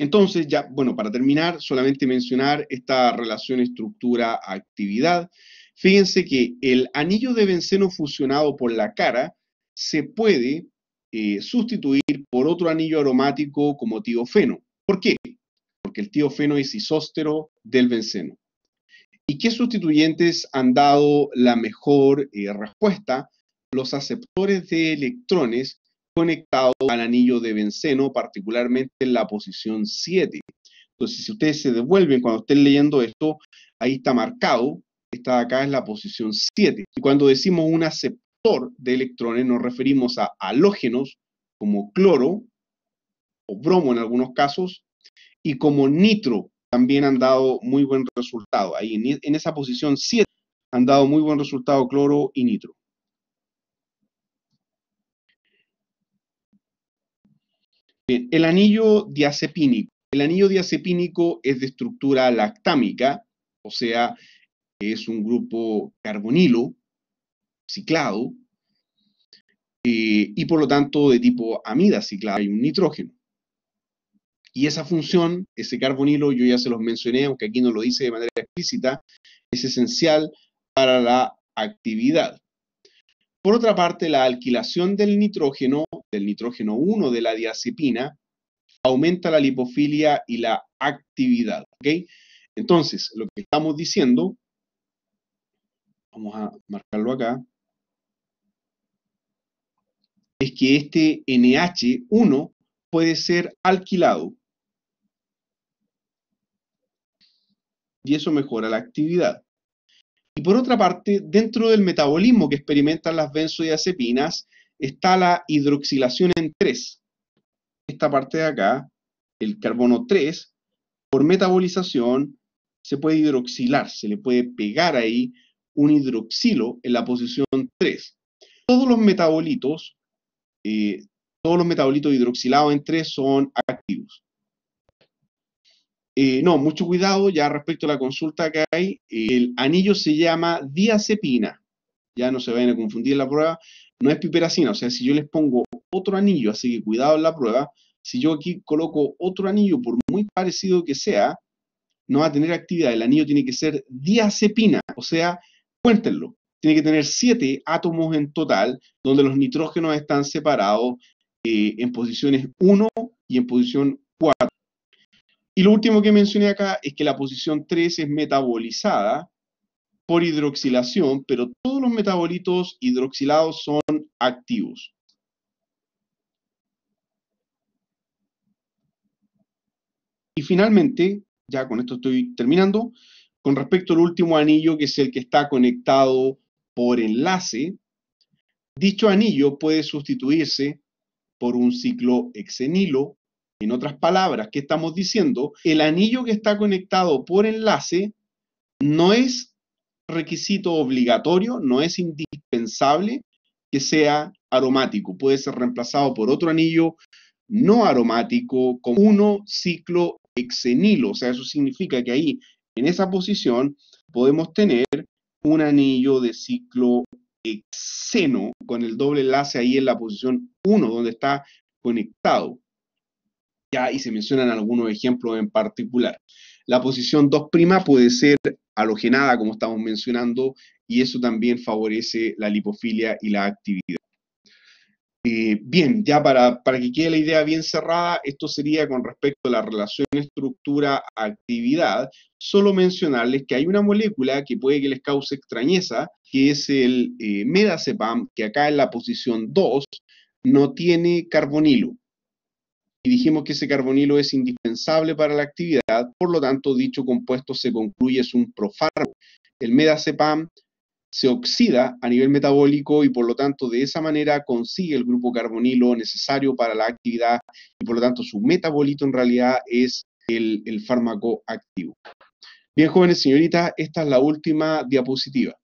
Entonces, ya, bueno, para terminar, solamente mencionar esta relación estructura-actividad. Fíjense que el anillo de benceno fusionado por la cara se puede sustituir por otro anillo aromático como tiofeno. ¿Por qué? Porque el tiofeno es isóstero del benceno. ¿Y qué sustituyentes han dado la mejor respuesta? Los aceptores de electrones conectados al anillo de benceno, particularmente en la posición 7. Entonces, si ustedes se devuelven cuando estén leyendo esto, ahí está marcado, esta de acá es la posición 7. Y cuando decimos un aceptor de electrones nos referimos a halógenos como cloro o bromo en algunos casos y como nitro también han dado muy buen resultado. Ahí en esa posición 7 han dado muy buen resultado cloro y nitro. Bien, el anillo diazepínico. El anillo diazepínico es de estructura lactámica, o sea, es un grupo carbonilo ciclado, y por lo tanto de tipo amida ciclada, hay un nitrógeno. Y esa función, ese carbonilo, yo ya se los mencioné, aunque aquí no lo dice de manera explícita, es esencial para la actividad. Por otra parte, la alquilación del nitrógeno 1 de la diazepina, aumenta la lipofilia y la actividad, ¿ok? Entonces, lo que estamos diciendo, vamos a marcarlo acá, es que este NH1 puede ser alquilado y eso mejora la actividad. Y por otra parte, dentro del metabolismo que experimentan las benzodiazepinas, está la hidroxilación en 3. Esta parte de acá, el carbono 3, por metabolización se puede hidroxilar, se le puede pegar ahí un hidroxilo en la posición 3. Todos los metabolitos hidroxilados en 3 son activos. Mucho cuidado ya respecto a la consulta que hay. El anillo se llama diazepina. Ya no se vayan a confundir en la prueba. No es piperacina, o sea, si yo les pongo otro anillo, así que cuidado en la prueba. Si yo aquí coloco otro anillo, por muy parecido que sea, no va a tener actividad. El anillo tiene que ser diazepina, o sea, cuéntenlo. Tiene que tener 7 átomos en total, donde los nitrógenos están separados en posiciones 1 y en posición 4. Y lo último que mencioné acá es que la posición 3 es metabolizada por hidroxilación, pero todos los metabolitos hidroxilados son activos. Y finalmente, ya con esto estoy terminando, con respecto al último anillo, que es el que está conectado por enlace, dicho anillo puede sustituirse por un ciclohexenilo. En otras palabras, ¿qué estamos diciendo? El anillo que está conectado por enlace no es requisito obligatorio, no es indispensable que sea aromático. Puede ser reemplazado por otro anillo no aromático con 1-ciclohexenilo. O sea, eso significa que ahí, en esa posición, podemos tener un anillo de ciclohexeno con el doble enlace ahí en la posición 1, donde está conectado. Ya, y se mencionan algunos ejemplos en particular. La posición 2' puede ser halogenada, como estamos mencionando, y eso también favorece la lipofilia y la actividad. Bien, ya para que quede la idea bien cerrada, esto sería con respecto a la relación estructura-actividad. Solo mencionarles que hay una molécula que puede que les cause extrañeza, que es el mirtazapina, que acá en la posición 2 no tiene carbonilo. Y dijimos que ese carbonilo es indispensable para la actividad, por lo tanto, dicho compuesto se concluye es un profármaco. El mirtazapina se oxida a nivel metabólico y por lo tanto, de esa manera consigue el grupo carbonilo necesario para la actividad y por lo tanto, su metabolito en realidad es el fármaco activo. Bien, jóvenes, señoritas, esta es la última diapositiva.